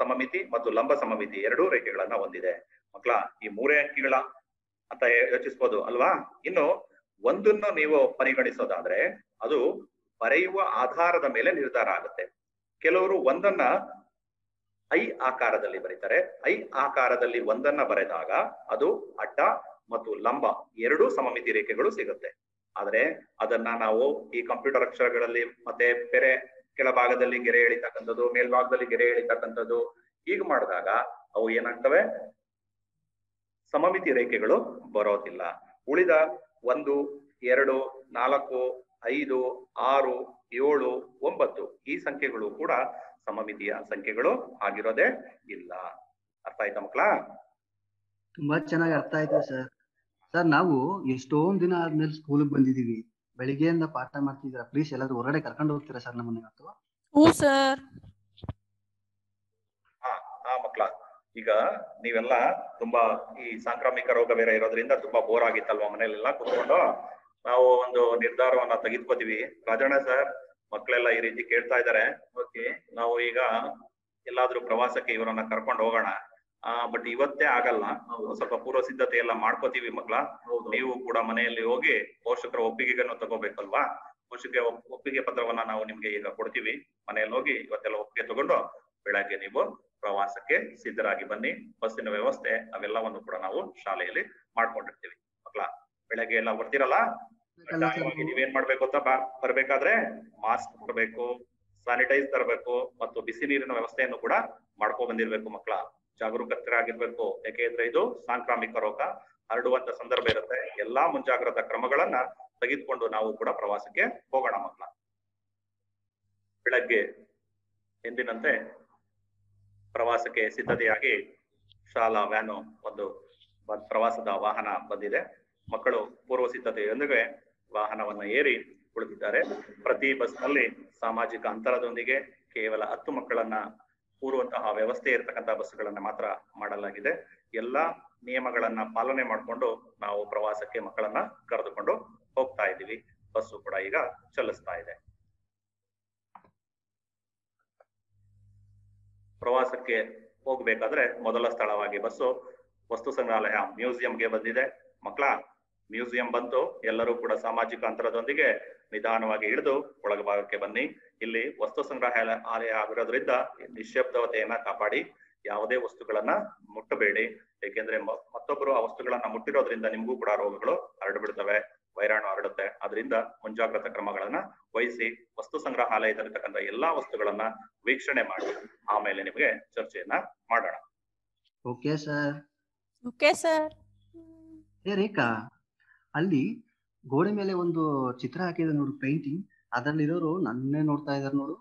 ಸಮಮಿತಿ ಮತ್ತು ಲಂಬ ಸಮಮಿತಿ ಎರಡೂ ರೇಖೆಗಳನ್ನ ಹೊಂದಿದೆ. ಮಕ್ಕಳ, ಈ 3 ಅಂಕಿಗಳ ಅಂತ ಯೋಚಿಸಬಹುದು ಅಲ್ವಾ? ಇನ್ನು 1 ನೀವು ಪರಿಗಣಿಸೋದಾದ್ರೆ ಅದು ಬರೆಯುವ ಆಧಾರದ ಮೇಲೆ ನಿರ್ಧಾರ ಆಗುತ್ತೆ. ಕೆಲವರು 1 ಐ ಆಕಾರದಲ್ಲಿ ಬರೀತಾರೆ. ಐ ಆಕಾರದಲ್ಲಿ 1 ಬರೆದಾಗ ಅದು ಅಡ್ಡ ಮತ್ತು ಲಂಬ ಎರಡೂ ಸಮಮಿತಿ ರೇಖೆಗಳು ಸಿಗುತ್ತೆ. ಆದ್ರೆ ಅದನ್ನ ನಾವು ಈ ಕಂಪ್ಯೂಟರ್ ಅಕ್ಷರಗಳಲ್ಲಿ ಮತ್ತೆ ಬೇರೆ ಕೆಳಭಾಗದಲ್ಲಿ ಗೆರೆ ಎಳಿತಕ್ಕಂಥದ್ದು, ಮೇಲ್ಭಾಗದಲ್ಲಿ ಗೆರೆ ಎಳಿತಕ್ಕಂಥದ್ದು ಈಗ ಮಾಡಿದಾಗ ಅವು ಏನಾಗ್ತವೆ? ಸಮಮಿತಿ ರೇಖೆಗಳು ಬರೋದಿಲ್ಲ. ಉಳಿದ 1, 2, 4, 5, 6, 7, 9 ಈ ಸಂಖ್ಯೆಗಳು ಕೂಡ ಸಮಮಿತಿಯ ಸಂಖ್ಯೆಗಳು ಆಗಿರೋದೇ ಇಲ್ಲ. ಅರ್ಥ ಆಯ್ತಾ ಮಕ್ಕಳ? ತುಂಬಾ ಚೆನ್ನಾಗಿ ಅರ್ಥ ಆಯ್ತು ಸರ್. ಸರ್ ನಾವು ಎಷ್ಟೊಂದ್ ದಿನ ಆದ್ಮೇಲೆ ಸ್ಕೂಲ್ಗೆ ಬಂದಿದೀವಿ. ಬೆಳಿಗ್ಗೆಯಿಂದ ಪಾಠ ಮಾಡ್ತಿದ್ದೀರಾ, ಪ್ಲೀಸ್ ಎಲ್ಲರೂ ಹೊರಗಡೆ ಕರ್ಕೊಂಡು ಹೋಗ್ತೀರಾ ಸರ್ ನಮ್ಮನ್ನ ಇವತ್ತು? ಓ ಸರ್. ಮಕ್ಕಳ ಈಗ ನೀವೆಲ್ಲ ತುಂಬಾ ಈ ಸಾಂಕ್ರಾಮಿಕ ರೋಗ ಬೇರೆ ಇರೋದ್ರಿಂದ ತುಂಬಾ ಬೋರ್ ಆಗಿತ್ತಲ್ವಾ ಮನೆಯಲ್ಲೆಲ್ಲ ಕೂತ್ಕೊಂಡು. ನಾವು ಒಂದು ನಿರ್ಧಾರವನ್ನ ತೆಗೆದುಕೋತೀವಿ. ರಾಜಣ್ಣ ಸರ್, ಮಕ್ಕಳೆಲ್ಲ ಈ ರೀತಿ ಕೇಳ್ತಾ ಇದಾರೆ. ಓಕೆ, ನಾವು ಈಗ ಎಲ್ಲಾದ್ರೂ ಪ್ರವಾಸಕ್ಕೆ ಇವರನ್ನ ಕರ್ಕೊಂಡು ಹೋಗೋಣ. ಬಟ್ ಇವತ್ತೇ ಆಗಲ್ಲ, ನಾವು ಸ್ವಲ್ಪ ಪೂರ್ವ ಸಿದ್ಧತೆ ಎಲ್ಲ ಮಾಡ್ಕೋತೀವಿ ಮಕ್ಕಳ. ನೀವು ಕೂಡ ಮನೆಯಲ್ಲಿ ಹೋಗಿ ಪೋಷಕರ ಒಪ್ಪಿಗೆಯನ್ನು ತಗೋಬೇಕಲ್ವಾ? ಒಪ್ಪಿಗೆ ಪತ್ರವನ್ನ ನಾವು ನಿಮ್ಗೆ ಈಗ ಕೊಡ್ತೀವಿ. ಮನೆಯಲ್ಲಿ ಹೋಗಿ ಇವತ್ತೆಲ್ಲ ಒಪ್ಪಿಗೆ ತಗೊಂಡು ಬೆಳಗ್ಗೆ ನೀವು ಪ್ರವಾಸಕ್ಕೆ ಸಿದ್ಧರಾಗಿ ಬನ್ನಿ. ಬಸ್ಸಿನ ವ್ಯವಸ್ಥೆ ಅವೆಲ್ಲವನ್ನು ಕೂಡ ನಾವು ಶಾಲೆಯಲ್ಲಿ ಮಾಡ್ಕೊಂಡಿರ್ತೀವಿ ಮಕ್ಕಳ. ಬೆಳಗ್ಗೆ ಎಲ್ಲ ಬರ್ತಿರಲ್ಲ, ನೀವೇನ್ ಮಾಡ್ಬೇಕು ಅಂತ, ಬರ್ಬೇಕಾದ್ರೆ ಮಾಸ್ಕ್ ಕೊಡ್ಬೇಕು, ಸ್ಯಾನಿಟೈಸ್ ತರಬೇಕು ಮತ್ತು ಬಿಸಿ ನೀರಿನ ವ್ಯವಸ್ಥೆಯನ್ನು ಕೂಡ ಮಾಡ್ಕೊ ಬಂದಿರ್ಬೇಕು ಮಕ್ಕಳ. ಜಾಗರೂಕರಾಗಿರ್ಬೇಕು, ಯಾಕೆಂದ್ರೆ ಇದು ಸಾಂಕ್ರಾಮಿಕ ರೋಗ ಹರಡುವಂತ ಸಂದರ್ಭ ಇರುತ್ತೆ. ಎಲ್ಲಾ ಮುಂಜಾಗ್ರತಾ ಕ್ರಮಗಳನ್ನ ತೆಗೆದುಕೊಂಡು ನಾವು ಕೂಡ ಪ್ರವಾಸಕ್ಕೆ ಹೋಗೋಣ ಮಕ್ಕಳ. ಬೆಳಗ್ಗೆ ಎಂದಿನಂತೆ ಪ್ರವಾಸಕ್ಕೆ ಸಿದ್ಧತೆಯಾಗಿ ಶಾಲಾ ವ್ಯಾನು ಒಂದು ಪ್ರವಾಸದ ವಾಹನ ಬಂದಿದೆ. ಮಕ್ಕಳು ಪೂರ್ವ ಸಿದ್ಧತೆಯೊಂದಿಗೆ ವಾಹನವನ್ನು ಏರಿ ಕುಳಿತಿದ್ದಾರೆ. ಪ್ರತಿ ಬಸ್ನಲ್ಲಿ ಸಾಮಾಜಿಕ ಅಂತರದೊಂದಿಗೆ ಕೇವಲ 10 ಮಕ್ಕಳನ್ನ ಕೂರುವಂತಹ ವ್ಯವಸ್ಥೆ ಇರತಕ್ಕಂತಹ ಬಸ್ಗಳನ್ನ ಮಾತ್ರ ಮಾಡಲಾಗಿದೆ. ಎಲ್ಲಾ ನಿಯಮಗಳನ್ನ ಪಾಲನೆ ಮಾಡಿಕೊಂಡು ನಾವು ಪ್ರವಾಸಕ್ಕೆ ಮಕ್ಕಳನ್ನ ಕರೆದುಕೊಂಡು ಹೋಗ್ತಾ ಇದ್ದೀವಿ. ಬಸ್ಸು ಕೂಡ ಈಗ ಚಲಿಸ್ತಾ ಇದೆ. ಪ್ರವಾಸಕ್ಕೆ ಹೋಗ್ಬೇಕಾದ್ರೆ ಮೊದಲ ಸ್ಥಳವಾಗಿ ಬಸ್ಸು ವಸ್ತು ಸಂಗ್ರಹಾಲಯ ಮ್ಯೂಸಿಯಂಗೆ ಬಂದಿದೆ ಮಕ್ಕಳ. ಮ್ಯೂಸಿಯಂ ಬಂತು, ಎಲ್ಲರೂ ಕೂಡ ಸಾಮಾಜಿಕ ಅಂತರದೊಂದಿಗೆ ನಿಧಾನವಾಗಿ ಇಳಿದು ಒಳಗ ಭಾಗಕ್ಕೆ ಬನ್ನಿ. ಇಲ್ಲಿ ವಸ್ತು ಸಂಗ್ರಹಾಲಯ ಆಗಿರೋದ್ರಿಂದ ನಿಶ್ಶಬ್ದತೆಯನ್ನ ಕಾಪಾಡಿ, ಯಾವುದೇ ವಸ್ತುಗಳನ್ನ ಮುಟ್ಟಬೇಡಿ. ಏಕೆಂದ್ರೆ ಮತ್ತೊಬ್ಬರು ಆ ವಸ್ತುಗಳನ್ನ ಮುಟ್ಟಿರೋದ್ರಿಂದ ನಿಮಗೂ ಕೂಡ ರೋಗಗಳು ಹರಡ್ಬಿಡ್ತವೆ, ವೈರಾಣು ಹರಡುತ್ತೆ. ಅದರಿಂದ ಮುಂಜಾಗ್ರತಾ ಕ್ರಮಗಳನ್ನ ವಹಿಸಿ ವಸ್ತು ಸಂಗ್ರಹಾಲಯದಲ್ಲಿರ್ತಕ್ಕಂಥ ಎಲ್ಲಾ ವಸ್ತುಗಳನ್ನ ವೀಕ್ಷಣೆ ಮಾಡಿ, ಆಮೇಲೆ ನಿಮಗೆ ಚರ್ಚೆಯನ್ನ ಮಾಡೋಣ. Okay sir. Okay sir. Rekha, ಅಲ್ಲಿ ಗೋಡೆ ಮೇಲೆ ಒಂದು ಚಿತ್ರ ಹಾಕಿದ ನೋಡು, ಪೇಂಟಿಂಗ್. ಅದರಲ್ಲಿರೋರು ನನ್ನೇ ನೋಡ್ತಾ ಇದಾರೆ ನೋಡು.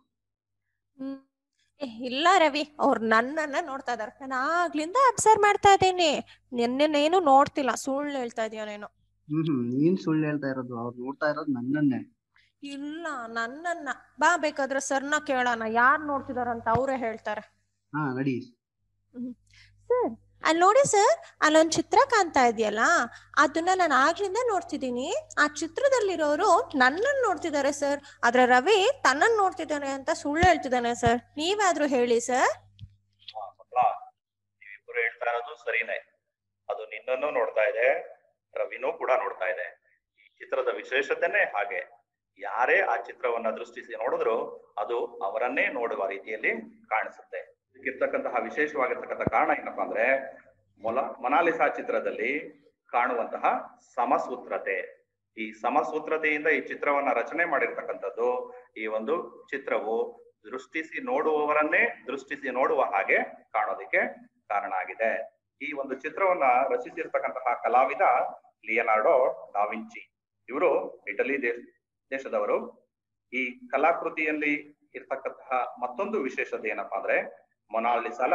ಇಲ್ಲ ರವಿ, ಅವ್ರು ನನ್ನನ್ನ ನೋಡ್ತಾ ಇದಾರೆ. ನಾನು ಆಗ್ಲಿಂದ ಅಬ್ಸರ್ವ್ ಮಾಡ್ತಾ ಇದ್ದೀನಿ, ನಿನ್ನೇನೇನು ನೋಡ್ತಿಲ್ಲ. ಸುಳ್ಳು ಹೇಳ್ತಾ ಇದೀಯ ನೀನು. ನೀನ್ ಸುಳ್ಳು ಹೇಳ್ತಾ ಇರೋದು, ಅವ್ರು ನೋಡ್ತಾ ಇರೋದು ನನ್ನನ್ನೇ. ಇಲ್ಲ ನನ್ನನ್ನ. ಬಾ, ಬೇಕಾದ್ರೆ ಸರ್ನ ಕೇಳೋಣ ಯಾರು ನೋಡ್ತಿದಾರಂತ, ಅವರೇ ಹೇಳ್ತಾರೆ. ಹಾ ನಡಿ ಸರ್. ಅಲ್ಲಿ ನೋಡಿ ಸರ್, ಅಲ್ಲೊಂದು ಚಿತ್ರ ಕಾಣ್ತಾ ಇದೆಯಲ್ಲ, ಅದನ್ನ ನಾನು ಆಗ್ಲಿಂದ ನೋಡ್ತಿದ್ದೀನಿ. ಆ ಚಿತ್ರದಲ್ಲಿರೋರು ನನ್ನನ್ನು ನೋಡ್ತಿದ್ದಾರೆ ಸರ್, ಆದ್ರೆ ರವಿ ತನ್ನನ್ನು ನೋಡ್ತಿದ್ದಾನೆ ಅಂತ ಸುಳ್ಳು ಹೇಳ್ತಿದ್ದಾನೆ ಸರ್. ನೀವಾದ್ರೂ ಹೇಳಿ ಸರ್. ನೀವಿಬ್ರು ಹೇಳ್ತಾ ಇರೋದು ಸರಿನೇ. ಅದು ನಿನ್ನನ್ನು ನೋಡ್ತಾ ಇದೆ, ರವಿನೂ ಕೂಡ ನೋಡ್ತಾ ಇದೆ. ಈ ಚಿತ್ರದ ವಿಶೇಷತೆನೇ ಹಾಗೆ, ಯಾರೇ ಆ ಚಿತ್ರವನ್ನ ದೃಷ್ಟಿಸಿ ನೋಡಿದ್ರು ಅದು ಅವರನ್ನೇ ನೋಡುವ ರೀತಿಯಲ್ಲಿ ಕಾಣಿಸುತ್ತೆ. ಇದಕ್ಕಿರ್ತಕ್ಕಂತಹ ವಿಶೇಷವಾಗಿರ್ತಕ್ಕಂಥ ಕಾರಣ ಏನಪ್ಪಾ ಅಂದ್ರೆ, ಮೊನಾಲಿಸಾ ಚಿತ್ರದಲ್ಲಿ ಕಾಣುವಂತಹ ಸಮಸೂತ್ರತೆ. ಈ ಸಮಸೂತ್ರತೆಯಿಂದ ಈ ಚಿತ್ರವನ್ನ ರಚನೆ ಮಾಡಿರ್ತಕ್ಕಂಥದ್ದು. ಈ ಒಂದು ಚಿತ್ರವು ದೃಷ್ಟಿಸಿ ನೋಡುವವರನ್ನೇ ದೃಷ್ಟಿಸಿ ನೋಡುವ ಹಾಗೆ ಕಾಣೋದಿಕ್ಕೆ ಕಾರಣ ಆಗಿದೆ. ಈ ಒಂದು ಚಿತ್ರವನ್ನ ರಚಿಸಿರ್ತಕ್ಕಂತಹ ಕಲಾವಿದ ಲಿಯನಾರ್ಡೋ ಡಾವಿಂಚಿ. ಇವರು ಇಟಲಿ ದೇಶದವರು. ಈ ಕಲಾಕೃತಿಯಲ್ಲಿ ಇರ್ತಕ್ಕಂತಹ ಮತ್ತೊಂದು ವಿಶೇಷತೆ ಏನಪ್ಪಾ ಅಂದ್ರೆ, ಮೊನಾಲಿಸಾಲ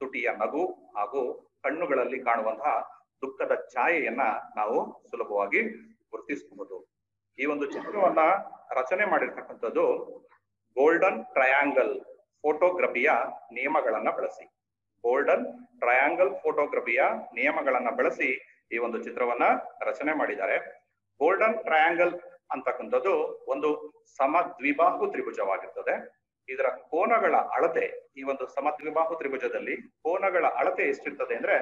ತುಟಿಯ ನಗು ಹಾಗೂ ಕಣ್ಣುಗಳಲ್ಲಿ ಕಾಣುವಂತಹ ದುಃಖದ ಛಾಯೆಯನ್ನ ನಾವು ಸುಲಭವಾಗಿ ಗುರುತಿಸಬಹುದು. ಈ ಒಂದು ಚಿತ್ರವನ್ನ ರಚನೆ ಮಾಡಿರ್ತಕ್ಕಂಥದ್ದು ಗೋಲ್ಡನ್ ಟ್ರಯಾಂಗಲ್ ಫೋಟೋಗ್ರಫಿಯ ನಿಯಮಗಳನ್ನ ಬಳಸಿ. ಗೋಲ್ಡನ್ ಟ್ರಯಾಂಗಲ್ ಫೋಟೋಗ್ರಫಿಯ ನಿಯಮಗಳನ್ನ ಬಳಸಿ ಈ ಒಂದು ಚಿತ್ರವನ್ನ ರಚನೆ ಮಾಡಿದ್ದಾರೆ. ಗೋಲ್ಡನ್ ಟ್ರಯಾಂಗಲ್ ಅಂತಕ್ಕಂಥದ್ದು ಒಂದು ಸಮದ್ವಿಬಾಹು ತ್ರಿಭುಜವಾಗಿರ್ತದೆ. ಇದರ ಕೋನಗಳ ಅಳತೆ, ಈ ಒಂದು ಸಮದ್ವಿಬಾಹು ತ್ರಿಭುಜದಲ್ಲಿ ಕೋನಗಳ ಅಳತೆ ಎಷ್ಟಿರ್ತದೆ ಅಂದ್ರೆ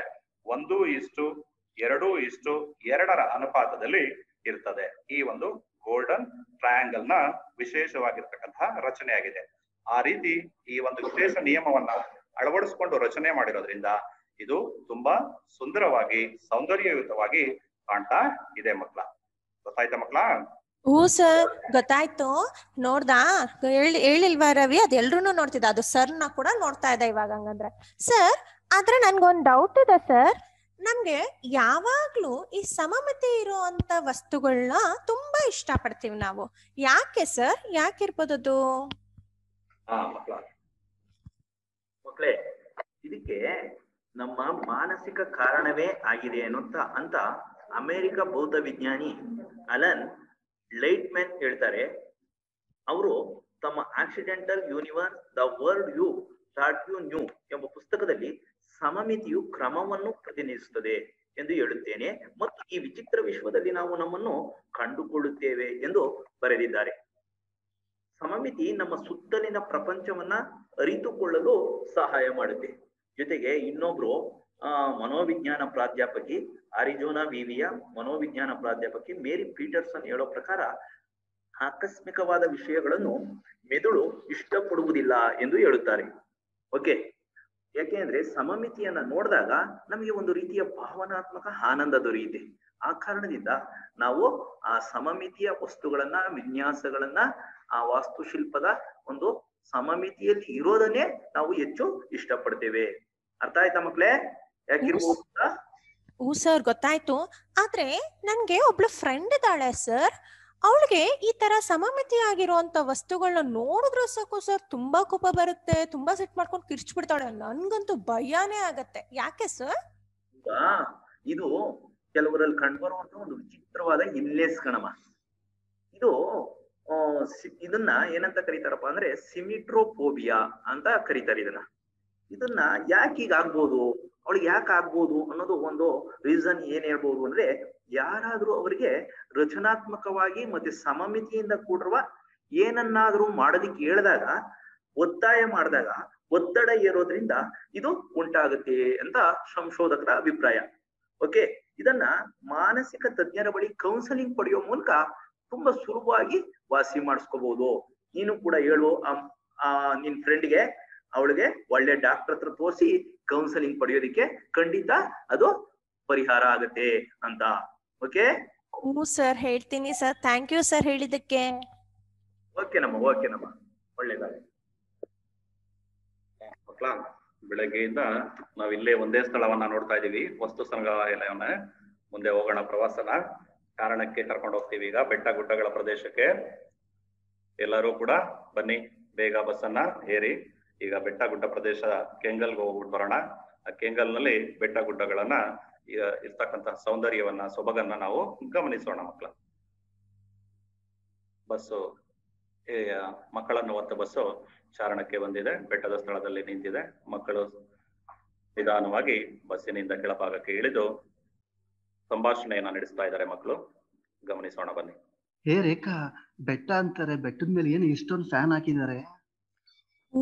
1:2:2 ಅನುಪಾತದಲ್ಲಿ ಇರ್ತದೆ. ಈ ಒಂದು ಗೋಲ್ಡನ್ ಟ್ರಯಾಂಗಲ್ ನ ವಿಶೇಷವಾಗಿರ್ತಕ್ಕಂತಹ ರಚನೆಯಾಗಿದೆ. ಆ ರೀತಿ ಈ ಒಂದು ವಿಶೇಷ ನಿಯಮವನ್ನ ಅಳವಡಿಸಿಕೊಂಡು ರಚನೆ ಮಾಡಿರೋದ್ರಿಂದ ಇದು ತುಂಬಾ ಸುಂದರವಾಗಿ ಸೌಂದರ್ಯಯುತವಾಗಿ ಕಾಣ್ತಾ ಇದೆ ಮಕ್ಕಳ. ಗೊತ್ತಾಯ್ತಾ ಮಕ್ಕಳ? ಹೂ ಸರ್, ಗೊತ್ತಾಯ್ತು. ನೋಡ್ದಾ, ಹೇಳಿಲ್ವಾ ರವಿ, ಅದ್ ಎಲ್ರು ನೋಡ್ತಿದ್ದ, ಅದು ಸರ್ನ ಕೂಡ ನೋಡ್ತಾ ಇದ್ದ ಇವಾಗ. ಹಂಗಂದ್ರೆ ಸರ್, ಆದ್ರೆ ನನ್ಗೊಂದ್ ಡೌಟ್ ಇದೆ ಸರ್. ನಮ್ಗೆ ಯಾವಾಗ್ಲೂ ಈ ಸಮಮತೆ ಇರುವಂತ ವಸ್ತುಗಳನ್ನ ತುಂಬಾ ಇಷ್ಟ ಪಡ್ತೀವಿ ನಾವು. ಯಾಕೆ ಸರ್, ಯಾಕಿರ್ಬೋದದು? ಮಕ್ಕಳೇ, ಇದಕ್ಕೆ ನಮ್ಮ ಮಾನಸಿಕ ಕಾರಣವೇ ಆಗಿದೆ ಅನ್ನುವಂತ ಅಮೆರಿಕ ಬೌದ್ಧ ವಿಜ್ಞಾನಿ ಅಲನ್ ಲೈಟ್ ಮ್ಯಾನ್ ಹೇಳ್ತಾರೆ, ಅವರು ತಮ್ಮ accidental universe the world you thought you knew ಎಂಬ ಪುಸ್ತಕದಲ್ಲಿ ಸಮಮಿತಿಯು ಕ್ರಮವನ್ನು ಪ್ರತಿನಿಧಿಸುತ್ತದೆ ಎಂದು ಹೇಳುತ್ತೇನೆ ಮತ್ತು ಈ ವಿಚಿತ್ರ ವಿಶ್ವದಲ್ಲಿ ನಾವು ನಮ್ಮನ್ನು ಕಂಡುಕೊಳ್ಳುತ್ತೇವೆ ಎಂದು ಬರೆದಿದ್ದಾರೆ. ಸಮಮಿತಿ ನಮ್ಮ ಸುತ್ತಲಿನ ಪ್ರಪಂಚವನ್ನ ಅರಿತುಕೊಳ್ಳಲು ಸಹಾಯ ಮಾಡುತ್ತೆ. ಜೊತೆಗೆ ಇನ್ನೊಬ್ರು ಮನೋವಿಜ್ಞಾನ ಪ್ರಾಧ್ಯಾಪಕಿ, ಅರಿಜೋನಾ ವಿವಿಯ ಮನೋವಿಜ್ಞಾನ ಪ್ರಾಧ್ಯಾಪಕಿ ಮೇರಿ ಪೀಟರ್ಸನ್ ಹೇಳೋ ಪ್ರಕಾರ ಆಕಸ್ಮಿಕವಾದ ವಿಷಯಗಳನ್ನು ಮೆದುಳು ಇಷ್ಟಪಡುವುದಿಲ್ಲ ಎಂದು ಹೇಳುತ್ತಾರೆ. ಓಕೆ, ಯಾಕೆಂದ್ರೆ ಸಮಮಿತಿಯನ್ನ ನೋಡಿದಾಗ ನಮಗೆ ಒಂದು ರೀತಿಯ ಭಾವನಾತ್ಮಕ ಆನಂದ ದೊರೆಯುತ್ತೆ. ಆ ಕಾರಣದಿಂದ ನಾವು ಆ ಸಮಮಿತಿಯ ವಸ್ತುಗಳನ್ನ, ವಿನ್ಯಾಸಗಳನ್ನ, ಆ ವಾಸ್ತುಶಿಲ್ಪದ ಒಂದು ಸಮಮಿತಿಯಲ್ಲಿ ಇರೋದನ್ನೇ ನಾವು ಹೆಚ್ಚು ಇಷ್ಟಪಡ್ತೇವೆ. ಅರ್ಥ ಆಯ್ತಾ ಮಕ್ಕಳೇ? ಯಾಕಿರ್ಬೋದು? ಹೂ ಸರ್, ಗೊತ್ತಾಯ್ತು. ಆದ್ರೆ ನನ್ಗೆ ಒಬ್ಳು ಫ್ರೆಂಡ್ ಇದ್ದಾಳೆ ಸರ್, ಅವಳಿಗೆ ಈ ತರ ಸಮಮಿತಿ ಆಗಿರುವಂತ ವಸ್ತುಗಳನ್ನ ನೋಡಿದ್ರು ಸಾಕು ಸರ್ ತುಂಬಾ ಕೋಪ ಬರುತ್ತೆ, ತುಂಬಾ ಸಿಟ್ ಮಾಡ್ಕೊಂಡು ಕಿರ್ಚ್ ಬಿಡ್ತಾಳೆ. ನನ್ಗಂತೂ ಭಯಾನೇ ಆಗತ್ತೆ. ಯಾಕೆ ಸರ್? ಇದು ಕೆಲವರಲ್ಲಿ ಕಂಡುಬರುವಂತ ಒಂದು ವಿಚಿತ್ರವಾದ ಇನ್ಲೇಸ್ ಗಣಮ. ಇದು ಇದನ್ನ ಏನಂತ ಕರೀತಾರಪ್ಪ ಅಂದ್ರೆ ಸಿಮಿಟ್ರೋಫೋಬಿಯಾ ಅಂತ ಕರೀತಾರೆ ಇದನ್ನ. ಇದನ್ನ ಯಾಕೆ ಈಗ ಆಗ್ಬೋದು, ಅವಳಿಗೆ ಯಾಕೆ ಆಗ್ಬೋದು ಅನ್ನೋದು ಒಂದು ರೀಸನ್ ಏನ್ ಹೇಳ್ಬೋದು ಅಂದ್ರೆ, ಯಾರಾದ್ರೂ ಅವರಿಗೆ ರಚನಾತ್ಮಕವಾಗಿ ಮತ್ತೆ ಸಮಮಿತಿಯಿಂದ ಕೂಡಿರುವ ಏನನ್ನಾದ್ರೂ ಮಾಡೋದಿಕ್ಕೆ ಹೇಳಿದಾಗ, ಒತ್ತಾಯ ಮಾಡಿದಾಗ, ಒತ್ತಡ ಏರೋದ್ರಿಂದ ಇದು ಉಂಟಾಗುತ್ತೆ ಅಂತ ಸಂಶೋಧಕರ ಅಭಿಪ್ರಾಯ. ಓಕೆ, ಇದನ್ನ ಮಾನಸಿಕ ತಜ್ಞರ ಬಳಿ ಕೌನ್ಸೆಲಿಂಗ್ ಪಡೆಯೋ ಮೂಲಕ ತುಂಬಾ ಸುಲಭವಾಗಿ ವಾಸಿ ಮಾಡಿಸ್ಕೋಬಹುದು. ನೀನು ಕೂಡ ಹೇಳು ನಿನ್ ಫ್ರೆಂಡ್ಗೆ, ಅವಳಿಗೆ ಒಳ್ಳೆ ಡಾಕ್ಟರ್ ಹತ್ರ ತೋರಿಸಿ ಕೌನ್ಸೆಲಿಂಗ್ ಪಡೆಯೋದಿಕ್ಕೆ, ಖಂಡಿತ ಅದು ಪರಿಹಾರ ಆಗುತ್ತೆ ಅಂತ. ಓಕೆ ಸರ್, ಹೇಳ್ತೀನಿ ಸರ್. ಥ್ಯಾಂಕ್ ಯು ಸರ್ ಹೇಳಿದಕ್ಕೆ. ಓಕೆ ನಮ್ಮ ಒಳ್ಳೇದಾಗಲಿ. ಮಕ್ಕಳ, ಬೆಳಗ್ಗೆಯಿಂದ ನಾವ್ ಇಲ್ಲೇ ಒಂದೇ ಸ್ಥಳವನ್ನ ನೋಡ್ತಾ ಇದೀವಿ, ವಸ್ತು ಸಂಗ್ರಹಾಲಯವನ್ನ. ಮುಂದೆ ಹೋಗೋಣ ಪ್ರವಾಸನ, ಕಾರಣಕ್ಕೆ ಕರ್ಕೊಂಡು ಹೋಗ್ತೀವಿ ಈಗ ಬೆಟ್ಟ ಗುಡ್ಡಗಳ ಪ್ರದೇಶಕ್ಕೆ. ಎಲ್ಲರೂ ಕೂಡ ಬನ್ನಿ, ಬೇಗ ಬಸ್ಸನ್ನ ಏರಿ. ಈಗ ಬೆಟ್ಟ ಗುಡ್ಡ ಪ್ರದೇಶ ಕೆಂಗಲ್ಗೆ ಹೋಗ್ಬಿಟ್ಟು ಬರೋಣ. ಆ ಕೆಂಗಲ್ ನಲ್ಲಿ ಬೆಟ್ಟ ಗುಡ್ಡಗಳನ್ನ ಇರ್ತಕ್ಕಂತಹ ಸೌಂದರ್ಯವನ್ನ, ಸೊಬಗನ್ನ ನಾವು ಗಮನಿಸೋಣ ಮಕ್ಕಳ. ಬಸ್ಸು ಮಕ್ಕಳನ್ನು ಹೊತ್ತ ಬಸ್ಸು ಚಾರಣಕ್ಕೆ ಬಂದಿದೆ, ಬೆಟ್ಟದ ಸ್ಥಳದಲ್ಲಿ ನಿಂತಿದೆ. ಮಕ್ಕಳು ನಿಧಾನವಾಗಿ ಬಸ್ಸಿನಿಂದ ಕೆಳಭಾಗಕ್ಕೆ ಇಳಿದು ಸಂಭಾಷಣೆಯನ್ನ ನಡೆಸ್ತಾ ಇದ್ದಾರೆ ಮಕ್ಕಳು, ಗಮನಿಸೋಣ ಬನ್ನಿ. ಹೇ ರೇಖಾ, ಬೆಟ್ಟ ಅಂತಾರೆ, ಬೆಟ್ಟದ ಮೇಲೆ ಏನು ಇಷ್ಟೊಂದು ಫ್ಯಾನ್ ಹಾಕಿದ್ದಾರೆ?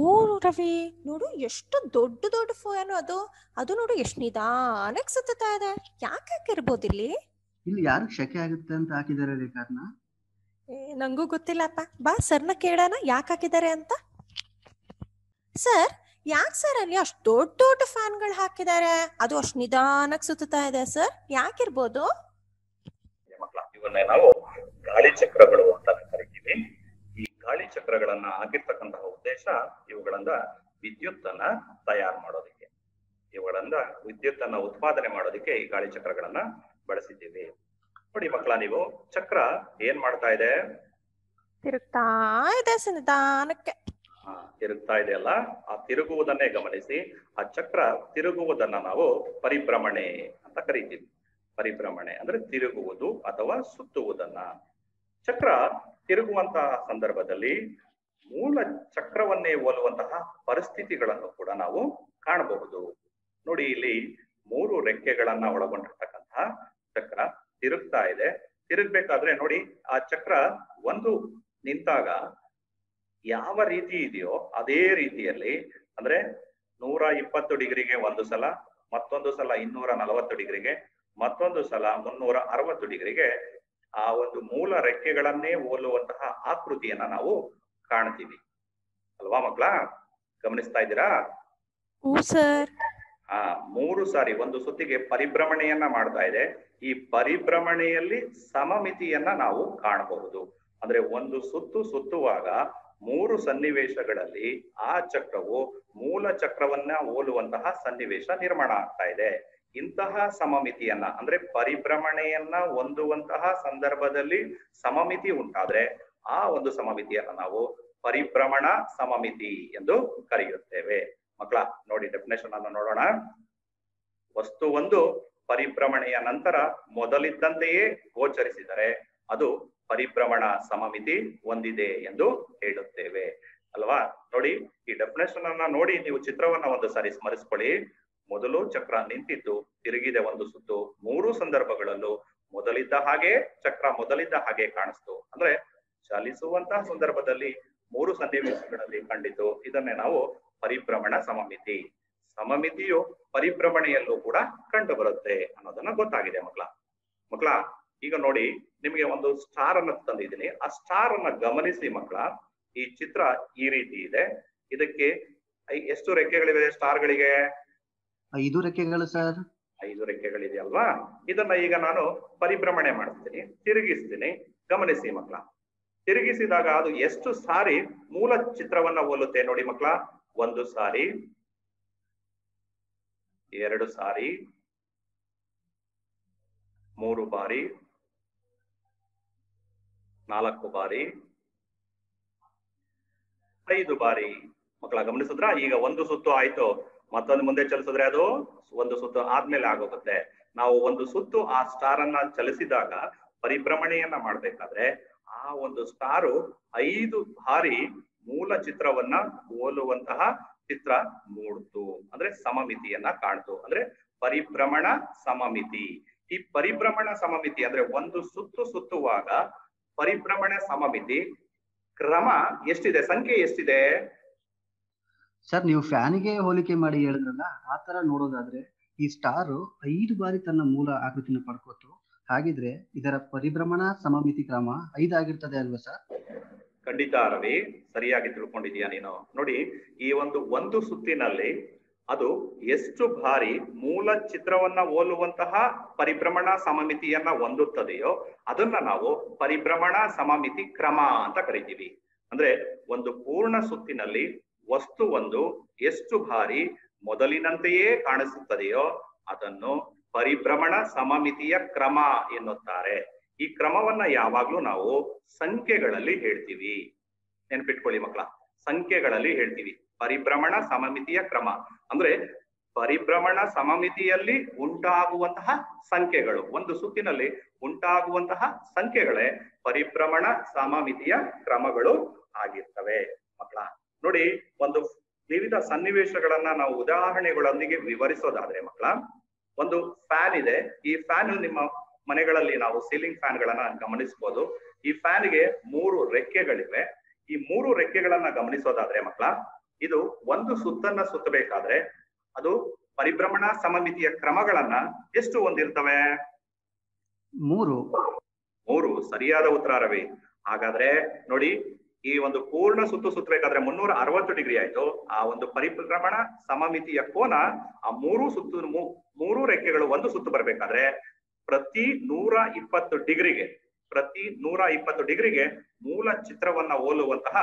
ಓ ರವಿ ನೋಡು, ಎಷ್ಟು ದೊಡ್ಡ ದೊಡ್ಡ ಫ್ಯಾನ್ ಅದು. ಅದು ನೋಡು ಎಷ್ಟು ನಿಧಾನಕ್ಕೆ ಸುತ್ತಾ ಇದೆ. ಯಾಕೆ ಹಾಕಿರ್ಬೋದು? ಇಲ್ಲಿ ಯಾರಿಗೆ ಶಕೆ ಆಗುತ್ತೆ ಅಂತ ಹಾಕಿದ್ದಾರೆ ರೇಖಾನ? ನಂಗೂ ಗೊತ್ತಿಲ್ಲಪ್ಪ, ಬಾ ಸರ್ನ ಕೇಳೋಣ ಯಾಕೆ ಹಾಕಿದ್ದಾರೆ ಅಂತ. ಸರ್, ಯಾಕೆ ಸರ್ ಅಲ್ಲಿ ಅಷ್ಟು ದೊಡ್ಡ ದೊಡ್ಡ ಫ್ಯಾನ್ಗಳು ಹಾಕಿದ್ದಾರೆ, ಅದು ಅಷ್ಟು ನಿಧಾನಕ್ಕೆ ಸುತ್ತಾ ಇದೆ ಸರ್, ಯಾಕಿರ್ಬೋದು? ಇವನ್ನೇ ನಾವು ಗಾಳಿ ಚಕ್ರಗಳು ಅಂತ ಕರಿತೀವಿ. ಈ ಗಾಳಿ ಚಕ್ರಗಳನ್ನ ಹಾಕಿರ್ತಕ್ಕಂತಹ ಉದ್ದೇಶ ಇವುಗಳಿಂದ ವಿದ್ಯುತ್ತನ್ನ ತಯಾರು ಮಾಡೋದಕ್ಕೆ, ಇವುಗಳಿಂದ ವಿದ್ಯುತ್ತನ್ನ ಉತ್ಪಾದನೆ ಮಾಡೋದಕ್ಕೆ ಈ ಗಾಳಿ ಚಕ್ರಗಳನ್ನ ಬಳಸಿದ್ದೀವಿ. ನೋಡಿ ಮಕ್ಕಳ, ನೀವು ಚಕ್ರ ಏನ್ ಮಾಡ್ತಾ ಇದೆ? ತಿರುಗ್ತಾ ಇದೆ ನಿಧಾನಕ್ಕೆ. ತಿರುಗ್ತಾ ಇದೆ ಅಲ್ಲ, ಆ ತಿರುಗುವುದನ್ನೇ ಗಮನಿಸಿ. ಆ ಚಕ್ರ ತಿರುಗುವುದನ್ನ ನಾವು ಪರಿಭ್ರಮಣೆ ಅಂತ ಕರಿತೀವಿ. ಪರಿಭ್ರಮಣೆ ಅಂದ್ರೆ ತಿರುಗುವುದು ಅಥವಾ ಸುತ್ತುವುದನ್ನ. ಚಕ್ರ ತಿರುಗುವಂತಹ ಸಂದರ್ಭದಲ್ಲಿ ಮೂಲ ಚಕ್ರವನ್ನೇ ಹೋಲುವಂತಹ ಪರಿಸ್ಥಿತಿಗಳನ್ನು ಕೂಡ ನಾವು ಕಾಣಬಹುದು. ನೋಡಿ, ಇಲ್ಲಿ 3 ರೆಕ್ಕೆಗಳನ್ನ ಒಳಗೊಂಡಿರ್ತಕ್ಕಂತಹ ಚಕ್ರ ತಿರುಗ್ತಾ ಇದೆ. ತಿರುಗ್ಬೇಕಾದ್ರೆ ನೋಡಿ, ಆ ಚಕ್ರ ಒಂದು ನಿಂತಾಗ ಯಾವ ರೀತಿ ಇದೆಯೋ ಅದೇ ರೀತಿಯಲ್ಲಿ, ಅಂದ್ರೆ 120 ಡಿಗ್ರಿಗೆ ಒಂದು ಸಲ, ಮತ್ತೊಂದು ಸಲ 240 ಡಿಗ್ರಿಗೆ, ಮತ್ತೊಂದು ಸಲ 360 ಡಿಗ್ರಿಗೆ, ಆ ಒಂದು ಮೂಲ ರೆಕ್ಕೆಗಳನ್ನೇ ಹೋಲುವಂತಹ ಆಕೃತಿಯನ್ನ ನಾವು ಕಾಣ್ತೀವಿ ಅಲ್ವಾ ಮಕ್ಕಳ? ಗಮನಿಸ್ತಾ ಇದ್ದೀರಾ? ಆ 3 ಸಾರಿ ಒಂದು ಸುತ್ತಿಗೆ ಪರಿಭ್ರಮಣೆಯನ್ನ ಮಾಡ್ತಾ ಇದೆ. ಈ ಪರಿಭ್ರಮಣೆಯಲ್ಲಿ ಸಮಮಿತಿಯನ್ನ ನಾವು ಕಾಣಬಹುದು. ಅಂದ್ರೆ ಒಂದು ಸುತ್ತು ಸುತ್ತುವಾಗ 3 ಸನ್ನಿವೇಶಗಳಲ್ಲಿ ಆ ಚಕ್ರವು ಮೂಲ ಚಕ್ರವನ್ನ ಹೋಲುವಂತಹ ಸನ್ನಿವೇಶ ನಿರ್ಮಾಣ ಆಗ್ತಾ ಇದೆ. ಇಂತಹ ಸಮಮಿತಿಯನ್ನ ಅಂದ್ರೆ ಪರಿಭ್ರಮಣೆಯನ್ನ ಹೊಂದುವಂತಹ ಸಂದರ್ಭದಲ್ಲಿ ಸಮಮಿತಿ ಉಂಟಾದ್ರೆ ಆ ಒಂದು ಸಮಮಿತಿಯನ್ನ ನಾವು ಪರಿಭ್ರಮಣ ಸಮಮಿತಿ ಎಂದು ಕರೆಯುತ್ತೇವೆ. ಮಕ್ಕಳ ನೋಡಿ, ಡೆಫಿನೇಷನ್ ಅನ್ನು ನೋಡೋಣ. ವಸ್ತುವೊಂದು ಪರಿಭ್ರಮಣೆಯ ನಂತರ ಮೊದಲಿದ್ದಂತೆಯೇ ಗೋಚರಿಸಿದರೆ ಅದು ಪರಿಭ್ರಮಣ ಸಮಮಿತಿ ಹೊಂದಿದೆ ಎಂದು ಹೇಳುತ್ತೇವೆ ಅಲ್ವಾ. ನೋಡಿ ಈ ಡೆಫಿನೇಷನ್ ಅನ್ನು ನೋಡಿ ನೀವು ಚಿತ್ರವನ್ನ ಒಂದು ಸಾರಿ ಸ್ಮರಿಸಿಕೊಳ್ಳಿ. ಮೊದಲು ಚಕ್ರ ನಿಂತಿದ್ದು, ತಿರುಗಿದೆ ಒಂದು ಸುತ್ತು, ಮೂರು ಸಂದರ್ಭಗಳಲ್ಲೂ ಮೊದಲಿದ್ದ ಹಾಗೆ ಚಕ್ರ ಮೊದಲಿದ್ದ ಹಾಗೆ ಕಾಣಿಸ್ತು. ಅಂದ್ರೆ ಚಲಿಸುವಂತಹ ಸಂದರ್ಭದಲ್ಲಿ ಮೂರು ಸನ್ನಿವೇಶಗಳಲ್ಲಿ ಕಂಡಿತು. ಇದನ್ನೇ ನಾವು ಪರಿಭ್ರಮಣ ಸಮಮಿತಿ, ಸಮಮಿತಿಯು ಪರಿಭ್ರಮಣೆಯಲ್ಲೂ ಕೂಡ ಕಂಡು ಬರುತ್ತೆ ಅನ್ನೋದನ್ನ ಗೊತ್ತಾಗಿದೆ ಮಕ್ಕಳ. ಈಗ ನೋಡಿ ನಿಮಗೆ ಒಂದು ಸ್ಟಾರ್ ಅನ್ನ ತಂದಿದ್ದೀನಿ. ಆ ಸ್ಟಾರ್ ಅನ್ನ ಗಮನಿಸಿ ಮಕ್ಕಳ, ಈ ಚಿತ್ರ ಈ ರೀತಿ ಇದೆ. ಇದಕ್ಕೆ ಎಷ್ಟು ರೆಕ್ಕೆಗಳಿವೆ? ಸ್ಟಾರ್ ಗಳಿಗೆ 5 ರೆಕ್ಕೆಗಳು ಸರ್, 5 ರೆಕ್ಕೆಗಳಿದೆ ಅಲ್ವಾ. ಇದನ್ನ ಈಗ ನಾನು ಪರಿಭ್ರಮಣೆ ಮಾಡ್ತೀನಿ, ತಿರುಗಿಸ್ತೀನಿ. ಗಮನಿಸಿ ಮಕ್ಕಳ, ತಿರುಗಿಸಿದಾಗ ಅದು ಎಷ್ಟು ಸಾರಿ ಮೂಲ ಚಿತ್ರವನ್ನ ಹೋಲುತ್ತೆ ನೋಡಿ ಮಕ್ಕಳ. 1 ಸಾರಿ, 2 ಸಾರಿ, 3 ಬಾರಿ, 4 ಬಾರಿ, 5 ಬಾರಿ. ಮಕ್ಕಳ ಗಮನಿಸಿದ್ರ? ಈಗ 1 ಸುತ್ತು ಆಯ್ತು, ಮತ್ತೊಂದು ಮುಂದೆ ಚಲಿಸಿದ್ರೆ ಅದು 1 ಸುತ್ತು ಆದ್ಮೇಲೆ ಆಗೋಗುತ್ತೆ. ನಾವು 1 ಸುತ್ತು ಆ ಸ್ಟಾರ್ ಅನ್ನ ಚಲಿಸಿದಾಗ, ಪರಿಭ್ರಮಣೆಯನ್ನ ಮಾಡ್ಬೇಕಾದ್ರೆ ಆ ಒಂದು ಸ್ಟಾರು 5 ಬಾರಿ ಮೂಲ ಚಿತ್ರವನ್ನ ಹೋಲುವಂತಹ ಚಿತ್ರ ಮೂಡ್ತು, ಅಂದ್ರೆ ಸಮಮಿತಿಯನ್ನ ಕಾಣ್ತು. ಅಂದ್ರೆ ಪರಿಭ್ರಮಣ ಸಮಮಿತಿ. ಈ ಪರಿಭ್ರಮಣ ಸಮಮಿತಿ ಅಂದ್ರೆ 1 ಸುತ್ತು ಸುತ್ತುವಾಗ ಪರಿಭ್ರಮಣ ಸಮಮಿತಿ ಕ್ರಮ ಎಷ್ಟಿದೆ, ಸಂಖ್ಯೆ ಎಷ್ಟಿದೆ ಸರ್? ನೀವು ಫ್ಯಾನಿಗೆ ಹೋಲಿಕೆ ಮಾಡಿ ಹೇಳಿದ್ರಲ್ಲ, ಆತರ ನೋಡೋದಾದ್ರೆ ಈ ಸ್ಟಾರು 5 ಬಾರಿ ತನ್ನ ಮೂಲ ಆಕೃತಿನ ಪಡ್ಕೋತು. ಹಾಗಿದ್ರೆ ಇದರ ಪರಿಭ್ರಮಣ ಸಮಮಿತಿ ಕ್ರಮ 5 ಆಗಿರ್ತದೆ ಅಲ್ವಾ ಸರ್? ಖಂಡಿತ ರವಿ, ಸರಿಯಾಗಿ ತಿಳ್ಕೊಂಡಿದೀಯ ನೀನು. ನೋಡಿ, ಈ ಒಂದು ಸುತ್ತಿನಲ್ಲಿ ಅದು ಎಷ್ಟು ಬಾರಿ ಮೂಲ ಚಿತ್ರವನ್ನ ಹೋಲುವಂತಹ ಪರಿಭ್ರಮಣ ಸಮಮಿತಿಯನ್ನ ಹೊಂದುತ್ತದೆಯೋ ಅದನ್ನ ನಾವು ಪರಿಭ್ರಮಣ ಸಮಮಿತಿ ಕ್ರಮ ಅಂತ ಕರಿತೀವಿ. ಅಂದ್ರೆ ಒಂದು ಪೂರ್ಣ ಸುತ್ತಿನಲ್ಲಿ ವಸ್ತುವೊಂದು ಎಷ್ಟು ಬಾರಿ ಮೊದಲಿನಂತೆಯೇ ಕಾಣಿಸುತ್ತದೆಯೋ ಅದನ್ನು ಪರಿಭ್ರಮಣ ಸಮಮಿತಿಯ ಕ್ರಮ ಎನ್ನುತ್ತಾರೆ. ಈ ಕ್ರಮವನ್ನ ಯಾವಾಗ್ಲೂ ನಾವು ಸಂಖ್ಯೆಗಳಲ್ಲಿ ಹೇಳ್ತೀವಿ. ನೆನ್ಪಿಟ್ಕೊಳ್ಳಿ ಮಕ್ಕಳ, ಸಂಖ್ಯೆಗಳಲ್ಲಿ ಹೇಳ್ತೀವಿ ಪರಿಭ್ರಮಣ ಸಮಮಿತಿಯ ಕ್ರಮ ಅಂದ್ರೆ ಪರಿಭ್ರಮಣ ಸಮಮಿತಿಯಲ್ಲಿ ಉಂಟಾಗುವಂತಹ ಸಂಖ್ಯೆಗಳು. ಒಂದು ಸುತ್ತಿನಲ್ಲಿ ಉಂಟಾಗುವಂತಹ ಸಂಖ್ಯೆಗಳೇ ಪರಿಭ್ರಮಣ ಸಮಮಿತಿಯ ಕ್ರಮಗಳು ಆಗಿರ್ತವೆ ಮಕ್ಕಳ. ನೋಡಿ, ಒಂದು ವಿವಿಧ ಸನ್ನಿವೇಶಗಳನ್ನ ನಾವು ಉದಾಹರಣೆಗಳೊಂದಿಗೆ ವಿವರಿಸೋದಾದ್ರೆ ಮಕ್ಕಳ, ಒಂದು ಫ್ಯಾನ್ ಇದೆ. ಈ ಫ್ಯಾನ್ ನಿಮ್ಮ ಮನೆಗಳಲ್ಲಿ ನಾವು ಸೀಲಿಂಗ್ ಫ್ಯಾನ್ ಗಳನ್ನ ಗಮನಿಸಬಹುದು. ಈ ಫ್ಯಾನ್ಗೆ 3 ರೆಕ್ಕೆಗಳಿವೆ. ಈ 3 ರೆಕ್ಕೆಗಳನ್ನ ಗಮನಿಸೋದಾದ್ರೆ ಮಕ್ಕಳ, ಇದು ಒಂದು ಸುತ್ತನ್ನ ಸುತ್ತಬೇಕಾದ್ರೆ ಅದು ಪರಿಭ್ರಮಣ ಸಮಮಿತಿಯ ಕ್ರಮಗಳನ್ನ ಎಷ್ಟು ಹೊಂದಿರ್ತವೆ? 3. ಸರಿಯಾದ ಉತ್ತರ ರವಿ. ಹಾಗಾದ್ರೆ ನೋಡಿ, ಈ ಒಂದು ಪೂರ್ಣ ಸುತ್ತು ಸುತ್ತಬೇಕಾದ್ರೆ 360 ಡಿಗ್ರಿ ಆಯ್ತು. ಆ ಒಂದು ಪರಿಭ್ರಮಣ ಸಮಮಿತಿಯ ಕೋನ ಆ 3 ಸುತ್ತು, 3 ರೆಕ್ಕೆಗಳು ಒಂದು ಸುತ್ತು ಬರ್ಬೇಕಾದ್ರೆ ಪ್ರತಿ 120 ಡಿಗ್ರಿಗೆ, ಮೂಲ ಚಿತ್ರವನ್ನ ಹೋಲುವಂತಹ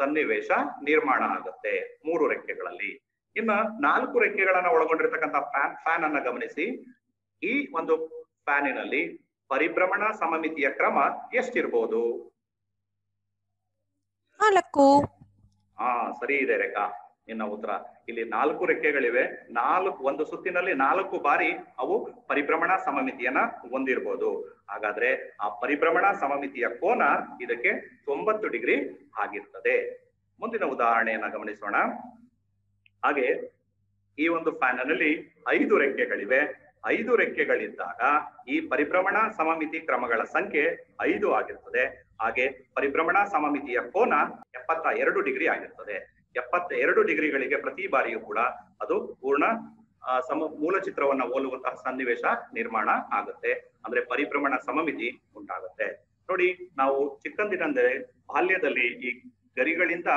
ಸನ್ನಿವೇಶ ನಿರ್ಮಾಣ ಆಗುತ್ತೆ 3 ರೆಕ್ಕೆಗಳಲ್ಲಿ. ಇನ್ನ 4 ರೆಕ್ಕೆಗಳನ್ನ ಒಳಗೊಂಡಿರ್ತಕ್ಕಂಥ ಫ್ಯಾನ್ ಅನ್ನ ಗಮನಿಸಿ. ಈ ಒಂದು ಫ್ಯಾನಿನಲ್ಲಿ ಪರಿಭ್ರಮಣ ಸಮಮಿತಿಯ ಕ್ರಮ ಎಷ್ಟಿರ್ಬೋದು? 4. ಸರಿ ಇದೆ ರೇಖಾ ನಿನ್ನ ಉತ್ತರ. ಇಲ್ಲಿ 4 ರೆಕ್ಕೆಗಳಿವೆ. 1 ಸುತ್ತಿನಲ್ಲಿ 4 ಬಾರಿ ಅವು ಪರಿಭ್ರಮಣ ಸಮಮಿತಿಯನ್ನ ಹೊಂದಿರ್ಬೋದು. ಹಾಗಾದ್ರೆ ಆ ಪರಿಭ್ರಮಣ ಸಮಮಿತಿಯ ಕೋನ ಇದಕ್ಕೆ 90 ಡಿಗ್ರಿ ಆಗಿರ್ತದೆ. ಮುಂದಿನ ಉದಾಹರಣೆಯನ್ನ ಗಮನಿಸೋಣ. ಹಾಗೆ ಈ ಒಂದು ಫ್ಯಾನ್ ನಲ್ಲಿ 5 ರೆಕ್ಕೆಗಳಿವೆ. 5 ರೆಕ್ಕೆಗಳಿದ್ದಾಗ ಈ ಪರಿಭ್ರಮಣ ಸಮಮಿತಿ ಕ್ರಮಗಳ ಸಂಖ್ಯೆ 5 ಆಗಿರ್ತದೆ. ಹಾಗೆ ಪರಿಭ್ರಮಣ ಸಮಮಿತಿಯ ಕೋನ 72 ಡಿಗ್ರಿ ಆಗಿರ್ತದೆ. 72 ಡಿಗ್ರಿಗಳಿಗೆ ಪ್ರತಿ ಬಾರಿಯೂ ಕೂಡ ಅದು ಪೂರ್ಣ ಮೂಲ ಚಿತ್ರವನ್ನ ಹೋಲುವಂತಹ ಸನ್ನಿವೇಶ ನಿರ್ಮಾಣ ಆಗುತ್ತೆ. ಅಂದ್ರೆ ಪರಿಭ್ರಮಣ ಸಮಮಿತಿ ಉಂಟಾಗುತ್ತೆ. ನೋಡಿ, ನಾವು ಚಿಕ್ಕಂದಿನಂದರೆ ಬಾಲ್ಯದಲ್ಲಿ ಈ ಗರಿಗಳಿಂದ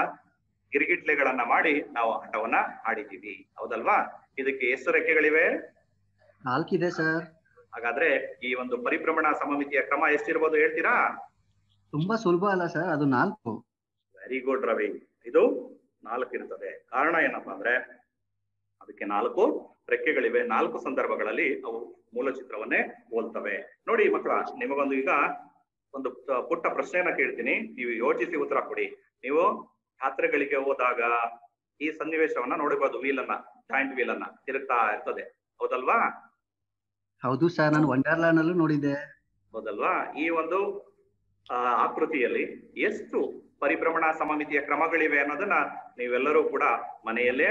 ಗಿರಿಗಿಟ್ಲೆಗಳನ್ನ ಮಾಡಿ ನಾವು ಆಟವನ್ನ ಆಡಿದೀವಿ, ಹೌದಲ್ವಾ? ಇದಕ್ಕೆ ಎಷ್ಟು ರೆಕ್ಕೆಗಳಿವೆ? 4 ಸರ್. ಹಾಗಾದ್ರೆ ಈ ಒಂದು ಪರಿಭ್ರಮಣ ಸಮಮಿತಿಯ ಕ್ರಮ ಎಷ್ಟಿರ್ಬೋದು ಹೇಳ್ತೀರಾ? ತುಂಬಾ ಸುಲಭ ಅಲ್ಲ ಸರ್, ಅದು 4. ವೆರಿ ಗುಡ್ ರವಿ, ಇದು 4 ಇರ್ತದೆ. ಕಾರಣ ಏನಪ್ಪಾ ಅಂದ್ರೆ ಅದಕ್ಕೆ 4 ರೆಕ್ಕೆಗಳಿವೆ. 4 ಸಂದರ್ಭಗಳಲ್ಲಿ ಅವು ಮೂಲ ಚಿತ್ರವನ್ನೇ ಹೋಲ್ತವೆ. ನೋಡಿ ಮಕ್ಕಳ, ನಿಮಗೊಂದು ಈಗ ಒಂದು ಪುಟ್ಟ ಪ್ರಶ್ನೆಯನ್ನ ಕೇಳ್ತೀನಿ, ನೀವು ಯೋಚಿಸಿ ಉತ್ತರ ಕೊಡಿ. ನೀವು ಯಾತ್ರೆಗಳಿಗೆ ಹೋದಾಗ ಈ ಸನ್ನಿವೇಶವನ್ನ ನೋಡಬಹುದು. ಜಾಯಿಂಟ್ ವೀಲ್ ಅನ್ನ ತಿರುಗ್ತಾ ಇರ್ತದೆ, ಹೌದಲ್ವಾ? ಹೌದು ಸರ್, ನಾನು ವಂಡರ್ಲಾ ನಲ್ಲೂ ನೋಡಿದ್ದೆ, ಹೌದಲ್ವಾ? ಈ ಒಂದು ಆಕೃತಿಯಲ್ಲಿ ಎಷ್ಟು ಪರಿಭ್ರಮಣ ಸಮಮಿತಿಯ ಕ್ರಮಗಳಿವೆ ಅನ್ನೋದನ್ನ ನೀವೆಲ್ಲರೂ ಕೂಡ ಮನೆಯಲ್ಲೇ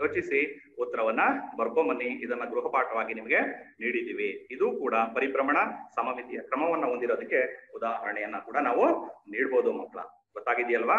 ಯೋಚಿಸಿ ಉತ್ತರವನ್ನ ಬರ್ಕೊಂಬನ್ನಿ. ಇದನ್ನ ಗೃಹಪಾಠವಾಗಿ ನಿಮಗೆ ನೀಡಿದ್ದೀವಿ. ಇದು ಕೂಡ ಪರಿಭ್ರಮಣ ಸಮಮಿತಿಯ ಕ್ರಮವನ್ನ ಹೊಂದಿರೋದಕ್ಕೆ ಉದಾಹರಣೆಯನ್ನ ಕೂಡ ನಾವು ನೀಡಬಹುದು. ಮಕ್ಕಳ ಗೊತ್ತಾಗಿದೆಯಲ್ವಾ?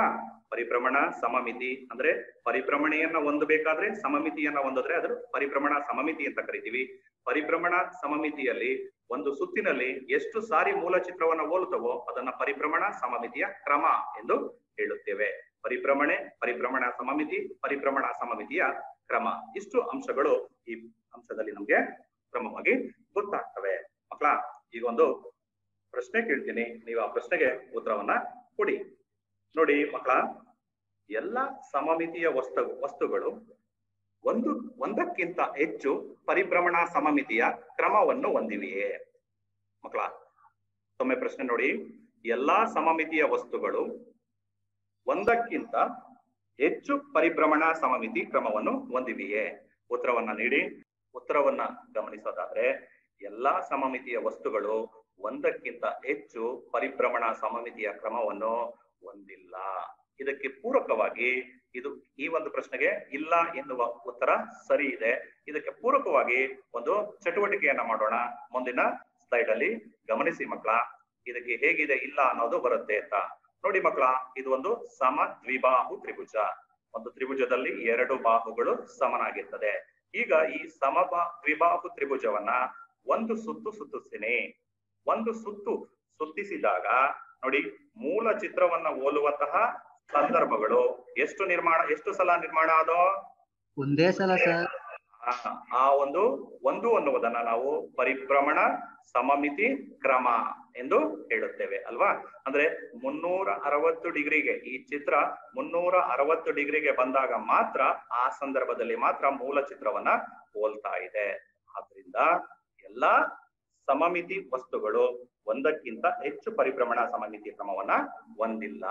ಪರಿಭ್ರಮಣ ಸಮಮಿತಿ ಅಂದ್ರೆ ಪರಿಭ್ರಮಣೆಯನ್ನ ಹೊಂದಬೇಕಾದ್ರೆ ಸಮಮಿತಿಯನ್ನ ಹೊಂದಿದ್ರೆ ಅದರ ಪರಿಭ್ರಮಣ ಸಮಮಿತಿ ಅಂತ ಕರಿತೀವಿ. ಪರಿಭ್ರಮಣ ಸಮಮಿತಿಯಲ್ಲಿ ಒಂದು ಸುತ್ತಿನಲ್ಲಿ ಎಷ್ಟು ಸಾರಿ ಮೂಲ ಚಿತ್ರವನ್ನ ಹೋಲುತ್ತವೋ ಅದನ್ನ ಪರಿಭ್ರಮಣ ಸಮಮಿತಿಯ ಕ್ರಮ ಎಂದು ಹೇಳುತ್ತೇವೆ. ಪರಿಭ್ರಮಣೆ, ಪರಿಭ್ರಮಣ ಸಮಮಿತಿ, ಪರಿಭ್ರಮಣ ಸಮಮಿತಿಯ ಕ್ರಮ, ಇಷ್ಟು ಅಂಶಗಳು ಈ ಅಂಶದಲ್ಲಿ ನಮ್ಗೆ ಕ್ರಮವಾಗಿ ಗೊತ್ತಾಗ್ತವೆ. ಮಕ್ಕಳ, ಈಗ ಒಂದು ಪ್ರಶ್ನೆ ಕೇಳ್ತೀನಿ, ನೀವು ಆ ಪ್ರಶ್ನೆಗೆ ಉತ್ತರವನ್ನ ಕೊಡಿ. ನೋಡಿ ಮಕ್ಕಳ, ಎಲ್ಲ ಸಮಮಿತಿಯ ವಸ್ತುಗಳು ಒಂದಕ್ಕಿಂತ ಹೆಚ್ಚು ಪರಿಭ್ರಮಣ ಸಮಮಿತಿಯ ಕ್ರಮವನ್ನು ಹೊಂದಿವೆಯೇ? ಮಕ್ಕಳ, ತಮ್ಮ ಪ್ರಶ್ನೆ ನೋಡಿ. ಎಲ್ಲಾ ಸಮಮಿತಿಯ ವಸ್ತುಗಳು ಒಂದಕ್ಕಿಂತ ಹೆಚ್ಚು ಪರಿಭ್ರಮಣ ಸಮಮಿತಿ ಕ್ರಮವನ್ನು ಹೊಂದಿವೆಯೇ? ಉತ್ತರವನ್ನ ನೀಡಿ. ಉತ್ತರವನ್ನ ಗಮನಿಸೋದಾದ್ರೆ, ಎಲ್ಲಾ ಸಮಮಿತಿಯ ವಸ್ತುಗಳು ಒಂದಕ್ಕಿಂತ ಹೆಚ್ಚು ಪರಿಭ್ರಮಣ ಸಮಮಿತಿಯ ಕ್ರಮವನ್ನು ಹೊಂದಿಲ್ಲ. ಇದಕ್ಕೆ ಪೂರಕವಾಗಿ ಇದು ಈ ಒಂದು ಪ್ರಶ್ನೆಗೆ ಇಲ್ಲ ಎನ್ನುವ ಉತ್ತರ ಸರಿ ಇದೆ. ಇದಕ್ಕೆ ಪೂರಕವಾಗಿ ಒಂದು ಚಟುವಟಿಕೆಯನ್ನ ಮಾಡೋಣ. ಮುಂದಿನ ಸ್ಲೈಡ್ ಅಲ್ಲಿ ಗಮನಿಸಿ ಮಕ್ಕಳ, ಇದಕ್ಕೆ ಹೇಗಿದೆ ಇಲ್ಲ ಅನ್ನೋದು ಬರುತ್ತೆ ಅಂತ ನೋಡಿ ಮಕ್ಕಳ. ಇದು ಒಂದು ಸಮ ದ್ವಿಬಾಹು ತ್ರಿಭುಜ. ಒಂದು ತ್ರಿಭುಜದಲ್ಲಿ ಎರಡು ಬಾಹುಗಳು ಸಮನಾಗಿರ್ತದೆ. ಈಗ ಈ ದ್ವಿಬಾಹು ತ್ರಿಭುಜವನ್ನ ಒಂದು ಸುತ್ತು ಸುತ್ತಿಸ್ತೀನಿ. ಒಂದು ಸುತ್ತು ಸುತ್ತಿಸಿದಾಗ ನೋಡಿ, ಮೂಲ ಚಿತ್ರವನ್ನ ಹೋಲುವಂತಹ ಸಂದರ್ಭಗಳು ಎಷ್ಟು ಸಲ ನಿರ್ಮಾಣ ಆದೋ? ಒಂದೇ ಸಲ ಸರ್. ಆ ಒಂದು ಅನ್ನುವುದನ್ನ ನಾವು ಪರಿಭ್ರಮಣ ಸಮಮಿತಿ ಕ್ರಮ ಎಂದು ಹೇಳುತ್ತೇವೆ ಅಲ್ವಾ? ಅಂದ್ರೆ 360 ಡಿಗ್ರಿಗೆ ಈ ಚಿತ್ರ 360 ಡಿಗ್ರಿಗೆ ಬಂದಾಗ ಮಾತ್ರ, ಆ ಸಂದರ್ಭದಲ್ಲಿ ಮಾತ್ರ ಮೂಲ ಚಿತ್ರವನ್ನ ಹೋಲ್ತಾ ಇದೆ. ಆದ್ರಿಂದ ಎಲ್ಲಾ ಸಮಮಿತಿ ವಸ್ತುಗಳು ಒಂದಕ್ಕಿಂತ ಹೆಚ್ಚು ಪರಿಭ್ರಮಣ ಸಮಮಿತಿ ಕ್ರಮವನ್ನ ಹೊಂದಿಲ್ಲ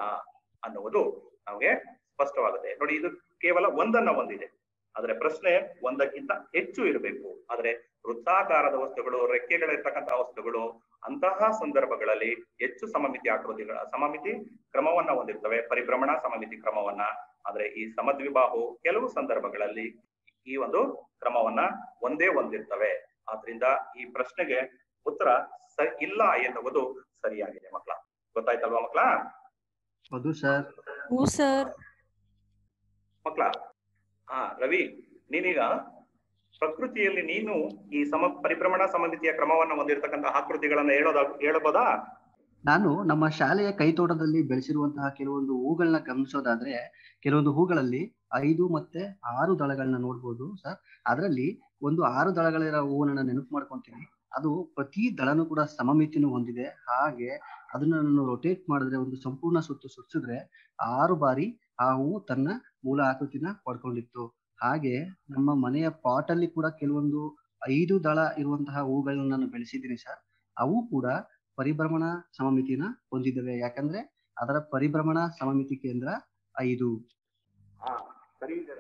ಅನ್ನುವುದು ನಮಗೆ ಸ್ಪಷ್ಟವಾಗುತ್ತೆ. ನೋಡಿ, ಇದು ಕೇವಲ ಒಂದನ್ನ ಹೊಂದಿದೆ. ಆದ್ರೆ ಪ್ರಶ್ನೆ ಒಂದಕ್ಕಿಂತ ಹೆಚ್ಚು ಇರಬೇಕು. ಆದ್ರೆ ವೃತ್ತಾಕಾರದ ವಸ್ತುಗಳು, ರೆಕ್ಕೆಗಳಿರ್ತಕ್ಕಂತಹ ವಸ್ತುಗಳು ಅಂತಹ ಸಂದರ್ಭಗಳಲ್ಲಿ ಹೆಚ್ಚು ಸಮಮಿತಿ ಆಕೃತಿಗಳ ಸಮಮಿತಿ ಕ್ರಮವನ್ನ ಹೊಂದಿರ್ತವೆ, ಪರಿಭ್ರಮಣ ಸಮಮಿತಿ ಕ್ರಮವನ್ನ. ಆದ್ರೆ ಈ ಸಮದ್ವಿಬಾಹು ಕೆಲವು ಸಂದರ್ಭಗಳಲ್ಲಿ ಈ ಒಂದು ಕ್ರಮವನ್ನ ಒಂದೇ ಹೊಂದಿರ್ತವೆ. ಆದ್ರಿಂದ ಈ ಪ್ರಶ್ನೆಗೆ ಉತ್ತರ ಇಲ್ಲ ಎನ್ನುವುದು ಸರಿಯಾಗಿದೆ. ಮಕ್ಕಳ, ಗೊತ್ತಾಯ್ತಲ್ವಾ ಮಕ್ಕಳ? ಹೌದು ಸರ್. ಹೂ ಸರ್. ಮಕ್ಕಳ, ರವಿ, ನೀನೀಗ ಪ್ರಕೃತಿಯಲ್ಲಿ ನೀನು ಈ ಪರಿಭ್ರಮಣ ಸಮಮಿತಿಯ ಕ್ರಮವನ್ನ ಹೊಂದಿರತಕ್ಕಂತಹ ಆಕೃತಿಗಳನ್ನ ಹೇಳಬಹುದಾ? ನಾನು ನಮ್ಮ ಶಾಲೆಯ ಕೈತೋಟದಲ್ಲಿ ಬೆಳೆಸಿರುವಂತಹ ಕೆಲವೊಂದು ಹೂಗಳನ್ನ ಗಮನಿಸೋದಾದ್ರೆ, ಕೆಲವೊಂದು ಹೂಗಳಲ್ಲಿ 5 ಮತ್ತು 6 ದಳಗಳನ್ನ ನೋಡ್ಬೋದು ಸರ್. ಅದರಲ್ಲಿ ಒಂದು 6 ದಳಗಳಿರೋ ಹೂವನ್ನ ನೆನಪು ಮಾಡ್ಕೊಂತೀನಿ. ಅದು ಪ್ರತಿ ದಳನೂ ಕೂಡ ಸಮಮಿತಿನೂ ಹೊಂದಿದೆ. ಹಾಗೆ ಅದನ್ನ ನಾನು ರೊಟೇಟ್ ಮಾಡಿದ್ರೆ, ಒಂದು ಸಂಪೂರ್ಣ ಸುತ್ತು ಸುತ್ತಿಸಿದ್ರೆ 6 ಬಾರಿ ಆ ಹೂವು ತನ್ನ ಮೂಲ ಆಕೃತಿನ ಪಡ್ಕೊಂಡಿತ್ತು. ಹಾಗೆ ನಮ್ಮ ಮನೆಯ ಪಾಟ್ ಅಲ್ಲಿ ಕೂಡ ಕೆಲವೊಂದು 5 ದಳ ಇರುವಂತಹ ಹೂಗಳನ್ನ ನಾನು ಬೆಳೆಸಿದ್ದೀನಿ ಸರ್. ಅವು ಕೂಡ ಪರಿಭ್ರಮಣ ಸಮಮಿತಿನ ಹೊಂದಿದ್ದಾವೆ. ಯಾಕಂದ್ರೆ ಅದರ ಪರಿಭ್ರಮಣ ಸಮಮಿತಿ ಕೇಂದ್ರ 5. ಸರಿ ಇದೆ.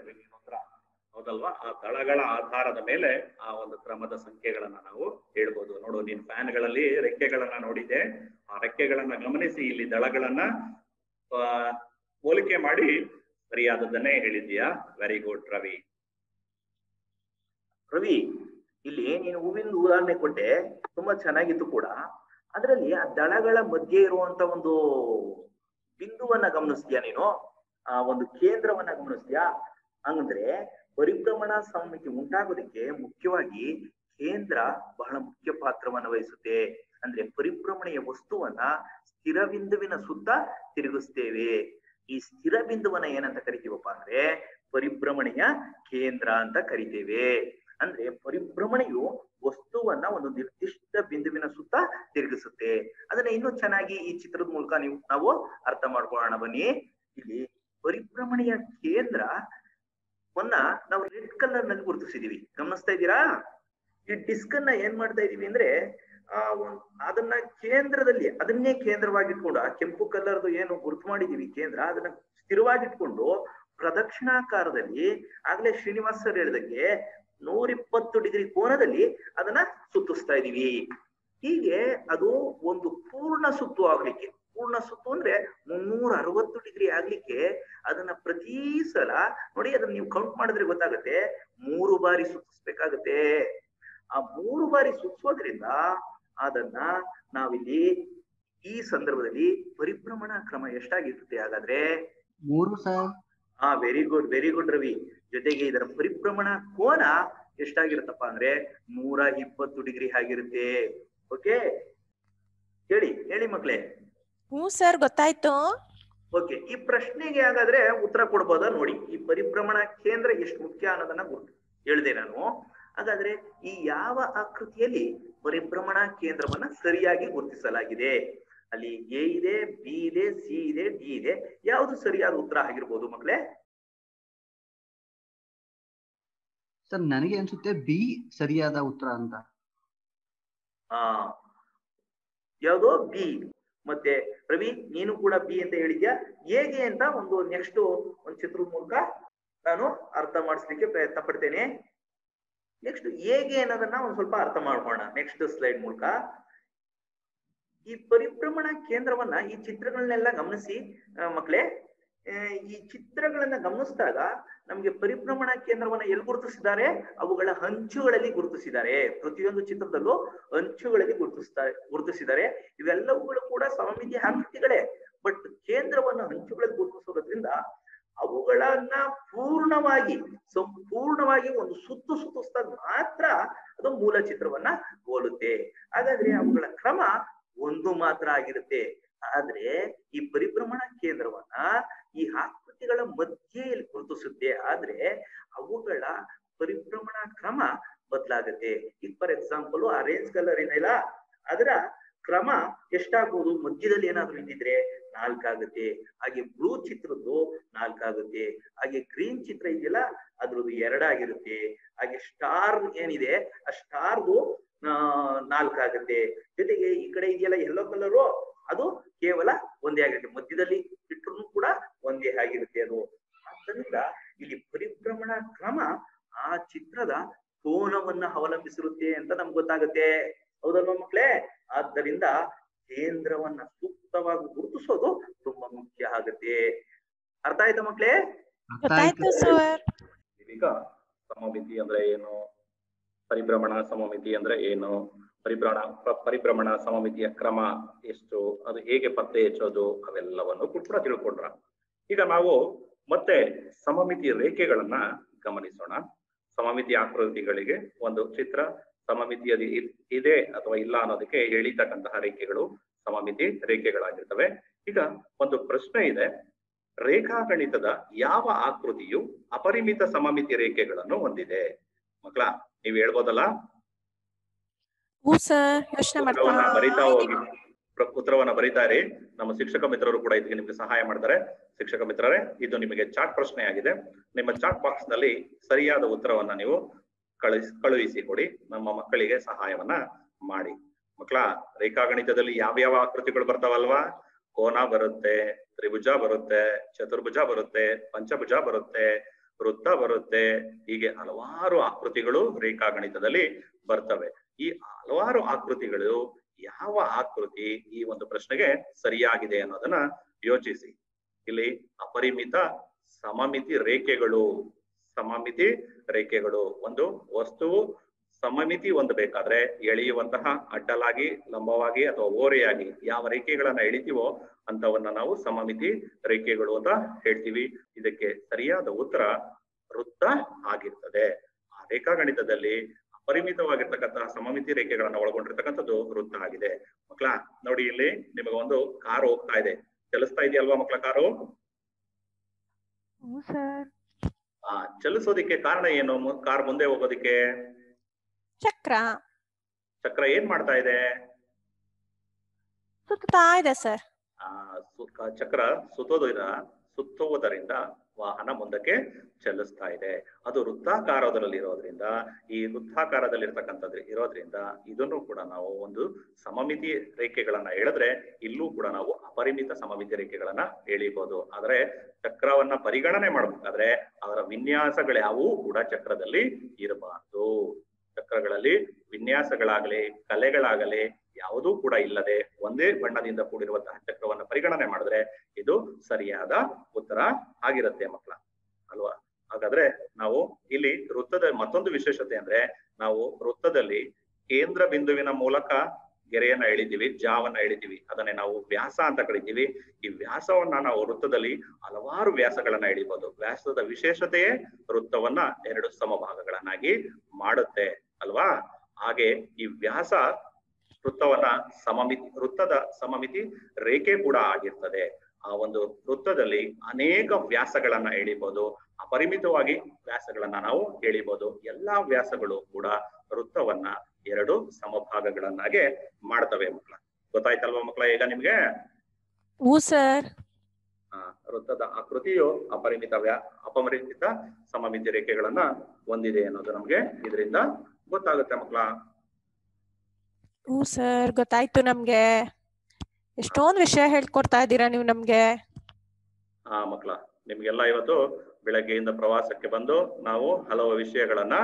ಹೌದಲ್ವಾ? ಆ ದಳಗಳ ಆಧಾರದ ಮೇಲೆ ಆ ಒಂದು ಕ್ರಮದ ಸಂಖ್ಯೆಗಳನ್ನ ನಾವು ಹೇಳ್ಬೋದು. ನೋಡು, ನೀನ್ ಫ್ಯಾನ್ಗಳಲ್ಲಿ ರೆಕ್ಕೆಗಳನ್ನ ನೋಡಿದೆ. ಆ ರೆಕ್ಕೆಗಳನ್ನ ಗಮನಿಸಿ ಇಲ್ಲಿ ದಳಗಳನ್ನ ಹೋಲಿಕೆ ಮಾಡಿ ಸರಿಯಾದದ್ದನ್ನೇ ಹೇಳಿದ್ಯಾ. Very good Ravi. ರವಿ, ಇಲ್ಲಿ ನೀನು ಹೂವಿನ ಉದಾಹರಣೆ ಕೊಟ್ಟೆ, ತುಂಬಾ ಚೆನ್ನಾಗಿತ್ತು ಕೂಡ. ಅದರಲ್ಲಿ ಆ ದಳಗಳ ಮಧ್ಯೆ ಇರುವಂತ ಒಂದು ಬಿಂದುವನ್ನ ಗಮನಿಸ್ತೀಯಾ ನೀನು? ಆ ಒಂದು ಕೇಂದ್ರವನ್ನ ಗಮನಿಸ್ತೀಯಾ? ಹಂಗಂದ್ರೆ ಪರಿಭ್ರಮಣ ಸಮಮಿತಿ ಉಂಟಾಗೋದಕ್ಕೆ ಮುಖ್ಯವಾಗಿ ಕೇಂದ್ರ ಬಹಳ ಮುಖ್ಯ ಪಾತ್ರವನ್ನು ವಹಿಸುತ್ತೆ. ಅಂದ್ರೆ ಪರಿಭ್ರಮಣೆಯ ವಸ್ತುವನ್ನ ಸ್ಥಿರ ಬಿಂದುವಿನ ಸುತ್ತ ತಿರುಗಿಸ್ತೇವೆ. ಈ ಸ್ಥಿರ ಬಿಂದುವನ್ನ ಏನಂತ ಕರಿತೀವಪ್ಪ ಅಂದ್ರೆ ಪರಿಭ್ರಮಣೆಯ ಕೇಂದ್ರ ಅಂತ ಕರಿತೇವೆ. ಅಂದ್ರೆ ಪರಿಭ್ರಮಣೆಯು ವಸ್ತುವನ್ನ ಒಂದು ನಿರ್ದಿಷ್ಟ ಬಿಂದುವಿನ ಸುತ್ತ ತಿರುಗಿಸುತ್ತೆ. ಅದನ್ನ ಇನ್ನೂ ಚೆನ್ನಾಗಿ ಈ ಚಿತ್ರದ ಮೂಲಕ ನಾವು ಅರ್ಥ ಮಾಡ್ಕೊಳ್ಳೋಣ ಬನ್ನಿ. ಇಲ್ಲಿ ಪರಿಭ್ರಮಣೆಯ ಕೇಂದ್ರ ನಾವು ರೆಡ್ ಕಲರ್ ನಲ್ಲಿ ಗುರುತಿಸಿದೀವಿ, ಗಮನಿಸ್ತಾ ಇದ್ದೀರಾ? ಈ ಡಿಸ್ಕ್ ಅನ್ನ ಏನ್ ಮಾಡ್ತಾ ಇದೀವಿ ಅಂದ್ರೆ ಅದನ್ನ ಕೇಂದ್ರದಲ್ಲಿ, ಅದನ್ನೇ ಕೇಂದ್ರವಾಗಿಟ್ಕೊಂಡು, ಆ ಕೆಂಪು ಕಲರ್ದು ಏನು ಗುರುತು ಮಾಡಿದೀವಿ ಕೇಂದ್ರ, ಅದನ್ನ ಸ್ಥಿರವಾಗಿಟ್ಕೊಂಡು ಪ್ರದಕ್ಷಿಣಾಕಾರದಲ್ಲಿ, ಆಗ್ಲೇ ಶ್ರೀನಿವಾಸ್ ಸರ್ ಹೇಳಿದಂಗೆ 120 ಡಿಗ್ರಿ ಕೋನದಲ್ಲಿ ಅದನ್ನ ಸುತ್ತಿಸ್ತಾ ಇದೀವಿ. ಹೀಗೆ ಅದು ಒಂದು ಪೂರ್ಣ ಸುತ್ತು ಆಗ್ಲಿಕ್ಕೆ पूर्ण ಸುತ್ತು ಅಂದ್ರೆ 360 ಡಿಗ್ರಿ ಆಗ್ಲಿಕ್ಕೆ ಅದನ್ನ ಪ್ರತಿ ಸಲ ನೋಡಿ ಅದನ್ನ ನೀವು ಕೌಂಟ್ ಮಾಡಿದ್ರೆ ಗೊತ್ತಾಗುತ್ತೆ 3 ಬಾರಿ ಸುತ್ತಿಸಬೇಕಾಗುತ್ತೆ ಆ 3 ಬಾರಿ ಸುತ್ತಿಸೋದ್ರಿಂದ ಅದನ್ನ ನಾವು ಇಲ್ಲಿ ಈ ಸಂದರ್ಭದಲ್ಲಿ ಪರಿಭ್ರಮಣ ಕ್ರಮ ಎಷ್ಟಾಗಿರುತ್ತೆ ಹಾಗಾದ್ರೆ 3 ಸರ್ ಆ ವೆರಿ ಗುಡ್ ರವಿ ಜೊತೆಗೆ ಇದರ ಪರಿಭ್ರಮಣ ಕೋನ ಎಷ್ಟಾಗಿರುತ್ತಪ್ಪ ಅಂದ್ರೆ 120 ಡಿಗ್ರಿ ಆಗಿರುತ್ತೆ ಓಕೆ ಹೇಳಿ ಹೇಳಿ ಮಕ್ಕಳೇ ಹೂ ಸರ್ ಗೊತ್ತಾಯ್ತು ಓಕೆ ಈ ಪ್ರಶ್ನೆಗೆ ಹಾಗಾದ್ರೆ ಉತ್ತರ ಕೊಡಬಹುದು ನೋಡಿ ಈ ಪರಿಭ್ರಮಣ ಕೇಂದ್ರ ಎಷ್ಟು ಮುಖ್ಯ ಅನ್ನೋದನ್ನ ಗುರುತು ಹೇಳಿದೆ ನಾನು ಹಾಗಾದ್ರೆ ಈ ಯಾವ ಆಕೃತಿಯಲ್ಲಿ ಪರಿಭ್ರಮಣ ಕೇಂದ್ರವನ್ನ ಸರಿಯಾಗಿ ಗುರುತಿಸಲಾಗಿದೆ ಅಲ್ಲಿ ಎ ಇದೆ ಬಿ ಇದೆ ಸಿ ಇದೆ ಡಿ ಇದೆ ಯಾವುದು ಸರಿಯಾದ ಉತ್ತರ ಆಗಿರಬಹುದು ಮಕ್ಕಳೇ ಸರ್ ನನಗೆ ಅನ್ಸುತ್ತೆ ಬಿ ಸರಿಯಾದ ಉತ್ತರ ಅಂತ ಆ ಯಾವುದು ಬಿ ಮತ್ತೆ ರವಿ ನೀನು ಕೂಡ ಬಿ ಅಂತ ಹೇಳಿದ್ಯಾ ಹೇಗೆ ಅಂತ ಒಂದು ನೆಕ್ಸ್ಟ್ ಒಂದು ಚಿತ್ರದ ಮೂಲಕ ನಾನು ಅರ್ಥ ಮಾಡಿಸಲಿಕ್ಕೆ ಪ್ರಯತ್ನ ಪಡ್ತೇನೆ ನೆಕ್ಸ್ಟ್ ಹೇಗೆ ಅನ್ನೋದನ್ನ ಒಂದು ಸ್ವಲ್ಪ ಅರ್ಥ ಮಾಡ್ಕೋಣ ನೆಕ್ಸ್ಟ್ ಸ್ಲೈಡ್ ಮೂಲಕ ಈ ಪರಿಭ್ರಮಣ ಕೇಂದ್ರವನ್ನ ಈ ಚಿತ್ರಗಳನ್ನೆಲ್ಲ ಗಮನಿಸಿ ಮಕ್ಕಳೇ ಈ ಚಿತ್ರಗಳನ್ನ ಗಮನಿಸಿದಾಗ ನಮಗೆ ಪರಿಭ್ರಮಣ ಕೇಂದ್ರವನ್ನ ಎಲ್ಲಿ ಗುರುತಿಸಿದ್ದಾರೆ ಅವುಗಳ ಅಂಚುಗಳಲ್ಲಿ ಗುರುತಿಸಿದ್ದಾರೆ ಪ್ರತಿಯೊಂದು ಚಿತ್ರದಲ್ಲೂ ಅಂಚುಗಳಲ್ಲಿ ಗುರುತಿಸಿದ್ದಾರೆ ಇವೆಲ್ಲವುಗಳು ಕೂಡ ಸಮಮಿತಿಯ ಆಕೃತಿಗಳೇ ಬಟ್ ಕೇಂದ್ರವನ್ನು ಅಂಚುಗಳಲ್ಲಿ ಗುರುತಿಸೋದ್ರಿಂದ ಅವುಗಳನ್ನ ಸಂಪೂರ್ಣವಾಗಿ ಒಂದು ಸುತ್ತು ಸುತ್ತಿಸಿದಾಗ ಮಾತ್ರ ಅದು ಮೂಲ ಚಿತ್ರವನ್ನ ಹೋಲುತ್ತೆ ಹಾಗಾದ್ರೆ ಅವುಗಳ ಕ್ರಮ ಒಂದು ಮಾತ್ರ ಆಗಿರುತ್ತೆ ಆದ್ರೆ ಈ ಪರಿಭ್ರಮಣ ಕೇಂದ್ರವನ್ನ ಈ ಆಕೃತಿಗಳ ಮಧ್ಯೆಯಲ್ಲಿ ಗುರುತಿಸುತ್ತೆ ಆದ್ರೆ ಅವುಗಳ ಪರಿಭ್ರಮಣ ಕ್ರಮ ಬದಲಾಗುತ್ತೆ ಈಗ ಫಾರ್ ಎಕ್ಸಾಂಪಲ್ ಆರೆಂಜ್ ಕಲರ್ ಏನಿಲ್ಲ ಅದರ ಕ್ರಮ ಎಷ್ಟಾಗ್ಬೋದು ಮಧ್ಯದಲ್ಲಿ ಏನಾದ್ರು ಇದ್ದಿದ್ರೆ 4 ಆಗುತ್ತೆ ಹಾಗೆ ಬ್ಲೂ ಚಿತ್ರದ್ದು 4 ಆಗುತ್ತೆ ಹಾಗೆ ಗ್ರೀನ್ ಚಿತ್ರ ಇದೆಯಲ್ಲ ಅದ್ರದ್ದು 2 ಆಗಿರುತ್ತೆ ಹಾಗೆ ಸ್ಟಾರ್ ಏನಿದೆ ಆ ಸ್ಟಾರ್ದು 4 ಆಗುತ್ತೆ ಜೊತೆಗೆ ಈ ಕಡೆ ಇದೆಯಲ್ಲ ಯೆಲ್ಲೋ ಕಲರು ಅದು ಕೇವಲ 1 ಆಗಿರುತ್ತೆ ಮಧ್ಯದಲ್ಲಿ ಇಟ್ಟರು ಕೂಡ 1 ಆಗಿರುತ್ತೆ ಅದು ಆದ್ದರಿಂದ ಇಲ್ಲಿ ಪರಿಭ್ರಮಣ ಕ್ರಮ ಆ ಚಿತ್ರದ ಕೋನವನ್ನ ಅವಲಂಬಿಸಿರುತ್ತೆ ಅಂತ ನಮ್ಗೆ ಗೊತ್ತಾಗುತ್ತೆ ಹೌದಲ್ವಾ ಮಕ್ಕಳೇ ಆದ್ದರಿಂದ ಕೇಂದ್ರವನ್ನ ಸೂಕ್ತವಾಗಿ ಗುರುತಿಸೋದು ತುಂಬಾ ಮುಖ್ಯ ಆಗುತ್ತೆ ಅರ್ಥ ಆಯ್ತಾ ಮಕ್ಕಳೇ ಈಗ ಸಮಮಿತಿ ಅಂದ್ರೆ ಏನು ಪರಿಭ್ರಮಣ ಸಮಮಿತಿ ಅಂದ್ರೆ ಏನು ಪರಿಭ್ರಮಣ ಸಮಮಿತಿಯ ಕ್ರಮ ಎಷ್ಟು ಅದು ಹೇಗೆ ಪತ್ತೆ ಹಚ್ಚೋದು ಅವೆಲ್ಲವನ್ನು ಕೂಡ ತಿಳ್ಕೊಂಡ್ರ ಈಗ ನಾವು ಮತ್ತೆ ಸಮಮಿತಿ ರೇಖೆಗಳನ್ನ ಗಮನಿಸೋಣ ಸಮಮಿತಿ ಆಕೃತಿಗಳಿಗೆ ಒಂದು ಚಿತ್ರ ಸಮಮಿತಿಯಲ್ಲಿ ಇದೆ ಅಥವಾ ಇಲ್ಲ ಅನ್ನೋದಕ್ಕೆ ಹೇಳಿತಕ್ಕಂತಹ ರೇಖೆಗಳು ಸಮಮಿತಿ ರೇಖೆಗಳಾಗಿರ್ತವೆ ಈಗ ಒಂದು ಪ್ರಶ್ನೆ ಇದೆ ರೇಖಾಗಣಿತದ ಯಾವ ಆಕೃತಿಯು ಅಪರಿಮಿತ ಸಮಮಿತಿ ರೇಖೆಗಳನ್ನು ಹೊಂದಿದೆ ಮಕ್ಕಳ ನೀವ್ ಹೇಳ್ಬೋದಲ್ಲ ಉತ್ತರವನ್ನ ಬರೀತಾರೆ ನಮ್ಮ ಶಿಕ್ಷಕ ಮಿತ್ರರು ಕೂಡ ಇದಕ್ಕೆ ನಿಮ್ಗೆ ಸಹಾಯ ಮಾಡ್ತಾರೆ ಶಿಕ್ಷಕ ಮಿತ್ರರೇ ಇದು ನಿಮಗೆ ಚಾಟ್ ಪ್ರಶ್ನೆ ಆಗಿದೆ ನಿಮ್ಮ ಚಾಟ್ ಬಾಕ್ಸ್ ನಲ್ಲಿ ಸರಿಯಾದ ಉತ್ತರವನ್ನ ನೀವು ಕಳುಹಿಸಿ ಕೊಡಿ ನಮ್ಮ ಮಕ್ಕಳಿಗೆ ಸಹಾಯವನ್ನ ಮಾಡಿ ಮಕ್ಕಳ ರೇಖಾಗಣಿತದಲ್ಲಿ ಯಾವ್ಯಾವ ಆಕೃತಿಗಳು ಬರ್ತಾವಲ್ವಾ ಕೋನ ಬರುತ್ತೆ ತ್ರಿಭುಜ ಬರುತ್ತೆ ಚತುರ್ಭುಜ ಬರುತ್ತೆ ಪಂಚಭುಜ ಬರುತ್ತೆ ವೃತ್ತ ಬರುತ್ತೆ ಹೀಗೆ ಹಲವಾರು ಆಕೃತಿಗಳು ರೇಖಾಗಣಿತದಲ್ಲಿ ಬರ್ತವೆ ಈ ಹಲವಾರು ಆಕೃತಿಗಳು ಯಾವ ಆಕೃತಿ ಈ ಒಂದು ಪ್ರಶ್ನೆಗೆ ಸರಿಯಾಗಿದೆ ಅನ್ನೋದನ್ನ ಯೋಚಿಸಿ ಇಲ್ಲಿ ಅಪರಿಮಿತ ಸಮಮಿತಿ ರೇಖೆಗಳು ಒಂದು ವಸ್ತುವು ಸಮಮಿತಿ ಹೊಂದಬೇಕಾದ್ರೆ ಎಳೆಯುವಂತಹ ಅಡ್ಡಲಾಗಿ ಲಂಬವಾಗಿ ಅಥವಾ ಓರೆಯಾಗಿ ಯಾವ ರೇಖೆಗಳನ್ನ ಎಳಿತೀವೋ ಅಂತವನ್ನ ನಾವು ಸಮಮಿತಿ ರೇಖೆಗಳು ಅಂತ ಹೇಳ್ತೀವಿ ಇದಕ್ಕೆ ಸರಿಯಾದ ಉತ್ತರ ವೃತ್ತ ಆಗಿರ್ತದೆ ಆ ರೇಖಾಗಣಿತದಲ್ಲಿ ಪರಿಮಿತವಾಗಿರ್ತಕ್ಕಂತಹ ಸಮಮಿತಿ ರೇಖೆಗಳನ್ನ ಒಳಗೊಂಡಿರ್ತಕ್ಕಂಥದ್ದು ವೃತ್ತ ಆಗಿದೆ ಮಕ್ಕಳ ನೋಡಿ ಇಲ್ಲಿ ನಿಮಗೆ ಒಂದು ಕಾರು ಹೋಗ್ತಾ ಇದೆ ಚಲಿಸ್ತಾ ಇದೆಯಲ್ವಾ ಮಕ್ಕಳ ಕಾರು ಚಲಿಸೋದಿಕ್ಕೆ ಕಾರಣ ಏನು ಕಾರ್ ಮುಂದೆ ಹೋಗೋದಿಕ್ಕೆ ಚಕ್ರ ಏನ್ ಮಾಡ್ತಾ ಇದೆ ಸುತ್ತಾ ಇದೆ ಸರ್ ಚಕ್ರ ಸುತ್ತುವುದರಿಂದ ವಾಹನ ಮುಂದಕ್ಕೆ ಚಲಿಸ್ತಾ ಇದೆ ಅದು ವೃತ್ತಾಕಾರದಲ್ಲಿ ಇರೋದ್ರಿಂದ ಈ ವೃತ್ತಾಕಾರದಲ್ಲಿ ಇರ್ತಕ್ಕಂಥದ್ದು ಇರೋದ್ರಿಂದ ಇದನ್ನು ಕೂಡ ನಾವು ಒಂದು ಸಮಮಿತಿ ರೇಖೆಗಳನ್ನ ಹೇಳಿದ್ರೆ ಇಲ್ಲೂ ಕೂಡ ನಾವು ಅಪರಿಮಿತ ಸಮಮಿತಿ ರೇಖೆಗಳನ್ನ ಎಳಿಬಹುದು ಆದ್ರೆ ಚಕ್ರವನ್ನ ಪರಿಗಣನೆ ಮಾಡಬೇಕಾದ್ರೆ ಅದರ ವಿನ್ಯಾಸಗಳ್ಯಾವೂ ಕೂಡ ಚಕ್ರದಲ್ಲಿ ಇರಬಾರ್ದು ಚಕ್ರಗಳಲ್ಲಿ ವಿನ್ಯಾಸಗಳಾಗಲಿ ಕಲೆಗಳಾಗಲಿ ಯಾವುದೂ ಕೂಡ ಇಲ್ಲದೆ ಒಂದೇ ಬಣ್ಣದಿಂದ ಕೂಡಿರುವಂತಹ ಚಕ್ರವನ್ನು ಪರಿಗಣನೆ ಮಾಡಿದ್ರೆ ಇದು ಸರಿಯಾದ ಉತ್ತರ ಆಗಿರುತ್ತೆ ಮಕ್ಕಳ, ಅಲ್ವಾ? ಹಾಗಾದ್ರೆ ನಾವು ಇಲ್ಲಿ ವೃತ್ತದ ಮತ್ತೊಂದು ವಿಶೇಷತೆ ಅಂದ್ರೆ, ನಾವು ವೃತ್ತದಲ್ಲಿ ಕೇಂದ್ರ ಬಿಂದುವಿನ ಮೂಲಕ ಗೆರೆಯನ್ನ ಎಳಿದೀವಿ, ಜಾವನ್ನ ಎಳಿದೀವಿ, ಅದನ್ನೇ ನಾವು ವ್ಯಾಸ ಅಂತ ಕರಿತೀವಿ. ಈ ವ್ಯಾಸವನ್ನ ನಾವು ವೃತ್ತದಲ್ಲಿ ಹಲವಾರು ವ್ಯಾಸಗಳನ್ನ ಎಳಿಬಹುದು. ವ್ಯಾಸದ ವಿಶೇಷತೆಯೇ ವೃತ್ತವನ್ನ ಎರಡು ಸಮಭಾಗಗಳನ್ನಾಗಿ ಮಾಡುತ್ತೆ ಅಲ್ವಾ? ಹಾಗೆ ಈ ವ್ಯಾಸ ವೃತ್ತವನ್ನ ಸಮಮಿತಿ, ವೃತ್ತದ ಸಮಮಿತಿ ರೇಖೆ ಕೂಡ ಆಗಿರ್ತದೆ. ಆ ಒಂದು ವೃತ್ತದಲ್ಲಿ ಅನೇಕ ವ್ಯಾಸಗಳನ್ನ ಎಳಿಬಹುದು, ಅಪರಿಮಿತವಾಗಿ ವ್ಯಾಸಗಳನ್ನ ನಾವು ಎಳಿಬಹುದು. ಎಲ್ಲಾ ವ್ಯಾಸಗಳು ಕೂಡ ವೃತ್ತವನ್ನ ಎರಡು ಸಮಭಾಗಗಳನ್ನಾಗೆ ಮಾಡ್ತವೆ ಮಕ್ಕಳ. ಗೊತ್ತಾಯ್ತಲ್ವಾ ಮಕ್ಕಳ ಈಗ ನಿಮ್ಗೆ? ವೃತ್ತದ ಆಕೃತಿಯು ಅಪರಿಮಿತ ಸಮಮಿತಿ ರೇಖೆಗಳನ್ನ ಹೊಂದಿದೆ ಅನ್ನೋದು ನಮ್ಗೆ ಇದರಿಂದ ಗೊತ್ತಾಗುತ್ತೆ ಮಕ್ಕಳ. ಹೂ ಸರ್, ಗೊತ್ತಾಯ್ತು ನಮ್ಗೆ. ಎಷ್ಟೊಂದು ವಿಷಯ ಹೇಳ್ಕೊಡ್ತಾ ಇದ್ದೀರಾ ನೀವು ನಮ್ಗೆ. ಹಾ ಮಕ್ಕಳ, ನಿಮ್ಗೆಲ್ಲ ಇವತ್ತು ಬೆಳಗ್ಗೆಯಿಂದ ಪ್ರವಾಸಕ್ಕೆ ಬಂದು ನಾವು ಹಲವು ವಿಷಯಗಳನ್ನ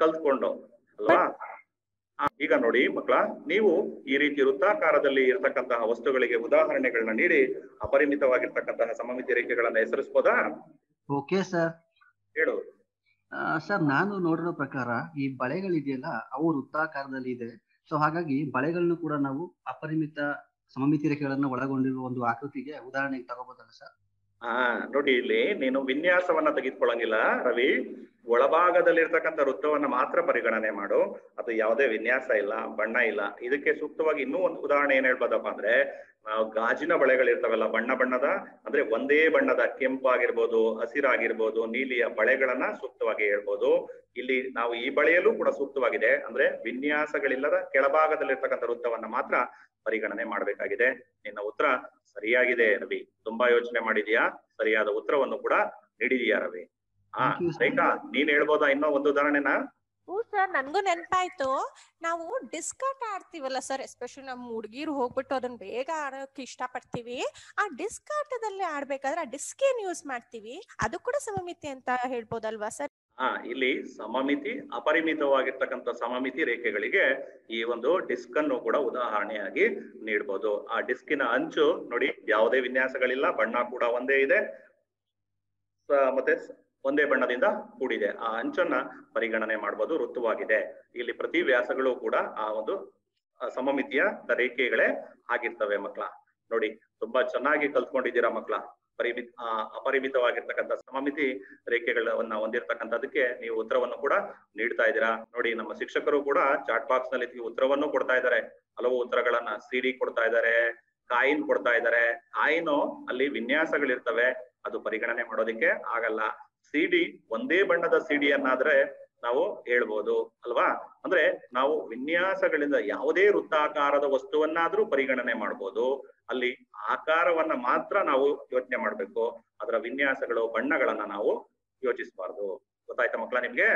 ಕಲ್ತ್ಕೊಂಡು ಅಲ್ವಾ? ಈಗ ನೋಡಿ ಮಕ್ಕಳ, ನೀವು ಈ ರೀತಿ ವೃತ್ತಾಕಾರದಲ್ಲಿ ಇರತಕ್ಕಂತಹ ವಸ್ತುಗಳಿಗೆ ಉದಾಹರಣೆಗಳನ್ನ ನೀಡಿ ಅಪರಿಮಿತವಾಗಿರ್ತಕ್ಕಂತಹ ಸಮಮಿತಿ ರೇಖೆಗಳನ್ನ ಹೆಸರಿಸಬಹುದಾ? ಓಕೆ ಸರ್, ಹೇಳು ಸರ್. ನಾನು ನೋಡಿರೋ ಪ್ರಕಾರ ಈ ಬಳೆಗಳಿದೆಯಲ್ಲ, ಅವು ವೃತ್ತಾಕಾರದಲ್ಲಿ ಇದೆ. ಸೊ ಹಾಗಾಗಿ ಬಳೆಗಳನ್ನು ಕೂಡ ನಾವು ಅಪರಿಮಿತ ಸಮಮಿತಿ ರೇಖೆಗಳನ್ನ ಒಳಗೊಂಡಿರುವ ಒಂದು ಆಕೃತಿಗೆ ಉದಾಹರಣೆಗೆ ತಗೋಬಹುದಲ್ಲ ಸರ್? ನೋಡಿ, ಇಲ್ಲಿ ನೀನು ವಿನ್ಯಾಸವನ್ನ ತೆಗೆದುಕೊಳ್ಳಂಗಿಲ್ಲ ರವಿ. ಒಳಭಾಗದಲ್ಲಿರ್ತಕ್ಕಂಥ ವೃತ್ತವನ್ನ ಮಾತ್ರ ಪರಿಗಣನೆ ಮಾಡು. ಅದು ಯಾವುದೇ ವಿನ್ಯಾಸ ಇಲ್ಲ, ಬಣ್ಣ ಇಲ್ಲ. ಇದಕ್ಕೆ ಸೂಕ್ತವಾಗಿ ಇನ್ನೂ ಒಂದು ಉದಾಹರಣೆ ಏನ್ ಹೇಳ್ಬೋದಪ್ಪ ಅಂದ್ರೆ, ನಾವು ಗಾಜಿನ ಬಳೆಗಳಿರ್ತಾವಲ್ಲ, ಬಣ್ಣ ಬಣ್ಣದ ಅಂದ್ರೆ ಒಂದೇ ಬಣ್ಣದ ಕೆಂಪಾಗಿರ್ಬೋದು, ಹಸಿರಾಗಿರ್ಬೋದು, ನೀಲಿಯ ಬಳೆಗಳನ್ನ ಸೂಕ್ತವಾಗಿ ಹೇಳ್ಬೋದು. ಇಲ್ಲಿ ನಾವು ಈ ಬಳೆಯಲ್ಲೂ ಕೂಡ ಸೂಕ್ತವಾಗಿದೆ. ಅಂದ್ರೆ ವಿನ್ಯಾಸಗಳಿಲ್ಲದ ಕೆಳಭಾಗದಲ್ಲಿರ್ತಕ್ಕಂಥ ವೃತ್ತವನ್ನ ಮಾತ್ರ ಪರಿಗಣನೆ ಮಾಡಬೇಕಾಗಿದೆ. ನಿನ್ನ ಉತ್ತರ ಸರಿಯಾಗಿದೆ ರವಿ. ತುಂಬಾ ಯೋಚನೆ ಮಾಡಿದೀಯಾ, ಸರಿಯಾದ ಉತ್ತರವನ್ನು ಕೂಡ ನೀಡಿದೀಯಾ ರವಿ. ಹಾ ರೈತಾ, ನೀನ್ ಹೇಳ್ಬೋದಾ ಇನ್ನೋ ಒಂದು ಉದಾಹರಣೆನ? ಹ್ಞೂ ಸರ್, ನನ್ಗೂ ನೆನಪಾಯ್ತು. ನಾವು ಡಿಸ್ಕಟ್ ಆಡ್ತೀವಲ್ಲ ಸರ್, ಎಸ್ಪೆಷಲಿ ನಮ್ಮ ಹುಡುಗಿರು ಹೋಗ್ಬಿಟ್ಟು ಅದನ್ನ ಬೇಗ ಆಡೋಕೆ ಇಷ್ಟಪಡ್ತೀವಿ. ಆ ಡಿಸ್ಕಾಟದಲ್ಲಿ ಆಡ್ಬೇಕಾದ್ರೆ ಆ ಡಿಸ್ಕ್ ಏನ್ ಯೂಸ್ ಮಾಡ್ತೀವಿ, ಅದು ಕೂಡ ಸಮಮಿತಿ ಅಂತ ಹೇಳ್ಬೋದಲ್ವಾ ಸರ್? ಹಾ, ಇಲ್ಲಿ ಸಮಮಿತಿ ಅಪರಿಮಿತವಾಗಿರ್ತಕ್ಕಂಥ ಸಮಮಿತಿ ರೇಖೆಗಳಿಗೆ ಈ ಒಂದು ಡಿಸ್ಕ್ ಅನ್ನು ಕೂಡ ಉದಾಹರಣೆಯಾಗಿ ನೀಡಬಹುದು. ಆ ಡಿಸ್ಕಿನ ಅಂಚು ನೋಡಿ, ಯಾವುದೇ ವಿನ್ಯಾಸಗಳಿಲ್ಲ, ಬಣ್ಣ ಕೂಡ ಒಂದೇ ಇದೆ, ಮತ್ತೆ ಒಂದೇ ಬಣ್ಣದಿಂದ ಕೂಡಿದೆ. ಆ ಅಂಚನ್ನ ಪರಿಗಣನೆ ಮಾಡಬಹುದು, ವೃತ್ತವಾಗಿದೆ. ಇಲ್ಲಿ ಪ್ರತಿ ವ್ಯಾಸಗಳು ಕೂಡ ಆ ಒಂದು ಸಮಮಿತಿಯ ರೇಖೆಗಳೇ ಆಗಿರ್ತವೆ ಮಕ್ಕಳ. ನೋಡಿ, ತುಂಬಾ ಚೆನ್ನಾಗಿ ಕಲ್ತ್ಕೊಂಡಿದ್ದೀರಾ ಮಕ್ಕಳ. ಅಪರಿಮಿತವಾಗಿರ್ತಕ್ಕಂಥ ಸಮಮಿತಿ ರೇಖೆಗಳನ್ನ ಹೊಂದಿರತಕ್ಕಂಥದಕ್ಕೆ ನೀವು ಉತ್ತರವನ್ನು ಕೂಡ ನೀಡ್ತಾ ಇದ್ದೀರಾ. ನೋಡಿ, ನಮ್ಮ ಶಿಕ್ಷಕರು ಕೂಡ ಚಾಟ್ ಬಾಕ್ಸ್ ನಲ್ಲಿ ಉತ್ತರವನ್ನು ಕೊಡ್ತಾ ಇದ್ದಾರೆ. ಹಲವು ಉತ್ತರಗಳನ್ನ ಸಿಡಿ ಕೊಡ್ತಾ ಇದ್ದಾರೆ, ಕಾಯಿನ್ ಕೊಡ್ತಾ ಇದ್ದಾರೆ. ಕಾಯಿನು ಅಲ್ಲಿ ವಿನ್ಯಾಸಗಳಿರ್ತವೆ, ಅದು ಪರಿಗಣನೆ ಮಾಡೋದಿಕ್ಕೆ ಆಗಲ್ಲ. ಸಿಡಿ ಒಂದೇ ಬಣ್ಣದ ಸಿಡಿಯನ್ನಾದ್ರೆ ನಾವು ಹೇಳ್ಬೋದು ಅಲ್ವಾ? ಅಂದ್ರೆ ನಾವು ವಿನ್ಯಾಸಗಳಿಂದ ಯಾವುದೇ ವೃತ್ತಾಕಾರದ ವಸ್ತುವನ್ನಾದ್ರೂ ಪರಿಗಣನೆ ಮಾಡ್ಬೋದು. ಅಲ್ಲಿ ಆಕಾರವನ್ನ ಮಾತ್ರ ನಾವು ಯೋಚನೆ ಮಾಡ್ಬೇಕು, ಅದರ ವಿನ್ಯಾಸಗಳು, ಬಣ್ಣಗಳನ್ನ ನಾವು ಯೋಚಿಸಬಾರ್ದು. ಗೊತ್ತಾಯ್ತಾ ಮಕ್ಕಳ ನಿಮ್ಗೆ?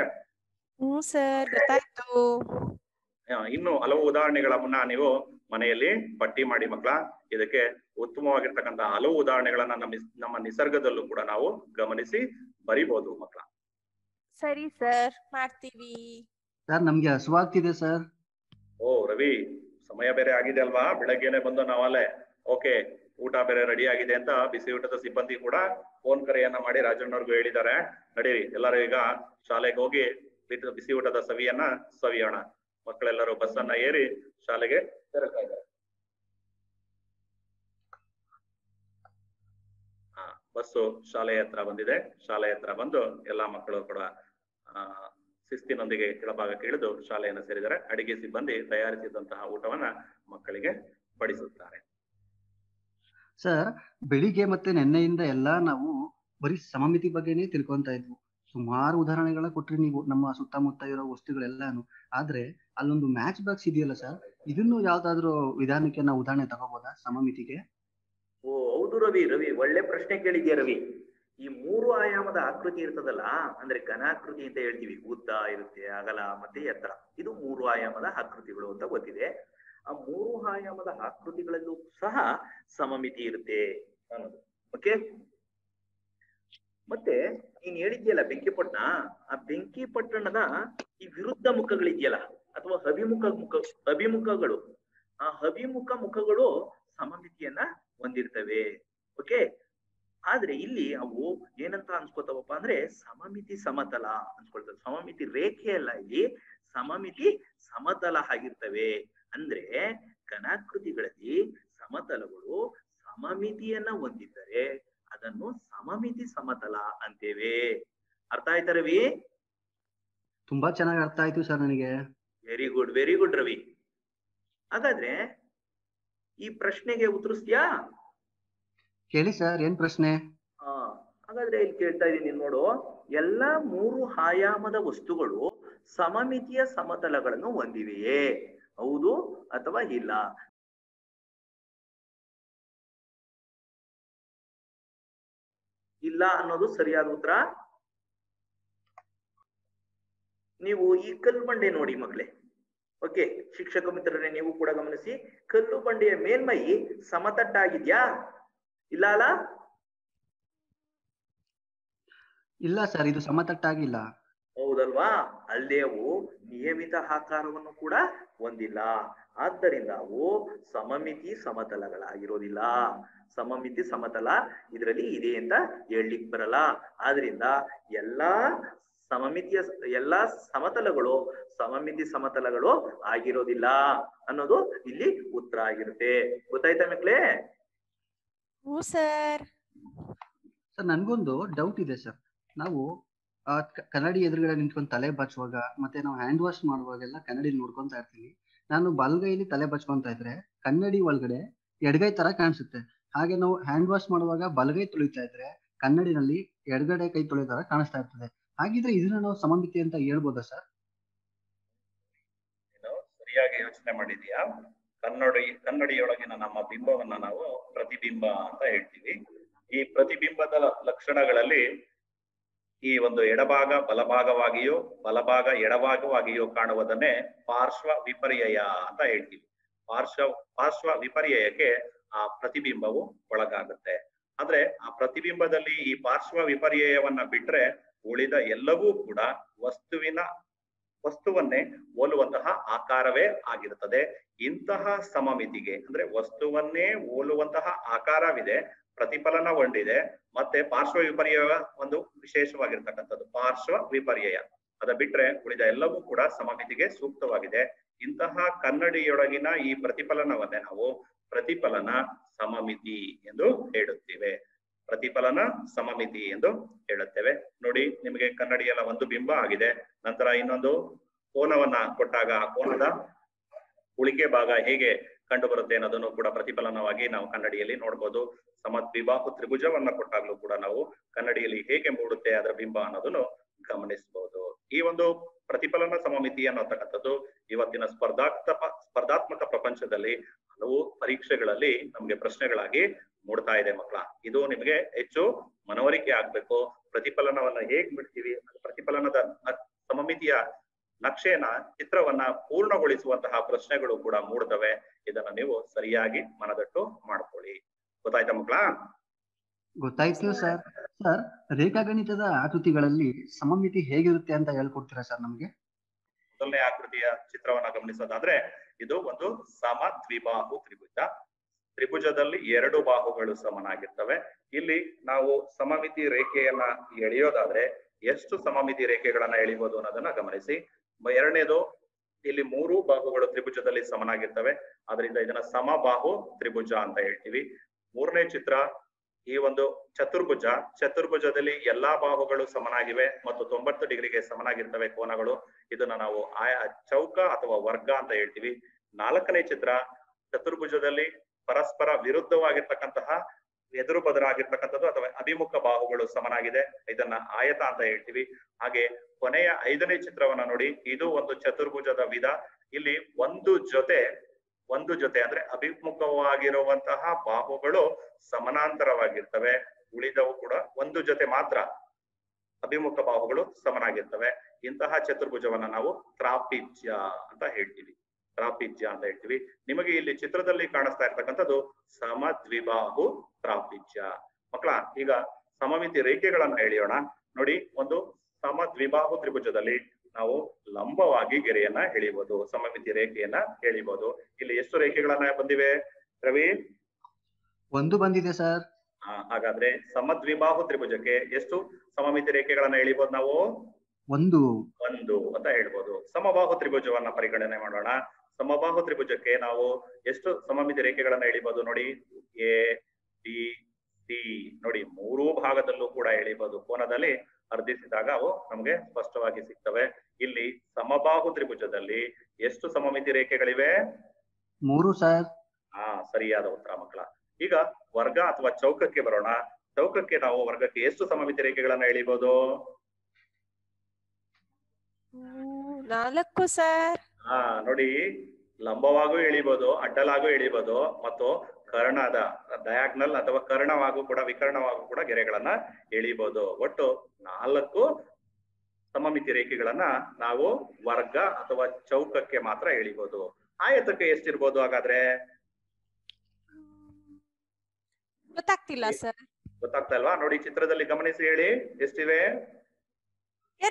ಹ್ಮ್ ಸರ್, ಗೊತ್ತಾಯ್ತು. ಇನ್ನು ಹಲವು ಉದಾಹರಣೆಗಳನ್ನ ನೀವು ಮನೆಯಲ್ಲಿ ಪಟ್ಟಿ ಮಾಡಿ ಮಕ್ಕಳ. ಇದಕ್ಕೆ ಉತ್ತಮವಾಗಿರ್ತಕ್ಕಂತಹ ಹಲವು ಉದಾಹರಣೆಗಳನ್ನ ನಮ್ಮ ನಿಸರ್ಗದಲ್ಲೂ ಕೂಡ ನಾವು ಗಮನಿಸಿ ಬರಿಬಹುದು ಮಕ್ಕಳ. ಸರಿ ಸರ್, ಮಾಡ್ತೀವಿ ಸರ್. ನಮ್ಗೆ ಹಸುವಾಗ್ತಿದೆ ಸರ್. ಓ ರವಿ, ಸಮಯ ಬೇರೆ ಆಗಿದೆ ಅಲ್ವಾ? ಬೆಳಗ್ಗೆನೆ ಬಂದು ನಾವಲ್ಲೇ ಓಕೆ, ಊಟ ಬೇರೆ ರೆಡಿ ಆಗಿದೆ ಅಂತ ಬಿಸಿ ಊಟದ ಸಿಬ್ಬಂದಿ ಕೂಡ ಫೋನ್ ಕರೆಯನ್ನ ಮಾಡಿ ರಾಜಣ್ಣವ್ರಿಗೂ ಹೇಳಿದ್ದಾರೆ. ನಡೀರಿ ಎಲ್ಲರೂ ಈಗ ಶಾಲೆಗೆ ಹೋಗಿ ಬಿಸಿ ಊಟದ ಸವಿಯನ್ನ ಸವಿಯೋಣ. ಮಕ್ಕಳೆಲ್ಲರೂ ಬಸ್ಸನ್ನ ಏರಿ ಶಾಲೆಗೆ ತೆರಳ್ತಾ ಇದ್ದಾರೆ. ಬಸ್ಸು ಶಾಲೆಯ ಹತ್ರ ಬಂದಿದೆ. ಶಾಲೆಯ ಹತ್ರ ಬಂದು ಎಲ್ಲಾ ಮಕ್ಕಳು ಕೂಡ ಶಿಸ್ತಿನೊಂದಿಗೆ ಕೆಳಭಾಗಕ್ಕೆ ಇಳಿದು ಶಾಲೆಯನ್ನು ಸೇರಿದರೆ ಅಡಿಗೆ ಸಿಬ್ಬಂದಿ ತಯಾರಿಸಿದಂತಹ ಊಟವನ್ನ ಮಕ್ಕಳಿಗೆ ಬಡಿಸುತ್ತಾರೆ. ಸರ್, ಬೆಳಿಗ್ಗೆ ಮತ್ತೆ ನೆನ್ನೆಯಿಂದ ಎಲ್ಲಾ ನಾವು ಬರೀ ಸಮಮಿತಿ ಬಗ್ಗೆನೇ ತಿಳ್ಕೊಂತಾ ಇದ್ವು. ಸುಮಾರು ಉದಾಹರಣೆಗಳ ಕೊಟ್ರಿ ನೀವು, ನಮ್ಮ ಸುತ್ತಮುತ್ತ ಇರೋ ವಸ್ತುಗಳೆಲ್ಲಾನು. ಆದ್ರೆ ಅಲ್ಲೊಂದು ಮ್ಯಾಚ್ ಬಾಕ್ಸ್ ಇದೆಯಲ್ಲ ಸರ್, ಇದನ್ನು ಯಾವ್ದಾದ್ರು ವಿಧಾನಕ್ಕೆ ನಾವು ಉದಾಹರಣೆ ತಗೋಬೋದಾ ಸಮಮಿತಿಗೆ? ಓ ಹೌದು ರವಿ, ಒಳ್ಳೆ ಪ್ರಶ್ನೆ ಕೇಳಿದ್ಯಾ ರವಿ. ಈ ಮೂರು ಆಯಾಮದ ಆಕೃತಿ ಇರ್ತದಲ್ಲ, ಅಂದ್ರೆ ಘನಾಕೃತಿ ಅಂತ ಹೇಳ್ತೀವಿ. ಉದ್ದ ಇರುತ್ತೆ, ಅಗಲ ಮತ್ತೆ ಎತ್ತರ. ಇದು ಮೂರು ಆಯಾಮದ ಆಕೃತಿಗಳು ಅಂತ ಗೊತ್ತಿದೆ. ಆ ಮೂರು ಆಯಾಮದ ಆಕೃತಿಗಳಲ್ಲೂ ಸಹ ಸಮಮಿತಿ ಇರುತ್ತೆ ಅನ್ನೋದು. ಓಕೆ, ಮತ್ತೆ ನೀನ್ ಹೇಳಿದ್ಯಲ್ಲ ಬೆಂಕಿಪೊಟ್ಟ, ಆ ಬೆಂಕಿಪೊಟ್ಟಣದ ಈ ವಿರುದ್ಧ ಮುಖಗಳಿದೆಯಲ್ಲ, ಅಥವಾ ಅಭಿಮುಖಗಳು, ಆ ಅಭಿಮುಖ ಮುಖಗಳು ಸಮಮಿತಿಯನ್ನ ಹೊಂದಿರ್ತವೆ. ಓಕೆ, ಆದ್ರೆ ಇಲ್ಲಿ ಅವು ಏನಂತ ಅನ್ಸ್ಕೊತಾವಪ್ಪ ಅಂದ್ರೆ ಸಮಮಿತಿ ಸಮತಲ ಅನ್ಸ್ಕೊಳ್ತವೆ. ಸಮಮಿತಿ ರೇಖೆ ಅಲ್ಲ, ಇಲ್ಲಿ ಸಮಮಿತಿ ಸಮತಲ ಆಗಿರ್ತವೆ. ಅಂದ್ರೆ ಘನಾಕೃತಿಗಳಲ್ಲಿ ಸಮತಲಗಳು ಸಮಮಿತಿಯನ್ನ ಹೊಂದಿದ್ದರೆ ಅದನ್ನು ಸಮಮಿತಿ ಸಮತಲ ಅಂತೇವೆ. ಅರ್ಥ ಆಯ್ತಾ ರವಿ? ತುಂಬಾ ಚೆನ್ನಾಗಿ ಅರ್ಥ ಆಯ್ತು ಸರ್ ನನಗೆ. Very good, very good Ravi. ಹಾಗಾದ್ರೆ ಈ ಪ್ರಶ್ನೆಗೆ ಉತ್ತರಿಸ್ತೀಯಾ? ಕೇಳಿ ಸರ್, ಏನ್ ಪ್ರಶ್ನೆ? ಹಾಗಾದ್ರೆ ಇಲ್ಲಿ ಕೇಳ್ತಾ ಇದೀನಿ ನೋಡು. ಎಲ್ಲಾ ಮೂರು ಆಯಾಮದ ವಸ್ತುಗಳು ಸಮಮಿತಿಯ ಸಮತಲಗಳನ್ನು ಹೊಂದಿವೆಯೇ, ಹೌದು ಅಥವಾ ಇಲ್ಲ? ಇಲ್ಲ ಅನ್ನೋದು ಸರಿಯಾದ ಉತ್ತರ. ನೀವು ಈ ಕಲ್ಲು ಬಂಡೆ ನೋಡಿ ಮಕ್ಕಳೇ. ಓಕೆ ಶಿಕ್ಷಕ ಮಿತ್ರರೇ, ನೀವು ಕೂಡ ಗಮನಿಸಿ, ಕಲ್ಲು ಬಂಡೆಯ ಮೇಲ್ಮೈ ಸಮತಟ್ಟಾಗಿದ್ಯಾ? ಇಲ್ಲ ಅಲ್ಲ? ಇಲ್ಲ ಸರ್, ಇದು ಸಮತಟ್ಟಾಗಿಲ್ಲ. ಹೌದಲ್ವಾ? ಅಲ್ಲೇ ಅವು ನಿಯಮಿತ ಆಕಾರವನ್ನು ಕೂಡ ಹೊಂದಿಲ್ಲ. ಆದ್ದರಿಂದ ಅವು ಸಮಮಿತಿ ಸಮತಲಗಳಾಗಿರೋದಿಲ್ಲ. ಸಮಮಿತಿ ಸಮತಲ ಇದರಲ್ಲಿ ಇದೆ ಅಂತ ಹೇಳಲಿಕ್ಕೆ ಬರಲ್ಲ. ಆದ್ರಿಂದ ಎಲ್ಲಾ ಸಮತಲಗಳು ಸಮಮಿತಿ ಸಮತಲಗಳು ಆಗಿರೋದಿಲ್ಲ ಅನ್ನೋದು ಇಲ್ಲಿ ಉತ್ತರ ಆಗಿರುತ್ತೆ. ಗೊತ್ತಾಯ್ತಾ ಮಕ್ಕಳೇ? ಸರ್ ನನ್ಗೊಂದು ಡೌಟ್ ಇದೆ ಸರ್. ನಾವು ಕನ್ನಡಿ ಎದುರುಗಡೆ ನಿಂತ್ಕೊಂಡು ತಲೆ ಬಚ್ಚುವಾಗ ಮತ್ತೆ ನಾವು ಹ್ಯಾಂಡ್ ವಾಶ್ ಮಾಡುವಾಗೆಲ್ಲ ಕನ್ನಡಿ ನೋಡ್ಕೊಂತ ಇರ್ತೀನಿ. ನಾನು ಬಲಗೈಲಿ ತಲೆ ಬಚ್ಕೊಂತ ಇದ್ರೆ ಕನ್ನಡಿ ಒಳಗಡೆ ಎಡಗೈ ತರ ಕಾಣಿಸುತ್ತೆ. ಹಾಗೆ ನಾವು ಹ್ಯಾಂಡ್ ವಾಶ್ ಮಾಡುವಾಗ ಬಲಗೈ ತೊಳಿತಾ ಇದ್ರೆ ಕನ್ನಡಿನಲ್ಲಿ ಎಡಗಡೆ ಕೈ ತೊಳೆ ತರ ಕಾಣಿಸ್ತಾ ಇರ್ತದೆ. ಹಾಗಿದ್ರೆ ಇದನ್ನ ನಾವು ಸಮಮಿತಿ ಅಂತ ಹೇಳ್ಬೋದಾ ಸರ್? ಸರಿಯಾಗಿ ಯೋಚನೆ ಮಾಡಿದೀಯಾ? ಕನ್ನಡಿಯೊಳಗಿನ ನಮ್ಮ ಬಿಂಬವನ್ನ ನಾವು ಪ್ರತಿಬಿಂಬ ಅಂತ ಹೇಳ್ತೀವಿ. ಈ ಪ್ರತಿಬಿಂಬದ ಲಕ್ಷಣಗಳಲ್ಲಿ ಈ ಒಂದು ಎಡಭಾಗ ಬಲಭಾಗವಾಗಿಯೋ ಬಲಭಾಗ ಎಡಭಾಗವಾಗಿಯೋ ಕಾಣುವುದನ್ನೇ ಪಾರ್ಶ್ವ ವಿಪರ್ಯಯ ಅಂತ ಹೇಳ್ತೀವಿ. ಪಾರ್ಶ್ವ ವಿಪರ್ಯಯಕ್ಕೆ ಆ ಪ್ರತಿಬಿಂಬವು ಒಳಗಾಗುತ್ತೆ. ಆದ್ರೆ ಆ ಪ್ರತಿಬಿಂಬದಲ್ಲಿ ಈ ಪಾರ್ಶ್ವ ವಿಪರ್ಯಯವನ್ನ ಬಿಟ್ರೆ ಉಳಿದ ಎಲ್ಲವೂ ಕೂಡ ವಸ್ತುವನ್ನೇ ಹೋಲುವಂತಹ ಆಕಾರವೇ ಆಗಿರುತ್ತದೆ. ಇಂತಹ ಸಮಮಿತಿಗೆ ಅಂದ್ರೆ ವಸ್ತುವನ್ನೇ ಹೋಲುವಂತಹ ಆಕಾರವಿದೆ, ಪ್ರತಿಫಲನ ಹೊಂದಿದೆ, ಮತ್ತೆ ಪಾರ್ಶ್ವ ವಿಪರ್ಯಯ ಒಂದು ವಿಶೇಷವಾಗಿರ್ತಕ್ಕಂಥದ್ದು ಪಾರ್ಶ್ವ ವಿಪರ್ಯಯ. ಅದ ಬಿಟ್ರೆ ಉಳಿದ ಎಲ್ಲವೂ ಕೂಡ ಸಮಮಿತಿಗೆ ಸೂಕ್ತವಾಗಿದೆ. ಇಂತಹ ಕನ್ನಡಿಯೊಳಗಿನ ಈ ಪ್ರತಿಫಲನವನ್ನೇ ನಾವು ಪ್ರತಿಫಲನ ಸಮಮಿತಿ ಎಂದು ಹೇಳುತ್ತೇವೆ. ಪ್ರತಿಫಲನ ಸಮಮಿತಿ ಎಂದು ಹೇಳುತ್ತೇವೆ. ನೋಡಿ, ನಿಮಗೆ ಕನ್ನಡಿಯಲ್ಲ ಒಂದು ಬಿಂಬ ಆಗಿದೆ, ನಂತರ ಇನ್ನೊಂದು ಕೋನವನ್ನ ಕೊಟ್ಟಾಗ ಆ ಕೋನದ ಉಳಿಕೆ ಭಾಗ ಹೇಗೆ ಕಂಡು ಬರುತ್ತೆ ಅನ್ನೋದನ್ನು ಕೂಡ ಪ್ರತಿಫಲನವಾಗಿ ನಾವು ಕನ್ನಡಿಯಲ್ಲಿ ನೋಡ್ಬೋದು. ಸಮದ್ವಿಬಾಹು ತ್ರಿಭುಜವನ್ನ ಕೊಟ್ಟಾಗ್ಲೂ ಕೂಡ ನಾವು ಕನ್ನಡಿಯಲ್ಲಿ ಹೇಗೆ ಮೂಡುತ್ತೆ ಅದರ ಬಿಂಬ ಅನ್ನೋದನ್ನು ಗಮನಿಸಬಹುದು. ಈ ಒಂದು ಪ್ರತಿಫಲನ ಸಮಮಿತಿ ಅನ್ನತಕ್ಕಂಥದ್ದು ಇವತ್ತಿನ ಸ್ಪರ್ಧಾತ್ಮಕ ಪ್ರಪಂಚದಲ್ಲಿ ಹಲವು ಪರೀಕ್ಷೆಗಳಲ್ಲಿ ನಮ್ಗೆ ಪ್ರಶ್ನೆಗಳಾಗಿ ಮೂಡ್ತಾ ಇದೆ ಮಕ್ಕಳ. ಇದು ನಿಮ್ಗೆ ಹೆಚ್ಚು ಮನವರಿಕೆ ಆಗ್ಬೇಕು. ಪ್ರತಿಫಲನವನ್ನ ಹೇಗ್ ಬಿಡ್ತೀವಿ, ಪ್ರತಿಫಲನದ ಸಮಮಿತಿಯ ನಕ್ಷೆಯನ್ನ ಚಿತ್ರವನ್ನ ಪೂರ್ಣಗೊಳಿಸುವಂತಹ ಪ್ರಶ್ನೆಗಳು ಕೂಡ ಮೂಡ್ತವೆ. ಇದನ್ನ ನೀವು ಸರಿಯಾಗಿ ಮನದಟ್ಟು ಮಾಡ್ಕೊಳ್ಳಿ. ಗೊತ್ತಾಯ್ತಾ ಮಕ್ಕಳ? ಗೊತ್ತಾಯ್ತು ಸರ್. ಸರ್, ರೇಖಾಗಣಿತದ ಆಕೃತಿಗಳಲ್ಲಿ ಸಮಮಿತಿ ಹೇಗಿರುತ್ತೆ ಅಂತ ಹೇಳ್ಕೊಡ್ತೀರಾ ಸರ್ ನಮ್ಗೆ? ಮೊದಲನೇ ಆಕೃತಿಯ ಚಿತ್ರವನ್ನ ಗಮನಿಸೋದಾದ್ರೆ ಇದು ಒಂದು ಸಮದ್ವಿಬಾಹು ತ್ರಿಭುಜ. ತ್ರಿಭುಜದಲ್ಲಿ ಎರಡು ಬಾಹುಗಳು ಸಮನಾಗಿರ್ತವೆ. ಇಲ್ಲಿ ನಾವು ಸಮಮಿತಿ ರೇಖೆಯನ್ನ ಎಳೆಯೋದಾದ್ರೆ ಎಷ್ಟು ಸಮಮಿತಿ ರೇಖೆಗಳನ್ನ ಎಳಿಬಹುದು ಅನ್ನೋದನ್ನ ಗಮನಿಸಿ. ಎರಡನೇದು, ಇಲ್ಲಿ ಮೂರು ಬಾಹುಗಳು ತ್ರಿಭುಜದಲ್ಲಿ ಸಮನಾಗಿರ್ತವೆ. ಆದ್ರಿಂದ ಇದನ್ನ ಸಮಬಾಹು ತ್ರಿಭುಜ ಅಂತ ಹೇಳ್ತೀವಿ. ಮೂರನೇ ಚಿತ್ರ ಈ ಒಂದು ಚತುರ್ಭುಜ. ಚತುರ್ಭುಜದಲ್ಲಿ ಎಲ್ಲಾ ಬಾಹುಗಳು ಸಮನಾಗಿವೆ ಮತ್ತು 90 ಡಿಗ್ರಿಗೆ ಸಮನಾಗಿರ್ತವೆ ಕೋನಗಳು. ಇದನ್ನ ನಾವು ಆಯಾ ಚೌಕ ಅಥವಾ ವರ್ಗ ಅಂತ ಹೇಳ್ತೀವಿ. ನಾಲ್ಕನೇ ಚಿತ್ರ, ಚತುರ್ಭುಜದಲ್ಲಿ ಪರಸ್ಪರ ವಿರುದ್ಧವಾಗಿರ್ತಕ್ಕಂತಹ ಎದುರು ಬದಲಾಗಿರ್ತಕ್ಕಂಥದ್ದು ಅಥವಾ ಅಭಿಮುಖ ಬಾಹುಗಳು ಸಮನಾಗಿದೆ. ಇದನ್ನ ಆಯತ ಅಂತ ಹೇಳ್ತೀವಿ. ಹಾಗೆ ಕೊನೆಯ 5ನೇ ಚಿತ್ರವನ್ನ ನೋಡಿ, ಇದು ಒಂದು ಚತುರ್ಭುಜದ ವಿಧ. ಇಲ್ಲಿ ಒಂದು ಜೊತೆ ಅಂದ್ರೆ ಅಭಿಮುಖವಾಗಿರುವಂತಹ ಬಾಹುಗಳು ಸಮಾನಾಂತರವಾಗಿರ್ತವೆ. ಉಳಿದವು ಕೂಡ ಒಂದು ಜೊತೆ ಮಾತ್ರ ಅಭಿಮುಖ ಬಾಹುಗಳು ಸಮನಾಗಿರ್ತವೆ. ಇಂತಹ ಚತುರ್ಭುಜವನ್ನ ನಾವು ತ್ರಾಪಿಜ್ಯ ಅಂತ ಹೇಳ್ತೀವಿ. ತ್ರಾಪಿಜ್ಯ ಅಂತ ಹೇಳ್ತೀವಿ. ನಿಮಗೆ ಇಲ್ಲಿ ಚಿತ್ರದಲ್ಲಿ ಕಾಣಿಸ್ತಾ ಇರ್ತಕ್ಕಂಥದ್ದು ಸಮದ್ವಿಬಾಹು ತ್ರಾಪಿಜ್ಯ. ಮಕ್ಕಳ, ಈಗ ಸಮಮಿತಿ ರೇಖೆಗಳನ್ನ ಎಳೆಯೋಣ. ನೋಡಿ, ಒಂದು ಸಮದ್ವಿಬಾಹು ತ್ರಿಭುಜದಲ್ಲಿ ನಾವು ಲಂಬವಾಗಿ ಗೆರೆಯನ್ನ ಎಳೆಯಬಹುದು, ಸಮಮಿತಿ ರೇಖೆಯನ್ನ ಎಳೆಯಬಹುದು. ಇಲ್ಲಿ ಎಷ್ಟು ರೇಖೆಗಳನ್ನ ಬಂದಿವೆ ರವಿ? ಒಂದು ಬಂದಿದೆ ಸರ್. ಹಾಗಾದ್ರೆ ಸಮದ್ವಿಬಾಹು ತ್ರಿಭುಜಕ್ಕೆ ಎಷ್ಟು ಸಮಮಿತಿ ರೇಖೆಗಳನ್ನ ಎಳೆಯಬಹುದು ನಾವು? ಒಂದು ಒಂದು ಅಂತ ಹೇಳ್ಬೋದು. ಸಮಬಾಹು ತ್ರಿಭುಜವನ್ನ ಪರಿಗಣನೆ ಮಾಡೋಣ. ಸಮಬಾಹು ತ್ರಿಭುಜಕ್ಕೆ ನಾವು ಎಷ್ಟು ಸಮಮಿತಿ ರೇಖೆಗಳನ್ನ ಎಳಿಬಹುದು ನೋಡಿ? ಎ, ಬಿ, ಸಿ ನೋಡಿ, ಮೂರೂ ಭಾಗದಲ್ಲೂ ಕೂಡ ಎಳಿಬಹುದು. ಕೋನದಲ್ಲಿ ಅರ್ಧಿಸಿದಾಗ ಅವು ನಮ್ಗೆ ಸ್ಪಷ್ಟವಾಗಿ ಸಿಗ್ತವೆ. ಇಲ್ಲಿ ಸಮಬಾಹು ತ್ರಿಭುಜದಲ್ಲಿ ಎಷ್ಟು ಸಮಮಿತಿ ರೇಖೆಗಳಿವೆ? ಮೂರು ಸರ್. ಹಾ, ಸರಿಯಾದ ಉತ್ತರ ಮಕ್ಕಳ. ಈಗ ವರ್ಗ ಅಥವಾ ಚೌಕಕ್ಕೆ ಬರೋಣ. ಚೌಕಕ್ಕೆ ನಾವು ವರ್ಗಕ್ಕೆ ಎಷ್ಟು ಸಮಮಿತಿ ರೇಖೆಗಳನ್ನ ಎಳಿಬಹುದು? ನಾಲ್ಕು ಸರ್. ಹಾ ನೋಡಿ, ಲಂಬವಾಗೂ ಎಳಿಬಹುದು, ಅಡ್ಡಲಾಗೂ ಎಳಿಬಹುದು, ಮತ್ತು ಕರ್ಣದ ಡಯಾಗ್ನಲ್ ಅಥವಾ ಕರ್ಣವಾಗೂ ಕೂಡ ವಿಕರ್ಣವಾಗೂ ಕೂಡ ಗೆರೆಗಳನ್ನ ಎಳಿಬಹುದು. ಒಟ್ಟು 4 ಸಮಮಿತಿ ರೇಖೆಗಳನ್ನ ನಾವು ವರ್ಗ ಅಥವಾ ಚೌಕಕ್ಕೆ ಮಾತ್ರ ಎಳಿಬಹುದು. ಆಯತಕ್ಕೆ ಎಷ್ಟಿರ್ಬೋದು ಹಾಗಾದ್ರೆ? ಗೊತ್ತಾಗ್ತಿಲ್ಲ ಸರ್. ಗೊತ್ತಾಗ್ತಾ ಇಲ್ವಾ? ನೋಡಿ ಚಿತ್ರದಲ್ಲಿ ಗಮನಿಸಿ ಹೇಳಿ, ಎಷ್ಟಿವೆ?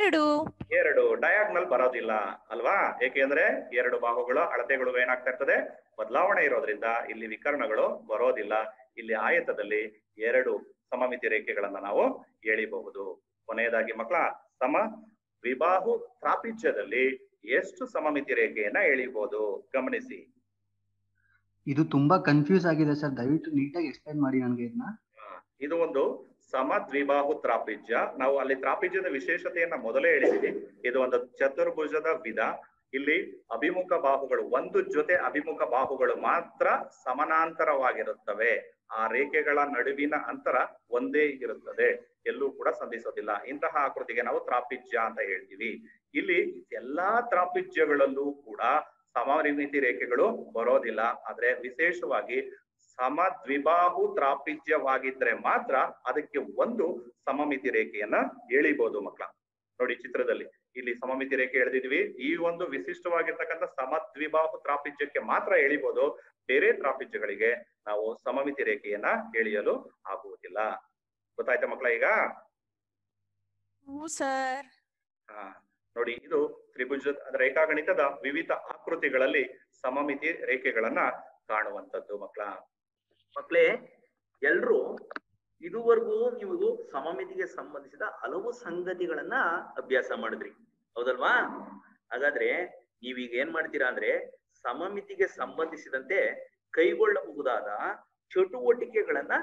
2. ಡಯಾಗ್ನಲ್ ಬರೋದಿಲ್ಲ ಅಲ್ವಾ? ಏಕೆಂದ್ರೆ 2 ಬಾಹುಗಳು ಅಳತೆಗಳು ಏನಾಗ್ತಾ ಇರ್ತದೆ, ಬದಲಾವಣೆ ಇರೋದ್ರಿಂದ ಇಲ್ಲಿ ವಿಕರ್ಣಗಳು ಬರೋದಿಲ್ಲ. ಇಲ್ಲಿ ಆಯತದಲ್ಲಿ 2 ಸಮಮಿತಿ ರೇಖೆಗಳನ್ನ ನಾವು ಎಳಿಬಹುದು. ಕೊನೆಯದಾಗಿ ಮಕ್ಕಳ, ಸಮ ವಿಬಾಹು ತ್ರಾಪಿಜ್ಯದಲ್ಲಿ ಎಷ್ಟು ಸಮಮಿತಿ ರೇಖೆಯನ್ನ ಎಳಿಬಹುದು ಗಮನಿಸಿ. ಇದು ತುಂಬಾ ಕನ್ಫ್ಯೂಸ್ ಆಗಿದೆ ಸರ್, ದಯವಿಟ್ಟು ನೀಟಾಗಿ ಎಕ್ಸ್ಪ್ಲೇನ್ ಮಾಡಿ ನನಗೆ ಇದನ್ನ. ಇದು ಒಂದು ಸಮ ದ್ವಿಬಾಹು ತ್ರಾಪಿಜ್ಯ. ನಾವು ಅಲ್ಲಿ ತ್ರಾಪಿಜ್ಯದ ವಿಶೇಷತೆಯನ್ನ ಮೊದಲೇ ಹೇಳಿದ್ವಿ. ಇದು ಒಂದು ಚತುರ್ಭುಜದ ವಿಧ. ಇಲ್ಲಿ ಅಭಿಮುಖ ಬಾಹುಗಳು, 1 ಜೊತೆ ಅಭಿಮುಖ ಬಾಹುಗಳು ಮಾತ್ರ ಸಮಾನಾಂತರವಾಗಿರುತ್ತವೆ. ಆ ರೇಖೆಗಳ ನಡುವಿನ ಅಂತರ ಒಂದೇ ಇರುತ್ತದೆ, ಎಲ್ಲೂ ಕೂಡ ಸಂಧಿಸೋದಿಲ್ಲ. ಇಂತಹ ಆಕೃತಿಗೆ ನಾವು ತ್ರಾಪಿಜ್ಯ ಅಂತ ಹೇಳ್ತೀವಿ. ಇಲ್ಲಿ ಎಲ್ಲಾ ತ್ರಾಪಿಜ್ಯಗಳಲ್ಲೂ ಕೂಡ ಸಮಮಿತಿ ರೇಖೆಗಳು ಬರೋದಿಲ್ಲ. ಆದ್ರೆ ವಿಶೇಷವಾಗಿ ಸಮ ದ್ವಿಬಾಹು ತ್ರಾಪಿಜ್ಯವಾಗಿದ್ರೆ ಮಾತ್ರ ಅದಕ್ಕೆ 1 ಸಮಮಿತಿ ರೇಖೆಯನ್ನ ಎಳಿಬಹುದು ಮಕ್ಕಳ. ನೋಡಿ ಚಿತ್ರದಲ್ಲಿ ಇಲ್ಲಿ ಸಮಮಿತಿ ರೇಖೆ ಎಳೆದಿದ್ವಿ. ಈ ಒಂದು ವಿಶಿಷ್ಟವಾಗಿರ್ತಕ್ಕಂಥ ಸಮ ದ್ವಿಬಾಹು ತ್ರಾಪಿಜ್ಯಕ್ಕೆ ಮಾತ್ರ ಎಳಿಬಹುದು. ಬೇರೆ ತ್ರಾಪಿಜ್ಯಗಳಿಗೆ ನಾವು ಸಮಮಿತಿ ರೇಖೆಯನ್ನ ಎಳೆಯಲು ಆಗುವುದಿಲ್ಲ. ಗೊತ್ತಾಯ್ತಾ ಮಕ್ಕಳ? ಈಗ ನೋಡಿ, ಇದು ತ್ರಿಭುಜ ರೇಖಾಗಣಿತದ ವಿವಿಧ ಆಕೃತಿಗಳಲ್ಲಿ ಸಮಮಿತಿ ರೇಖೆಗಳನ್ನ ಕಾಣುವಂತದ್ದು ಮಕ್ಕಳ. ಮಕ್ಕಳೇ, ಎಲ್ರೂ ಇದುವರೆಗೂ ನೀವು ಸಮಮಿತಿಗೆ ಸಂಬಂಧಿಸಿದ ಹಲವು ಸಂಗತಿಗಳನ್ನ ಅಭ್ಯಾಸ ಮಾಡಿದ್ರಿ, ಹೌದಲ್ವಾ? ಹಾಗಾದ್ರೆ ನೀವೀಗ ಏನ್ ಮಾಡ್ತೀರಾ ಅಂದ್ರೆ, ಸಮಮಿತಿಗೆ ಸಂಬಂಧಿಸಿದಂತೆ ಕೈಗೊಳ್ಳಬಹುದಾದ ಚಟುವಟಿಕೆಗಳನ್ನ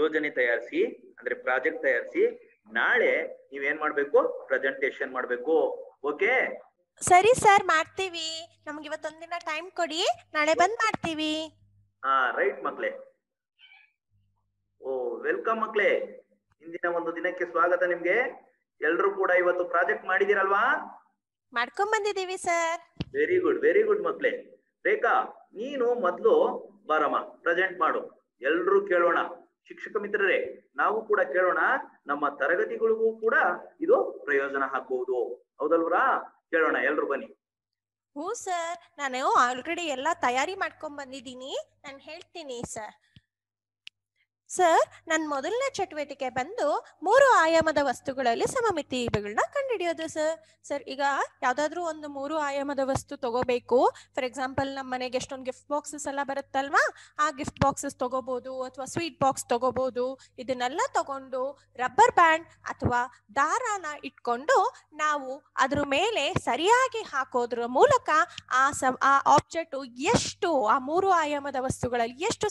ಯೋಜನೆ ತಯಾರಿಸಿ, ಅಂದ್ರೆ ಪ್ರಾಜೆಕ್ಟ್ ತಯಾರಿಸಿ, ನಾಳೆ ನೀವೇನ್ ಮಾಡ್ಬೇಕು? ಪ್ರೆಸೆಂಟೇಶನ್ ಮಾಡ್ಬೇಕು. ಓಕೆ? ಸರಿ ಸರ್, ಮಾಡ್ತೀವಿ. ನಮ್ಗೆ ಇವತ್ತೊಂದಿನ ಟೈಮ್ ಕೊಡಿ, ನಾಳೆ ಬಂದ್ ಮಾಡ್ತೀವಿ. ಹಾ, ರೈಟ್ ಮಕ್ಕಳೇ. ಓ, ವೆಲ್ಕಮ್ ಮಕ್ಕಳೇ. ಇಂದಿನ ಒಂದು ದಿನಕ್ಕೆ ಸ್ವಾಗತ ನಿಮ್ಗೆ. ಎಲ್ರು ಕೂಡ ಇವತ್ತು ಪ್ರಾಜೆಕ್ಟ್ ಮಾಡಿದಿರಲ್ವಾ? ಮಾಡ್ಕೊಂಡ್ ಬಂದಿದೀವಿ sir. Very good, very good ಮಕ್ಕಳೇ. ರೇಖಾ, ನೀನು ಮೊದ್ಲು ಬಾರಮ್ಮ, ಪ್ರೆಸೆಂಟ್ ಮಾಡು. ಎಲ್ರು ಕೇಳೋಣ, ಶಿಕ್ಷಕ ಮಿತ್ರರೇ, ನಾವು ಕೂಡ ಕೇಳೋಣ. ನಮ್ಮ ತರಗತಿಗಳಿಗೂ ಕೂಡ ಇದು ಪ್ರಯೋಜನ ಹಾಕಬಹುದು, ಹೌದಲ್ವರಾ? ಕೇಳೋಣ, ಎಲ್ರು ಬನ್ನಿ. ಹ್ಞೂ ಸರ್, ನಾನು ಆಲ್ರೆಡಿ ಎಲ್ಲ ತಯಾರಿ ಮಾಡ್ಕೊಂಡ್ ಬಂದಿದ್ದೀನಿ. ನಾನು ಹೇಳ್ತೀನಿ ಸರ್. ನನ್ನ ಮೊದಲನೇ ಚಟುವಟಿಕೆ ಬಂದು 3 ಆಯಾಮದ ವಸ್ತುಗಳಲ್ಲಿ ಸಮಮಿತಿಗಳನ್ನ ಕಂಡುಹಿಡಿಯೋದು ಸರ್. ಈಗ ಯಾವ್ದಾದ್ರು ಒಂದು 3 ಆಯಾಮದ ವಸ್ತು ತಗೋಬೇಕು. ಫಾರ್ ಎಕ್ಸಾಂಪಲ್, ನಮ್ಮ ಮನೆಗೆ ಎಷ್ಟೊಂದು ಗಿಫ್ಟ್ ಬಾಕ್ಸಸ್ ಎಲ್ಲ ಬರುತ್ತಲ್ವಾ, ಆ ಗಿಫ್ಟ್ ಬಾಕ್ಸಸ್ ತಗೋಬಹುದು ಅಥವಾ ಸ್ವೀಟ್ ಬಾಕ್ಸ್ ತಗೋಬಹುದು. ಇದನ್ನೆಲ್ಲ ತಗೊಂಡು ರಬ್ಬರ್ ಬ್ಯಾಂಡ್ ಅಥವಾ ದಾರಾನ ಇಟ್ಕೊಂಡು ನಾವು ಅದ್ರ ಮೇಲೆ ಸರಿಯಾಗಿ ಹಾಕೋದ್ರ ಮೂಲಕ ಆ ಆಬ್ಜೆಕ್ಟ್ ಎಷ್ಟು, ಆ 3 ಆಯಾಮದ ವಸ್ತುಗಳಲ್ಲಿ ಎಷ್ಟು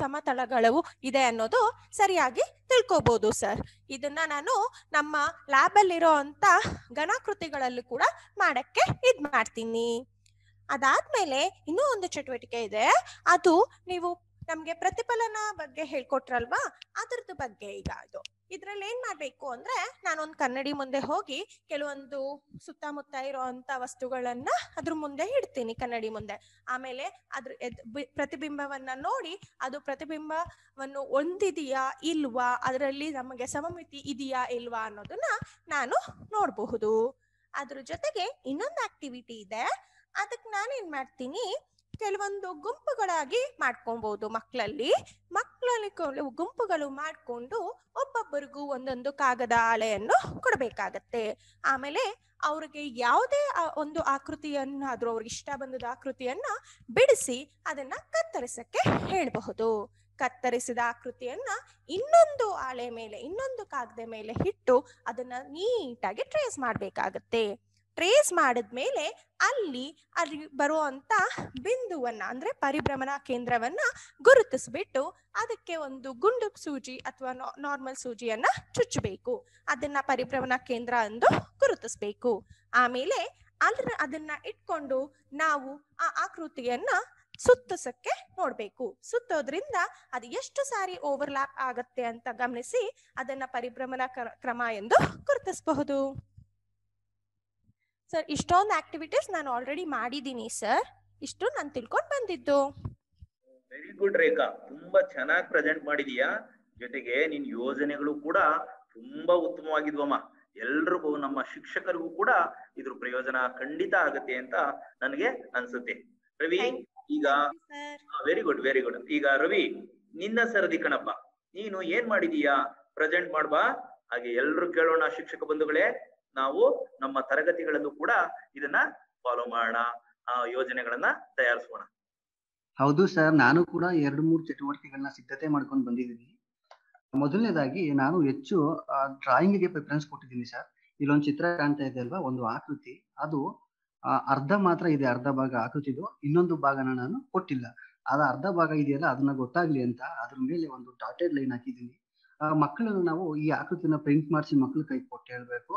ಸಮತಲಗಳು ಇದೆ ಅನ್ನೋದು ಸರಿಯಾಗಿ ತಿಳ್ಕೋಬಹುದು ಸರ್. ಇದನ್ನ ನಾನು ನಮ್ಮ ಲ್ಯಾಬ್ ಅಲ್ಲಿರೋ ಅಂತ ಘನಾಕೃತಿಗಳಲ್ಲೂ ಕೂಡ ಮಾಡಕ್ಕೆ ಇದ್ ಮಾಡ್ತೀನಿ. ಅದಾದ್ಮೇಲೆ ಇನ್ನೂ ಒಂದು ಚಟುವಟಿಕೆ ಇದೆ, ಅದು ನೀವು ನಮ್ಗೆ ಪ್ರತಿಫಲನ ಬಗ್ಗೆ ಹೇಳ್ಕೊಟ್ರಲ್ವಾ, ಅದ್ರದ್ದು ಬಗ್ಗೆ. ಈಗ ಇದ್ರಲ್ಲಿ ಏನ್ ಮಾಡ್ಬೇಕು ಅಂದ್ರೆ, ನಾನೊಂದು ಕನ್ನಡಿ ಮುಂದೆ ಹೋಗಿ ಕೆಲವೊಂದು ಸುತ್ತಮುತ್ತ ಇರೋಂತ ವಸ್ತುಗಳನ್ನ ಅದ್ರ ಮುಂದೆ ಇಡ್ತೀನಿ, ಕನ್ನಡಿ ಮುಂದೆ. ಆಮೇಲೆ ಅದ್ರ ಪ್ರತಿಬಿಂಬವನ್ನ ನೋಡಿ ಅದು ಪ್ರತಿಬಿಂಬವನ್ನು ಹೊಂದಿದೆಯಾ ಇಲ್ವಾ, ಅದರಲ್ಲಿ ನಮಗೆ ಸಮಮಿತಿ ಇದೆಯಾ ಇಲ್ವಾ ಅನ್ನೋದನ್ನ ನಾನು ನೋಡಬಹುದು. ಅದ್ರ ಜೊತೆಗೆ ಇನ್ನೊಂದು ಆಕ್ಟಿವಿಟಿ ಇದೆ. ಅದಕ್ಕೆ ನಾನೇನ್ ಮಾಡ್ತೀನಿ, ಕೆಲವೊಂದು ಗುಂಪುಗಳಾಗಿ ಮಾಡ್ಕೊಬಹುದು. ಮಕ್ಕಳಲ್ಲಿ ಕೆಲವು ಗುಂಪುಗಳು ಮಾಡ್ಕೊಂಡು ಒಬ್ಬೊಬ್ಬರಿಗೂ ಒಂದೊಂದು ಕಾಗದ ಹಾಳೆಯನ್ನು ಕೊಡಬೇಕಾಗತ್ತೆ. ಆಮೇಲೆ ಅವರಿಗೆ ಯಾವುದೇ ಒಂದು ಆಕೃತಿಯನ್ನಾದ್ರೂ ಅವ್ರಿಗೆ ಇಷ್ಟ ಬಂದದ ಆಕೃತಿಯನ್ನ ಬಿಡಿಸಿ ಅದನ್ನ ಕತ್ತರಿಸಕ್ಕೆ ಹೇಳಬಹುದು. ಕತ್ತರಿಸಿದ ಆಕೃತಿಯನ್ನ ಇನ್ನೊಂದು ಹಾಳೆ ಮೇಲೆ ಇನ್ನೊಂದು ಕಾಗದ ಮೇಲೆ ಇಟ್ಟು ಅದನ್ನ ನೀಟಾಗಿ ಟ್ರೇಸ್ ಮಾಡಬೇಕಾಗತ್ತೆ. ಟ್ರೇಸ್ ಮಾಡಿದ್ಮೇಲೆ ಅಲ್ಲಿ ಬರುವಂತ ಬಿಂದುವನ್ನ ಅಂದ್ರೆ ಪರಿಭ್ರಮಣ ಕೇಂದ್ರವನ್ನ ಗುರುತಿಸ್ಬಿಟ್ಟು ಅದಕ್ಕೆ ಒಂದು ಗುಂಡು ಸೂಜಿ ಅಥವಾ ನಾರ್ಮಲ್ ಸೂಜಿಯನ್ನ ಚುಚ್ಚಬೇಕು. ಅದನ್ನ ಪರಿಭ್ರಮಣ ಕೇಂದ್ರ ಎಂದು ಗುರುತಿಸ್ಬೇಕು. ಆಮೇಲೆ ಅದನ್ನ ಇಟ್ಕೊಂಡು ನಾವು ಆ ಆಕೃತಿಯನ್ನ ಸುತ್ತಿಸಕ್ಕೆ ನೋಡ್ಬೇಕು. ಸುತ್ತೋದ್ರಿಂದ ಅದು ಎಷ್ಟು ಸಾರಿ ಓವರ್ಲ್ಯಾಪ್ ಆಗತ್ತೆ ಅಂತ ಗಮನಿಸಿ ಅದನ್ನ ಪರಿಭ್ರಮಣ ಕ್ರಮ ಎಂದು ಗುರುತಿಸಬಹುದು. ಸರ್, ಇಷ್ಟೊಂದು ಆಕ್ಟಿವಿಟೀಸ್ ನಾನು ಆಲ್ರೆಡಿ ಮಾಡಿದ್ದೀನಿ ಸರ್. ಇಷ್ಟು ನಾನು ತಿಳ್ಕೊಂಡು ಬಂದಿದ್ದು. ವೆರಿ ಗುಡ್ ರೇಖಾ, ತುಂಬಾ ಚೆನ್ನಾಗಿ ಪ್ರೆಸೆಂಟ್ ಮಾಡಿದೀಯಾ. ಜೊತೆಗೆ ನಿನ್ ಯೋಜನೆಗಳು ಕೂಡ ತುಂಬಾ ಉತ್ತಮವಾಗಿದ್ವಮ್ಮ. ಎಲ್ರಿಗೂ ನಮ್ಮ ಶಿಕ್ಷಕರಿಗೂ ಕೂಡ ಇದ್ರ ಪ್ರಯೋಜನ ಖಂಡಿತ ಆಗತ್ತೆ ಅಂತ ನನಗೆ ಅನ್ಸುತ್ತೆ. ರವಿ, ಈಗ ವೆರಿ ಗುಡ್ ಈಗ ರವಿ ನಿನ್ನ ಸರದಿ ಕಣಪ್ಪ. ನೀನು ಏನ್ ಮಾಡಿದೀಯಾ, ಪ್ರೆಸೆಂಟ್ ಮಾಡ್ಬಾ. ಹಾಗೆ ಎಲ್ರು ಕೇಳೋಣ. ಶಿಕ್ಷಕ ಬಂಧುಗಳೇ, ನಾವು ನಮ್ಮ ತರಗತಿಗಳಲ್ಲೂ ಕೂಡ ಇದನ್ನ ಫಾಲೋ ಮಾಡೋಣ, ಆ ಯೋಜನೆಗಳನ್ನ ತಯಾರಿಸೋಣ. ಹೌದು ಸರ್, ನಾನು ಕೂಡ 2-3 ಚಟುವಟಿಕೆಗಳನ್ನ ಸಿದ್ಧತೆ ಮಾಡ್ಕೊಂಡು ಬಂದಿದ್ದೀನಿ. ಮೊದಲನೇದಾಗಿ ನಾನು ಹೆಚ್ಚು ಡ್ರಾಯಿಂಗ್ಗೆ ಪ್ರಿಫರೆನ್ಸ್ ಕೊಟ್ಟಿದ್ದೀನಿ ಸರ್. ಇಲ್ಲೊಂದು ಚಿತ್ರ ಕಾಣ್ತಾ ಇದೆ ಅಲ್ವಾ, ಒಂದು ಆಕೃತಿ. ಅದು ಅರ್ಧ ಮಾತ್ರ ಇದೆ, ಅರ್ಧ ಭಾಗ ಆಕೃತಿದು, ಇನ್ನೊಂದು ಭಾಗನ ನಾನು ಕೊಟ್ಟಿಲ್ಲ. ಅದ ಅರ್ಧ ಭಾಗ ಇದೆಯಲ್ಲ, ಅದನ್ನ ಗೊತ್ತಾಗ್ಲಿ ಅಂತ ಅದ್ರ ಮೇಲೆ ಒಂದು ಡಾಟೆಡ್ ಲೈನ್ ಹಾಕಿದ್ದೀನಿ. ಮಕ್ಕಳನ್ನು ನಾವು ಈ ಆಕೃತಿನ ಪ್ರಿಂಟ್ ಮಾಡಿಸಿ ಮಕ್ಕಳು ಕೈ ಕೊಟ್ಟು ಹೇಳ್ಬೇಕು,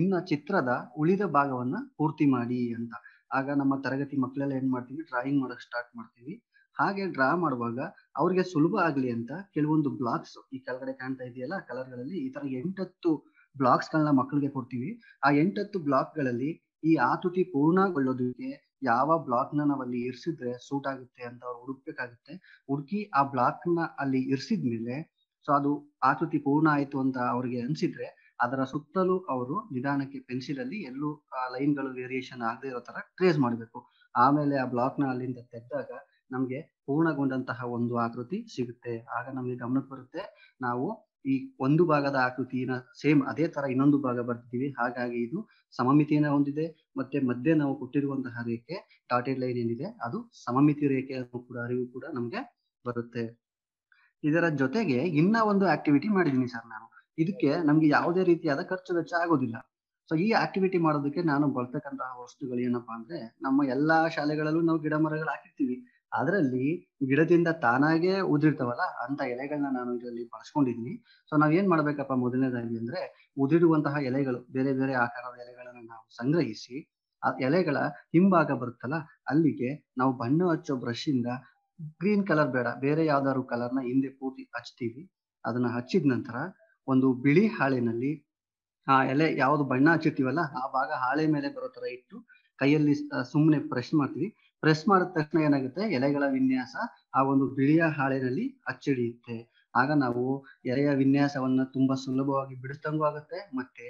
ಇನ್ನ ಚಿತ್ರದ ಉಳಿದ ಭಾಗವನ್ನ ಪೂರ್ತಿ ಮಾಡಿ ಅಂತ. ಆಗ ನಮ್ಮ ತರಗತಿ ಮಕ್ಕಳೆಲ್ಲ ಏನ್ ಮಾಡ್ತೀವಿ, ಡ್ರಾಯಿಂಗ್ ಮಾಡಕ್ ಸ್ಟಾರ್ಟ್ ಮಾಡ್ತೀವಿ. ಹಾಗೆ ಡ್ರಾ ಮಾಡುವಾಗ ಅವ್ರಿಗೆ ಸುಲಭ ಆಗ್ಲಿ ಅಂತ ಕೆಲವೊಂದು ಬ್ಲಾಕ್ಸ್ ಈ ಕೆಳಗಡೆ ಕಾಣ್ತಾ ಇದೆಯಲ್ಲ ಕಲರ್ಗಳಲ್ಲಿ, ಈ ತರ 8-10 ಬ್ಲಾಕ್ಸ್ ಗಳನ್ನ ಮಕ್ಕಳಿಗೆ ಕೊಡ್ತೀವಿ. ಆ 8-10 ಬ್ಲಾಕ್ ಗಳಲ್ಲಿ ಈ ಆಕೃತಿ ಪೂರ್ಣಗೊಳ್ಳೋದಕ್ಕೆ ಯಾವ ಬ್ಲಾಕ್ ನ ನಾವಲ್ಲಿ ಇರಿಸಿದ್ರೆ ಸೂಟ್ ಆಗುತ್ತೆ ಅಂತ ಅವ್ರು ಹುಡುಕ್ಬೇಕಾಗುತ್ತೆ. ಹುಡುಕಿ ಆ ಬ್ಲಾಕ್ ನ ಅಲ್ಲಿ ಇರಿಸಿದ್ಮೇಲೆ ಸೊ ಅದು ಆಕೃತಿ ಪೂರ್ಣ ಆಯ್ತು ಅಂತ ಅವ್ರಿಗೆ ಅನ್ಸಿದ್ರೆ ಅದರ ಸುತ್ತಲೂ ಅವರು ನಿಧಾನಕ್ಕೆ ಪೆನ್ಸಿಲ್ ಅಲ್ಲಿ ಎಲ್ಲೂ ಲೈನ್ ಗಳು ವೇರಿಯೇಷನ್ ಆಗದೆ ಇರೋ ತರ ಟ್ರೇಸ್ ಮಾಡಬೇಕು. ಆಮೇಲೆ ಆ ಬ್ಲಾಕ್ ನ ಅಲ್ಲಿಂದ ತೆಗೆದಾಗ ನಮ್ಗೆ ಪೂರ್ಣಗೊಂಡಂತಹ ಒಂದು ಆಕೃತಿ ಸಿಗುತ್ತೆ. ಆಗ ನಮ್ಗೆ ಗಮನಕ್ಕೆ ಬರುತ್ತೆ, ನಾವು ಈ ಒಂದು ಭಾಗದ ಆಕೃತಿನ ಸೇಮ್ ಅದೇ ತರ ಇನ್ನೊಂದು ಭಾಗ ಬರ್ತೀವಿ, ಹಾಗಾಗಿ ಇದು ಸಮಮಿತಿಯನ್ನು ಹೊಂದಿದೆ. ಮತ್ತೆ ಮಧ್ಯೆ ನಾವು ಕೊಟ್ಟಿರುವಂತಹ ರೇಖೆ ಡಾಟೆಡ್ ಲೈನ್ ಏನಿದೆ ಅದು ಸಮಮಿತಿ ರೇಖೆ ಕೂಡ ಅರಿವು ಕೂಡ ನಮ್ಗೆ ಬರುತ್ತೆ. ಇದರ ಜೊತೆಗೆ ಇನ್ನ ಒಂದು ಆಕ್ಟಿವಿಟಿ ಮಾಡಿದ್ದೀನಿ ಸರ್ ನಾನು. ಇದಕ್ಕೆ ನಮ್ಗೆ ಯಾವುದೇ ರೀತಿಯಾದ ಖರ್ಚು ವೆಚ್ಚ ಆಗೋದಿಲ್ಲ. ಸೊ ಈ ಆಕ್ಟಿವಿಟಿ ಮಾಡೋದಕ್ಕೆ ನಾನು ಬರ್ತಕ್ಕಂತಹ ವಸ್ತುಗಳು ಏನಪ್ಪಾ ಅಂದ್ರೆ, ನಮ್ಮ ಎಲ್ಲಾ ಶಾಲೆಗಳಲ್ಲೂ ನಾವು ಗಿಡ ಮರಗಳು ಹಾಕಿರ್ತೀವಿ, ಅದರಲ್ಲಿ ಗಿಡದಿಂದ ತಾನಾಗೆ ಉದಿರ್ತಾವಲ್ಲ ಅಂತ ಎಲೆಗಳನ್ನ ನಾನು ಇದರಲ್ಲಿ ಬಳಸ್ಕೊಂಡಿದ್ದೀನಿ. ಸೊ ನಾವ್ ಏನ್ ಮಾಡ್ಬೇಕಪ್ಪ, ಮೊದಲನೇದಾಗಿ ಅಂದ್ರೆ ಉದಿರುವಂತಹ ಎಲೆಗಳು ಬೇರೆ ಬೇರೆ ಆಕಾರದ ಎಲೆಗಳನ್ನ ನಾವು ಸಂಗ್ರಹಿಸಿ ಆ ಎಲೆಗಳ ಹಿಂಭಾಗ ಬರುತ್ತಲ್ಲ ಅಲ್ಲಿಗೆ ನಾವು ಬಣ್ಣ ಹಚ್ಚೋ ಬ್ರಷ್ ಇಂದ, ಗ್ರೀನ್ ಕಲರ್ ಬೇಡ ಬೇರೆ ಯಾವ್ದಾದ್ರು ಕಲರ್ನ ಹಿಂದೆ ಪೂರ್ತಿ ಹಚ್ತೀವಿ. ಅದನ್ನ ಹಚ್ಚಿದ ನಂತರ ಒಂದು ಬಿಳಿ ಹಾಳೆನಲ್ಲಿ ಆ ಎಲೆ ಯಾವ್ದು ಬಣ್ಣ ಹಚ್ಚಿರ್ತೀವಲ್ಲ ಆ ಭಾಗ ಹಾಳೆ ಮೇಲೆ ಬರೋ ತರ ಇಟ್ಟು ಕೈಯಲ್ಲಿ ಸುಮ್ಮನೆ ಪ್ರೆಸ್ ಮಾಡ್ತೀವಿ. ಪ್ರೆಸ್ ಮಾಡಿದ ತಕ್ಷಣ ಏನಾಗುತ್ತೆ, ಎಲೆಗಳ ವಿನ್ಯಾಸ ಆ ಒಂದು ಬಿಳಿಯ ಹಾಳೆನಲ್ಲಿ ಅಚ್ಚಿಡಿಯುತ್ತೆ. ಆಗ ನಾವು ಎಲೆಯ ವಿನ್ಯಾಸವನ್ನ ತುಂಬಾ ಸುಲಭವಾಗಿ ಬಿಡಿಸ್ದಂಗೂ ಆಗುತ್ತೆ, ಮತ್ತೆ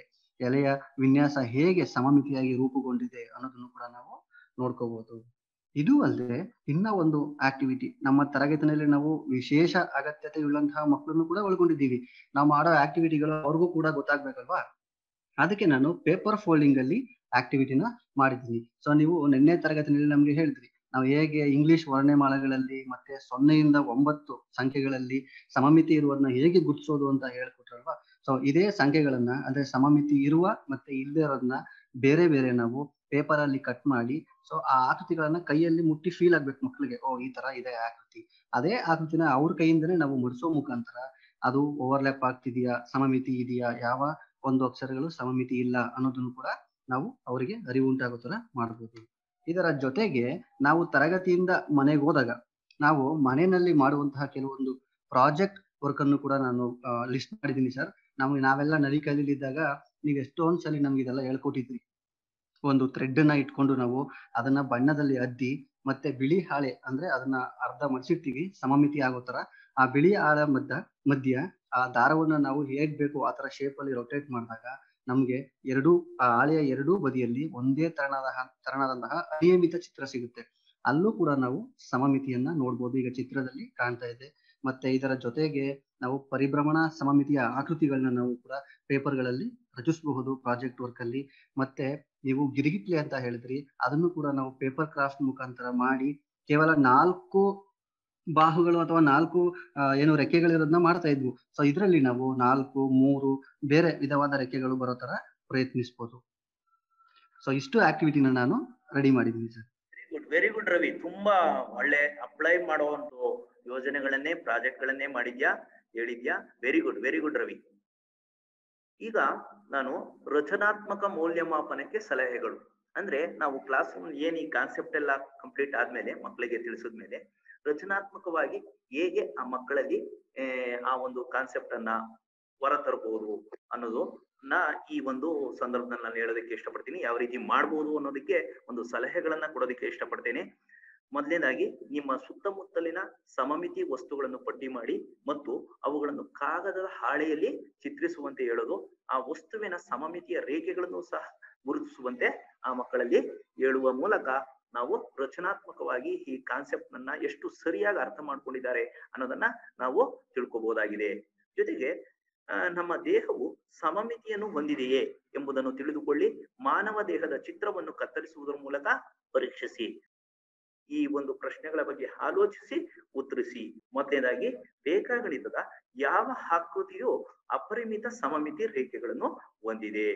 ಎಲೆಯ ವಿನ್ಯಾಸ ಹೇಗೆ ಸಮಮಿತಿಯಾಗಿ ರೂಪುಗೊಂಡಿದೆ ಅನ್ನೋದನ್ನು ಕೂಡ ನಾವು ನೋಡ್ಕೋಬಹುದು. ಇದು ಅಲ್ಲದೆ ಇನ್ನ ಒಂದು ಆಕ್ಟಿವಿಟಿ, ನಮ್ಮ ತರಗತಿನಲ್ಲಿ ನಾವು ವಿಶೇಷ ಅಗತ್ಯತೆ ಉಳ್ಳಂತಹ ಮಕ್ಕಳನ್ನು ಕೂಡ ಒಳಗೊಂಡಿದ್ದೀವಿ. ನಾವು ಮಾಡೋ ಆಕ್ಟಿವಿಟಿಗಳು ಅವ್ರಿಗೂ ಕೂಡ ಗೊತ್ತಾಗ್ಬೇಕಲ್ವಾ, ಅದಕ್ಕೆ ನಾನು ಪೇಪರ್ ಫೋಲ್ಡಿಂಗ್ ಅಲ್ಲಿ ಆಕ್ಟಿವಿಟಿನ ಮಾಡಿದ್ದೀನಿ. ಸೊ ನೀವು ನಿನ್ನೆ ತರಗತಿನಲ್ಲಿ ನಮ್ಗೆ ಹೇಳಿದ್ರಿ, ನಾವು ಹೇಗೆ ಇಂಗ್ಲಿಷ್ ವರ್ಣಮಾಲೆಗಳಲ್ಲಿ ಮತ್ತೆ 0-9 ಸಂಖ್ಯೆಗಳಲ್ಲಿ ಸಮಮಿತಿ ಇರುವುದನ್ನ ಹೇಗೆ ಗುರ್ತಿಸೋದು ಅಂತ ಹೇಳ್ಕೊಟ್ರಲ್ವಾ. ಸೊ ಇದೇ ಸಂಖ್ಯೆಗಳನ್ನ ಅಂದ್ರೆ ಸಮಮಿತಿ ಇರುವ ಮತ್ತೆ ಇಲ್ಲದೆ ಇರೋದನ್ನ ಬೇರೆ ಬೇರೆ ನಾವು ಪೇಪರ್ ಅಲ್ಲಿ ಕಟ್ ಮಾಡಿ ಸೊ ಆ ಆಕೃತಿಗಳನ್ನ ಕೈಯಲ್ಲಿ ಮುಟ್ಟಿ ಫೀಲ್ ಆಗ್ಬೇಕು ಮಕ್ಕಳಿಗೆ, ಓ ಈ ತರ ಇದೆ ಆಕೃತಿ. ಅದೇ ಆಕೃತಿನ ಅವ್ರ ಕೈಯಿಂದನೇ ನಾವು ಮುಡಿಸೋ ಮುಖಾಂತರ ಅದು ಓವರ್ಲ್ಯಾಪ್ ಆಗ್ತಿದೆಯಾ, ಸಮಮಿತಿ ಇದೆಯಾ, ಯಾವ ಒಂದು ಅಕ್ಷರಗಳು ಸಮಮಿತಿ ಇಲ್ಲ ಅನ್ನೋದನ್ನು ಕೂಡ ನಾವು ಅವರಿಗೆ ಅರಿವು ಉಂಟಾಗೋ ತರ ಮಾಡಬಹುದು. ಇದರ ಜೊತೆಗೆ ನಾವು ತರಗತಿಯಿಂದ ಮನೆಗೆ ಹೋದಾಗ ನಾವು ಮನೆಯಲ್ಲಿ ಮಾಡುವಂತಹ ಕೆಲವೊಂದು ಪ್ರಾಜೆಕ್ಟ್ ವರ್ಕ್ ಅನ್ನು ಕೂಡ ನಾನು ಲಿಸ್ಟ್ ಮಾಡಿದ್ದೀನಿ ಸರ್. ನಾವೆಲ್ಲ ನಲಿ ಕೈಲಿದ್ದಾಗ ನೀವು ಎಷ್ಟೊಂದ್ಸಲಿ ನಮ್ಗೆ ಇದೆಲ್ಲ ಹೇಳ್ಕೊಟ್ಟಿದ್ರಿ. ಒಂದು ಥ್ರೆಡ್ ಅನ್ನ ಇಟ್ಕೊಂಡು ನಾವು ಅದನ್ನ ಬಣ್ಣದಲ್ಲಿ ಅದ್ದಿ ಮತ್ತೆ ಬಿಳಿ ಹಾಳೆ ಅಂದ್ರೆ ಅದನ್ನ ಅರ್ಧ ಮಡಿಸಿರ್ತೀವಿ ಸಮಮಿತಿ ಆಗೋ ತರ. ಆ ಬಿಳಿ ಹಾಳೆ ಮಧ್ಯ ಆ ದಾರವನ್ನ ನಾವು ಹೇಗ್ ಬೇಕು ಆ ತರ ಶೇಪ್ ಅಲ್ಲಿ ರೊಟೇಟ್ ಮಾಡಿದಾಗ ನಮ್ಗೆ ಆ ಹಾಳೆಯ ಎರಡೂ ಬದಿಯಲ್ಲಿ ಒಂದೇ ತರನಾದಂತಹ ಅನಿಯಮಿತ ಚಿತ್ರ ಸಿಗುತ್ತೆ. ಅಲ್ಲೂ ಕೂಡ ನಾವು ಸಮಮಿತಿಯನ್ನ ನೋಡಬಹುದು. ಈಗ ಚಿತ್ರದಲ್ಲಿ ಕಾಣ್ತಾ ಇದೆ. ಮತ್ತೆ ಇದರ ಜೊತೆಗೆ ನಾವು ಪರಿಭ್ರಮಣ ಸಮಮಿತಿಯ ಆಕೃತಿಗಳನ್ನ ನಾವು ಕೂಡ ಪೇಪರ್ಗಳಲ್ಲಿ ರಚಿಸಬಹುದು ಪ್ರಾಜೆಕ್ಟ್ ವರ್ಕ್ ಅಲ್ಲಿ. ಮತ್ತೆ ನೀವು ಗಿರಿಗಿಟ್ಲೆ ಅಂತ ಹೇಳಿದ್ರಿ, ಅದನ್ನು ಕೂಡ ನಾವು ಪೇಪರ್ ಕ್ರಾಫ್ಟ್ ಮುಖಾಂತರ ಮಾಡಿ ಕೇವಲ 4 ಬಾಹುಗಳು ಅಥವಾ 4 ಏನು ರೆಕ್ಕೆಗಳಿರೋದನ್ನ ಮಾಡ್ತಾ ಇದ್ವು. ಸೊ ಇದರಲ್ಲಿ ನಾವು 4, 3 ಬೇರೆ ವಿಧವಾದ ರೆಕ್ಕೆಗಳು ಬರೋ ತರ ಪ್ರಯತ್ನಿಸಬಹುದು. ಸೊ ಇಷ್ಟು ಆಕ್ಟಿವಿಟಿನ ನಾನು ರೆಡಿ ಮಾಡಿದ್ದೀನಿ ಸರ್. ವೆರಿ ಗುಡ್ ರವಿ, ತುಂಬಾ ಒಳ್ಳೆ ಅಪ್ಲೈ ಮಾಡುವಂತ ಯೋಜನೆಗಳನ್ನೇ ಪ್ರಾಜೆಕ್ಟ್ ಗಳನ್ನೇ ಮಾಡಿದ್ಯಾ, ಹೇಳಿದ್ಯಾ. Very good, very good Ravi. ಈಗ ನಾನು ರಚನಾತ್ಮಕ ಮೌಲ್ಯಮಾಪನಕ್ಕೆ ಸಲಹೆಗಳು ಅಂದ್ರೆ, ನಾವು ಕ್ಲಾಸ್ ರೂಮ್ ಏನ್ ಈ ಕಾನ್ಸೆಪ್ಟ್ ಎಲ್ಲ ಕಂಪ್ಲೀಟ್ ಆದ್ಮೇಲೆ ಮಕ್ಕಳಿಗೆ ತಿಳಿಸಿದ್ಮೇಲೆ ರಚನಾತ್ಮಕವಾಗಿ ಹೇಗೆ ಆ ಮಕ್ಕಳಲ್ಲಿ ಆ ಒಂದು ಕಾನ್ಸೆಪ್ಟ್ ಅನ್ನ ಹೊರತರಬಹುದು ಅನ್ನೋದು ನಾ ಈ ಒಂದು ಸಂದರ್ಭದಲ್ಲಿ ನಾನು ಹೇಳೋದಕ್ಕೆ ಇಷ್ಟಪಡ್ತೀನಿ. ಯಾವ ರೀತಿ ಮಾಡಬಹುದು ಅನ್ನೋದಕ್ಕೆ ಒಂದು ಸಲಹೆಗಳನ್ನ ಕೊಡೋದಕ್ಕೆ ಇಷ್ಟಪಡ್ತೇನೆ. ಮೊದಲನೇದಾಗಿ ನಿಮ್ಮ ಸುತ್ತಮುತ್ತಲಿನ ಸಮಮಿತಿ ವಸ್ತುಗಳನ್ನು ಪಟ್ಟಿ ಮಾಡಿ ಮತ್ತು ಅವುಗಳನ್ನು ಕಾಗದದ ಹಾಳೆಯಲ್ಲಿ ಚಿತ್ರಿಸುವಂತೆ ಹೇಳೋದು, ಆ ವಸ್ತುವಿನ ಸಮಮಿತಿಯ ರೇಖೆಗಳನ್ನು ಸಹ ಗುರುತಿಸುವಂತೆ ಆ ಮಕ್ಕಳಲ್ಲಿ ಹೇಳುವ ಮೂಲಕ ನಾವು ರಚನಾತ್ಮಕವಾಗಿ ಈ ಕಾನ್ಸೆಪ್ಟ್ ಅನ್ನ ಎಷ್ಟು ಸರಿಯಾಗಿ ಅರ್ಥ ಮಾಡ್ಕೊಂಡಿದ್ದಾರೆ ಅನ್ನೋದನ್ನ ನಾವು ತಿಳ್ಕೋಬಹುದಾಗಿದೆ. ಜೊತೆಗೆ ನಮ್ಮ ದೇಹವು ಸಮಮಿತಿಯನ್ನು ಹೊಂದಿದೆಯೇ ಎಂಬುದನ್ನು ತಿಳಿದುಕೊಳ್ಳಿ. ಮಾನವ ದೇಹದ ಚಿತ್ರವನ್ನು ಕತ್ತರಿಸುವುದರ ಮೂಲಕ ಪರೀಕ್ಷಿಸಿ. ಈ ಒಂದು ಪ್ರಶ್ನೆಗಳ ಬಗ್ಗೆ ಆಲೋಚಿಸಿ ಉತ್ತರಿಸಿ. ಮೊದಲನೇದಾಗಿ ರೇಖಾಗಣಿತದ ಯಾವ ಆಕೃತಿಯು ಅಪರಿಮಿತ ಸಮಮಿತಿ ರೇಖೆಗಳನ್ನು ಹೊಂದಿದೆ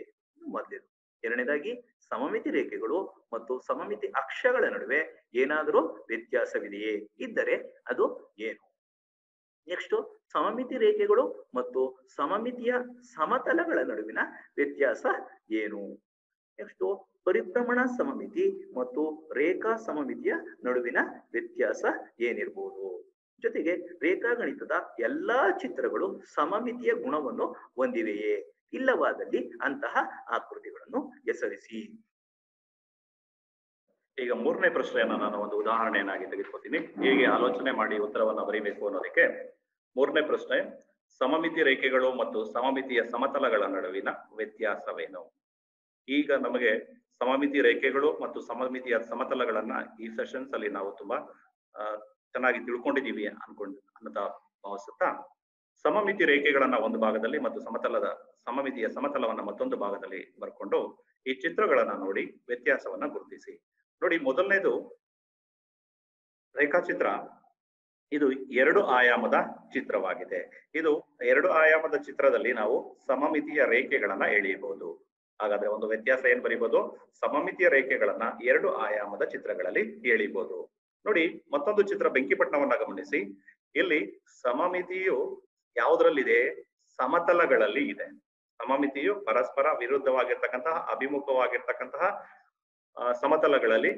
ಮೊದಲೇದು. ಎರಡನೇದಾಗಿ ಸಮಮಿತಿ ರೇಖೆಗಳು ಮತ್ತು ಸಮಮಿತಿ ಅಕ್ಷಗಳ ನಡುವೆ ಏನಾದರೂ ವ್ಯತ್ಯಾಸವಿದೆಯೇ, ಇದ್ದರೆ ಅದು ಏನು. ನೆಕ್ಸ್ಟ್, ಸಮಮಿತಿ ರೇಖೆಗಳು ಮತ್ತು ಸಮಮಿತಿಯ ಸಮತಲಗಳ ನಡುವಿನ ವ್ಯತ್ಯಾಸ ಏನು. ನೆಕ್ಸ್ಟ್, ಪರಿಭ್ರಮಣ ಸಮಮಿತಿ ಮತ್ತು ರೇಖಾ ಸಮಮಿತಿಯ ನಡುವಿನ ವ್ಯತ್ಯಾಸ ಏನಿರಬಹುದು. ಜೊತೆಗೆ ರೇಖಾಗಣಿತದ ಎಲ್ಲಾ ಚಿತ್ರಗಳು ಸಮಮಿತಿಯ ಗುಣವನ್ನು ಹೊಂದಿವೆಯೇ, ಇಲ್ಲವಾದಲ್ಲಿ ಅಂತಹ ಆಕೃತಿಗಳನ್ನು ಹೆಸರಿಸಿ. ಈಗ 3ನೇ ಪ್ರಶ್ನೆಯನ್ನ ನಾನು ಒಂದು ಉದಾಹರಣೆಯನ್ನಾಗಿ ತೆಗೆದುಕೊತೀನಿ. ಹೀಗೆ ಆಲೋಚನೆ ಮಾಡಿ ಉತ್ತರವನ್ನು ಬರೀಬೇಕು ಅನ್ನೋದಕ್ಕೆ 3ನೇ ಪ್ರಶ್ನೆ, ಸಮಮಿತಿ ರೇಖೆಗಳು ಮತ್ತು ಸಮಮಿತಿಯ ಸಮತಲಗಳ ನಡುವಿನ ವ್ಯತ್ಯಾಸವೇನು. ಈಗ ನಮಗೆ ಸಮಮಿತಿ ರೇಖೆಗಳು ಮತ್ತು ಸಮಮಿತಿಯ ಸಮತಲಗಳನ್ನ ಈ ಸೆಷನ್ಸ್ ಅಲ್ಲಿ ನಾವು ತುಂಬಾ ಚೆನ್ನಾಗಿ ತಿಳ್ಕೊಂಡಿದ್ದೀವಿ ಅನ್ನತ ಭಾವಿಸುತ್ತಾ, ಸಮಮಿತಿ ರೇಖೆಗಳನ್ನ ಒಂದು ಭಾಗದಲ್ಲಿ ಮತ್ತು ಸಮಮಿತಿಯ ಸಮತಲವನ್ನ ಮತ್ತೊಂದು ಭಾಗದಲ್ಲಿ ಬರ್ಕೊಂಡು ಈ ಚಿತ್ರಗಳನ್ನ ನೋಡಿ ವ್ಯತ್ಯಾಸವನ್ನ ಗುರುತಿಸಿ. ನೋಡಿ, ಮೊದಲನೇದು ರೇಖಾಚಿತ್ರ, ಇದು 2 ಆಯಾಮದ ಚಿತ್ರವಾಗಿದೆ. ಇದು 2 ಆಯಾಮದ ಚಿತ್ರದಲ್ಲಿ ನಾವು ಸಮಮಿತಿಯ ರೇಖೆಗಳನ್ನ ಎಳೆಯಬಹುದು. ಹಾಗಾದ್ರೆ ಒಂದು ವ್ಯತ್ಯಾಸ ಏನ್ ಬರೀಬಹುದು, ಸಮಮಿತಿಯ ರೇಖೆಗಳನ್ನ 2 ಆಯಾಮದ ಚಿತ್ರಗಳಲ್ಲಿ ಎಳೆಯಬಹುದು. ನೋಡಿ, ಮತ್ತೊಂದು ಚಿತ್ರ ಬೆಂಕಿಪಟ್ಟಣವನ್ನ ಗಮನಿಸಿ. ಇಲ್ಲಿ ಸಮಮಿತಿಯು ಯಾವುದರಲ್ಲಿದೆ, ಸಮತಲಗಳಲ್ಲಿ ಇದೆ. ಸಮಮಿತಿಯು ಪರಸ್ಪರ ವಿರುದ್ಧವಾಗಿರ್ತಕ್ಕಂತಹ ಅಭಿಮುಖವಾಗಿರ್ತಕ್ಕಂತಹ ಸಮತಲಗಳಲ್ಲಿ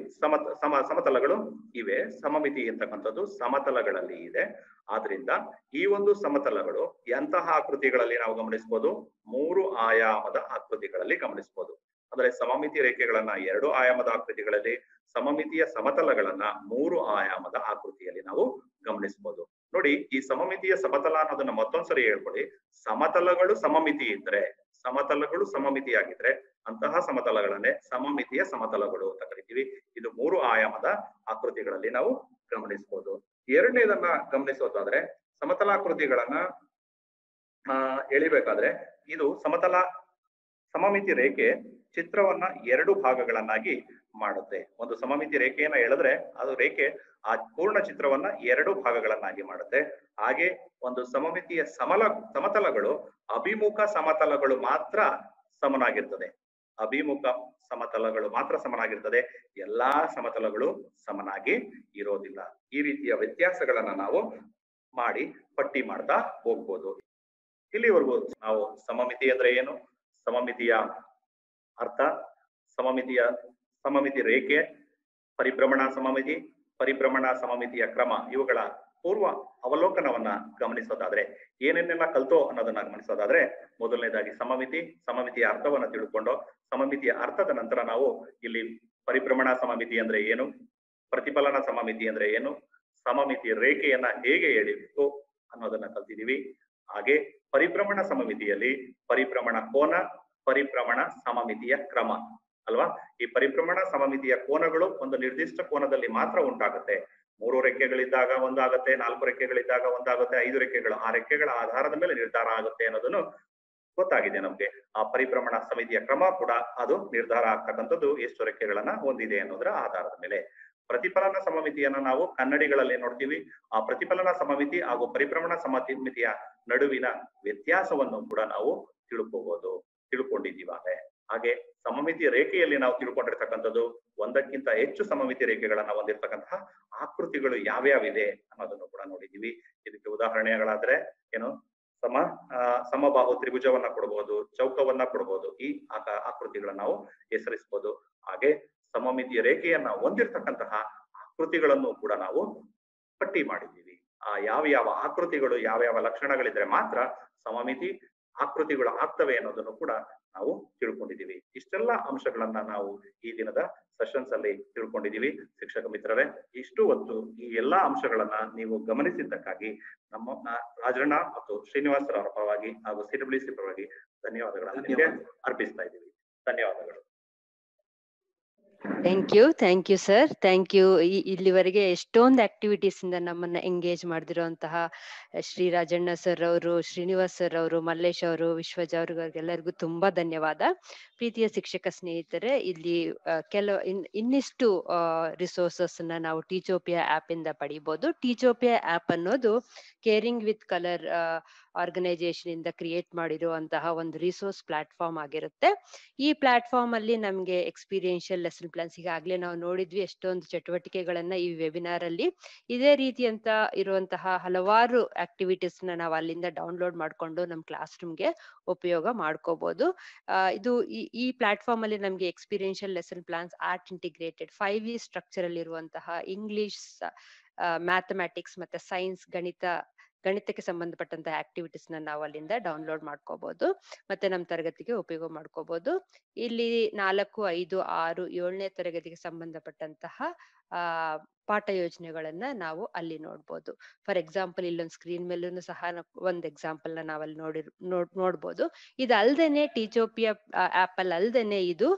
ಸಮತಲಗಳು ಇವೆ. ಸಮಮಿತಿ ಅಂತಕ್ಕಂಥದ್ದು ಸಮತಲಗಳಲ್ಲಿ ಇದೆ. ಆದ್ರಿಂದ ಈ ಒಂದು ಸಮತಲಗಳು ಎಂತಹ ಆಕೃತಿಗಳಲ್ಲಿ ನಾವು ಗಮನಿಸಬಹುದು, 3 ಆಯಾಮದ ಆಕೃತಿಗಳಲ್ಲಿ ಗಮನಿಸಬಹುದು. ಅಂದ್ರೆ ಸಮಮಿತಿ ರೇಖೆಗಳನ್ನ 2 ಆಯಾಮದ ಆಕೃತಿಗಳಲ್ಲಿ, ಸಮಮಿತಿಯ ಸಮತಲಗಳನ್ನ 3 ಆಯಾಮದ ಆಕೃತಿಯಲ್ಲಿ ನಾವು ಗಮನಿಸಬಹುದು. ನೋಡಿ, ಈ ಸಮಮಿತಿಯ ಸಮತಲ ಅನ್ನೋದನ್ನ ಮತ್ತೊಂದ್ಸರಿ ಹೇಳ್ಕೊಡಿ. ಸಮತಲಗಳು ಸಮಮಿತಿ ಇದ್ರೆ, ಸಮತಲಗಳು ಸಮಮಿತಿಯಾಗಿದ್ರೆ ಅಂತಹ ಸಮತಲಗಳನ್ನೇ ಸಮಮಿತಿಯ ಸಮತಲಗಳು ಅಂತ ಕರಿತೀವಿ. ಇದು 3 ಆಯಾಮದ ಆಕೃತಿಗಳಲ್ಲಿ ನಾವು ಗಮನಿಸಬಹುದು. ಎರಡನೇದನ್ನ ಗಮನಿಸೋದಾದ್ರೆ, ಸಮತಲಾಕೃತಿಗಳನ್ನ ಎಳಿಬೇಕಾದ್ರೆ ಇದು ಸಮಮಿತಿ ರೇಖೆ ಚಿತ್ರವನ್ನ 2 ಭಾಗಗಳನ್ನಾಗಿ ಮಾಡುತ್ತೆ. ಒಂದು ಸಮಮಿತಿ ರೇಖೆಯನ್ನ ಎಳೆದ್ರೆ ಅದು ರೇಖೆ ಆ ಪೂರ್ಣ ಚಿತ್ರವನ್ನ 2 ಭಾಗಗಳನ್ನಾಗಿ ಮಾಡುತ್ತೆ. ಹಾಗೆ ಒಂದು ಸಮಮಿತಿಯ ಸಮತಲಗಳು ಅಭಿಮುಖ ಸಮತಲಗಳು ಮಾತ್ರ ಸಮನಾಗಿರ್ತದೆ. ಅಭಿಮುಖ ಸಮತಲಗಳು ಮಾತ್ರ ಸಮನಾಗಿರ್ತದೆ, ಎಲ್ಲಾ ಸಮತಲಗಳು ಸಮನಾಗಿ ಇರೋದಿಲ್ಲ. ಈ ರೀತಿಯ ವ್ಯತ್ಯಾಸಗಳನ್ನ ನಾವು ಮಾಡಿ ಪಟ್ಟಿ ಮಾಡ್ತಾ ಹೋಗ್ಬೋದು. ಇಲ್ಲಿವರೆಗೂ ನಾವು ಸಮಮಿತಿ ಅಂದ್ರೆ ಏನು, ಸಮಮಿತಿಯ ಅರ್ಥ, ಸಮಮಿತಿ ರೇಖೆ, ಪರಿಭ್ರಮಣ ಸಮಮಿತಿಯ ಕ್ರಮ, ಇವುಗಳ ಪೂರ್ವ ಅವಲೋಕನವನ್ನ ಗಮನಿಸೋದಾದ್ರೆ, ಏನೇನೆಲ್ಲ ಕಲ್ತೋ ಅನ್ನೋದನ್ನ ಗಮನಿಸೋದಾದ್ರೆ, ಮೊದಲನೇದಾಗಿ ಸಮಮಿತಿಯ ಅರ್ಥವನ್ನ ತಿಳ್ಕೊಂಡು, ಸಮಮಿತಿಯ ಅರ್ಥದ ನಂತರ ನಾವು ಇಲ್ಲಿ ಪರಿಭ್ರಮಣ ಸಮಮಿತಿ ಅಂದ್ರೆ ಏನು, ಪ್ರತಿಫಲನ ಸಮಮಿತಿ ಅಂದ್ರೆ ಏನು, ಸಮಮಿತಿ ರೇಖೆಯನ್ನ ಹೇಗೆ ಎಳಿಬೇಕು ಅನ್ನೋದನ್ನ ಕಲ್ತಿದೀವಿ. ಹಾಗೆ ಪರಿಭ್ರಮಣ ಸಮಮಿತಿಯಲ್ಲಿ ಪರಿಭ್ರಮಣ ಕೋನ, ಪರಿಭ್ರಮಣ ಸಮಮಿತಿಯ ಕ್ರಮ, ಅಲ್ವಾ ಈ ಪರಿಭ್ರಮಣ ಸಮಮಿತಿಯ ಕೋನಗಳು ಒಂದು ನಿರ್ದಿಷ್ಟ ಕೋನದಲ್ಲಿ ಮಾತ್ರ ಉಂಟಾಗುತ್ತೆ ಮೂರು ರೆಕ್ಕೆಗಳಿದ್ದಾಗ ಒಂದಾಗುತ್ತೆ ನಾಲ್ಕು ರೆಕ್ಕೆಗಳಿದ್ದಾಗ ಒಂದಾಗುತ್ತೆ ಐದು ರೆಕ್ಕೆಗಳು ಆ ರೆಕ್ಕೆಗಳ ಆಧಾರದ ಮೇಲೆ ನಿರ್ಧಾರ ಆಗುತ್ತೆ ಅನ್ನೋದನ್ನು ಗೊತ್ತಾಗಿದೆ ನಮಗೆ ಆ ಪರಿಭ್ರಮಣ ಸಮಿತಿಯ ಕ್ರಮ ಕೂಡ ಅದು ನಿರ್ಧಾರ ಆಗತಕ್ಕಂತದ್ದು ಎಷ್ಟು ರೆಕ್ಕೆಗಳನ್ನ ಹೊಂದಿದೆ ಅನ್ನೋದರ ಆಧಾರದ ಮೇಲೆ ಪ್ರತಿಫಲನ ಸಮಮಿತಿಯನ್ನು ನಾವು ಕನ್ನಡಿಗಳಲ್ಲಿ ನೋಡ್ತೀವಿ ಆ ಪ್ರತಿಫಲನ ಸಮಮಿತಿ ಹಾಗೂ ಪರಿಭ್ರಮಣ ಸಮಮಿತಿಯ ನಡುವಿನ ವ್ಯತ್ಯಾಸವನ್ನು ಕೂಡ ನಾವು ತಿಳ್ಕೊಂಡಿದ್ದೀವಿ ಹಾಗೆ ಸಮಮಿತಿ ರೇಖೆಯಲ್ಲಿ ನಾವು ತಿಳ್ಕೊಂಡಿರತಕ್ಕಂತದ್ದು ಒಂದಕ್ಕಿಂತ ಹೆಚ್ಚು ಸಮಮಿತಿ ರೇಖೆಗಳನ್ನು ಹೊಂದಿರತಕ್ಕಂತಹ ಆಕೃತಿಗಳು ಯಾವ್ಯಾವಿದೆ ಅನ್ನೋದನ್ನು ಕೂಡ ನೋಡಿದೀವಿ ಇದಕ್ಕೆ ಉದಾಹರಣೆಗಳಾದ್ರೆ ಏನು ಸಮಬಾಹು ತ್ರಿಭುಜವನ್ನ ಕೊಡಬಹುದು ಚೌಕವನ್ನ ಕೊಡಬಹುದು ಈ ಆಕೃತಿಗಳನ್ನು ನಾವು ಹೆಸರಿಸಬಹುದು ಹಾಗೆ ಸಮಮಿತಿಯ ರೇಖೆಯನ್ನ ಹೊಂದಿರತಕ್ಕಂತಹ ಆಕೃತಿಗಳನ್ನು ಕೂಡ ನಾವು ಪಟ್ಟಿ ಮಾಡಿದೀವಿ ಆ ಯಾವ ಆಕೃತಿಗಳು ಯಾವ ಲಕ್ಷಣಗಳಿದ್ರೆ ಮಾತ್ರ ಸಮಮಿತಿ ಆಕೃತಿಗಳು ಆಗ್ತವೆ ಅನ್ನೋದನ್ನು ಕೂಡ ನಾವು ತಿಳ್ಕೊಂಡಿದೀವಿ ಇಷ್ಟೆಲ್ಲ ಅಂಶಗಳನ್ನ ನಾವು ಈ ದಿನದ ಸೆಷನ್ಸ್ ಅಲ್ಲಿ ತಿಳ್ಕೊಂಡಿದೀವಿ ಶಿಕ್ಷಕ ಮಿತ್ರರೇ ಇಷ್ಟು ಹೊತ್ತು ಈ ಎಲ್ಲಾ ಅಂಶಗಳನ್ನ ನೀವು ಗಮನಿಸಿದ್ದಕ್ಕಾಗಿ ನಮ್ಮ ರಾಜಣ್ಣ ಮತ್ತು ಶ್ರೀನಿವಾಸರವರ ಪರವಾಗಿ ಹಾಗೂ ಸಿಡಬ್ಲ್ಯೂಸಿ ಪರವಾಗಿ ಧನ್ಯವಾದಗಳನ್ನು ಅರ್ಪಿಸ್ತಾ ಇದ್ದೀವಿ ಧನ್ಯವಾದಗಳು thank you sir thank you ಇಲ್ಲಿವರೆಗೆ ಎಷ್ಟೊಂದು ಆಕ್ಟಿವಿಟೀಸ್ ಇಂದ ನಮ್ಮನ್ನ ಎಂಗೇಜ್ ಮಾಡಿದಿರುವಂತಹ ಶ್ರೀ ರಾಜಣ್ಣ ಸರ್ ಅವರು ಶ್ರೀನಿವಾಸ್ ಸರ್ ಅವರು ಮಲ್ಲೇಶ್ ಅವರು ವಿಶ್ವಜ್ ಅವ್ರಿಗೆಲ್ಲರಿಗೂ ತುಂಬಾ ಧನ್ಯವಾದ ಪ್ರೀತಿಯ ಶಿಕ್ಷಕ ಸ್ನೇಹಿತರೆ ಇಲ್ಲಿ ಕೆಲವು ಇನ್ನಿಷ್ಟು ರಿಸೋರ್ಸಸ್ ಅನ್ನ ನಾವು ಟೀಚೋಪಿಯಾ ಆಪ್ ಇಂದ ಪಡಿಬಹುದು ಟೀಚೋಪಿಯಾ ಆಪ್ ಅನ್ನೋದು ಕೇರಿಂಗ್ ವಿತ್ ಕಲರ್ ಆರ್ಗನೈಸೇಷನ್ ಇಂದ ಕ್ರಿಯೇಟ್ ಮಾಡಿರುವಂತಹ ಒಂದು ರಿಸೋರ್ಸ್ ಪ್ಲಾಟ್ಫಾರ್ಮ್ ಆಗಿರುತ್ತೆ ಈ ಪ್ಲಾಟ್ಫಾರ್ಮ್ ಅಲ್ಲಿ ನಮ್ಗೆ ಎಕ್ಸ್ಪೀರಿಯನ್ಷಿಯಲ್ ಲೆಸನ್ ಪ್ಲಾನ್ಸ್ ಈಗಾಗಲೇ ನಾವು ನೋಡಿದ್ವಿ ಎಷ್ಟೊಂದು ಚಟುವಟಿಕೆಗಳನ್ನ ಈ ವೆಬಿನಾರ್ ಅಲ್ಲಿ ಇದೇ ರೀತಿಯಂತ ಇರುವಂತಹ ಹಲವಾರು ಆಕ್ಟಿವಿಟೀಸ್ ನಾವು ಅಲ್ಲಿಂದ ಡೌನ್ಲೋಡ್ ಮಾಡ್ಕೊಂಡು ನಮ್ಮ ಕ್ಲಾಸ್ ರೂಮ್ಗೆ ಉಪಯೋಗ ಮಾಡ್ಕೋಬಹುದು ಇದು ಈ ಪ್ಲಾಟ್ಫಾರ್ಮ್ ಅಲ್ಲಿ ನಮ್ಗೆ experiential lesson plans art integrated 5E structure ಅಲ್ಲಿ ಇರುವಂತಹ ಇಂಗ್ಲಿಷ್ ಮ್ಯಾಥಮೆಟಿಕ್ಸ್ ಮತ್ತೆ ಸೈನ್ಸ್ ಗಣಿತಕ್ಕೆ ಸಂಬಂಧಪಟ್ಟಂತಹ ಆಕ್ಟಿವಿಟೀಸ್ ನಾವು ಅಲ್ಲಿಂದ ಡೌನ್ಲೋಡ್ ಮಾಡ್ಕೋಬಹುದು ಮತ್ತೆ ನಮ್ಮ ತರಗತಿಗೆ ಉಪಯೋಗ ಮಾಡ್ಕೋಬಹುದು ಇಲ್ಲಿ 4, 5, 6, 7ನೇ ತರಗತಿಗೆ ಸಂಬಂಧಪಟ್ಟಂತಹ ಪಾಠ ಯೋಜನೆಗಳನ್ನ ನಾವು ಅಲ್ಲಿ ನೋಡ್ಬೋದು ಫಾರ್ ಎಕ್ಸಾಂಪಲ್ ಇಲ್ಲೊಂದು ಸ್ಕ್ರೀನ್ ಮೇಲೂ ಸಹ ಒಂದು ಎಕ್ಸಾಂಪಲ್ ನಾವಲ್ಲಿ ನೋಡ್ಬೋದು ಇದಲ್ದೇನೆ ಟೀಚೋಪಿಯಾ ಆಪ್ ಅಲ್ಲಿ ಅಲ್ದೇನೆ ಇದು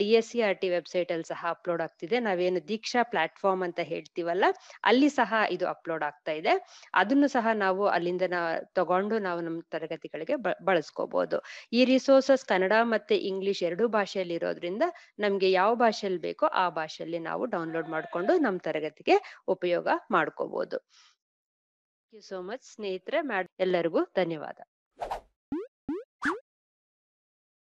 DSCRT ವೆಬ್ಸೈಟ್ ಅಲ್ಲಿ ಸಹ ಅಪ್ಲೋಡ್ ಆಗ್ತಿದೆ ನಾವೇನು ದೀಕ್ಷಾ ಪ್ಲಾಟ್ಫಾರ್ಮ್ ಅಂತ ಹೇಳ್ತೀವಲ್ಲ ಅಲ್ಲಿ ಸಹ ಇದು ಅಪ್ಲೋಡ್ ಆಗ್ತಾ ಇದೆ ಅದನ್ನು ಸಹ ನಾವು ಅಲ್ಲಿಂದ ತಗೊಂಡು ನಾವು ನಮ್ಮ ತರಗತಿಗಳಿಗೆ ಬಳಸ್ಕೋಬಹುದು ಈ ರಿಸೋರ್ಸಸ್ ಕನ್ನಡ ಮತ್ತೆ ಇಂಗ್ಲಿಷ್ ಎರಡೂ ಭಾಷೆಯಲ್ಲಿ ಇರೋದ್ರಿಂದ ನಮ್ಗೆ ಯಾವ ಭಾಷೆಯಲ್ಲಿ ಬೇಕೋ ಆ ಭಾಷೆಯಲ್ಲಿ ನಾವು ಡೌನ್ಲೋಡ್ ಮಾಡ್ಕೊಂಡು ನಮ್ಮ ತರಗತಿ ಉಪಯೋಗ ಮಾಡ್ಕೋಬಹುದು ಥ್ಯಾಂಕ್ ಯು ಸೋ ಮಚ್ ಸ್ನೇಹಿತರೆ ಎಲ್ಲರಿಗೂ ಧನ್ಯವಾದ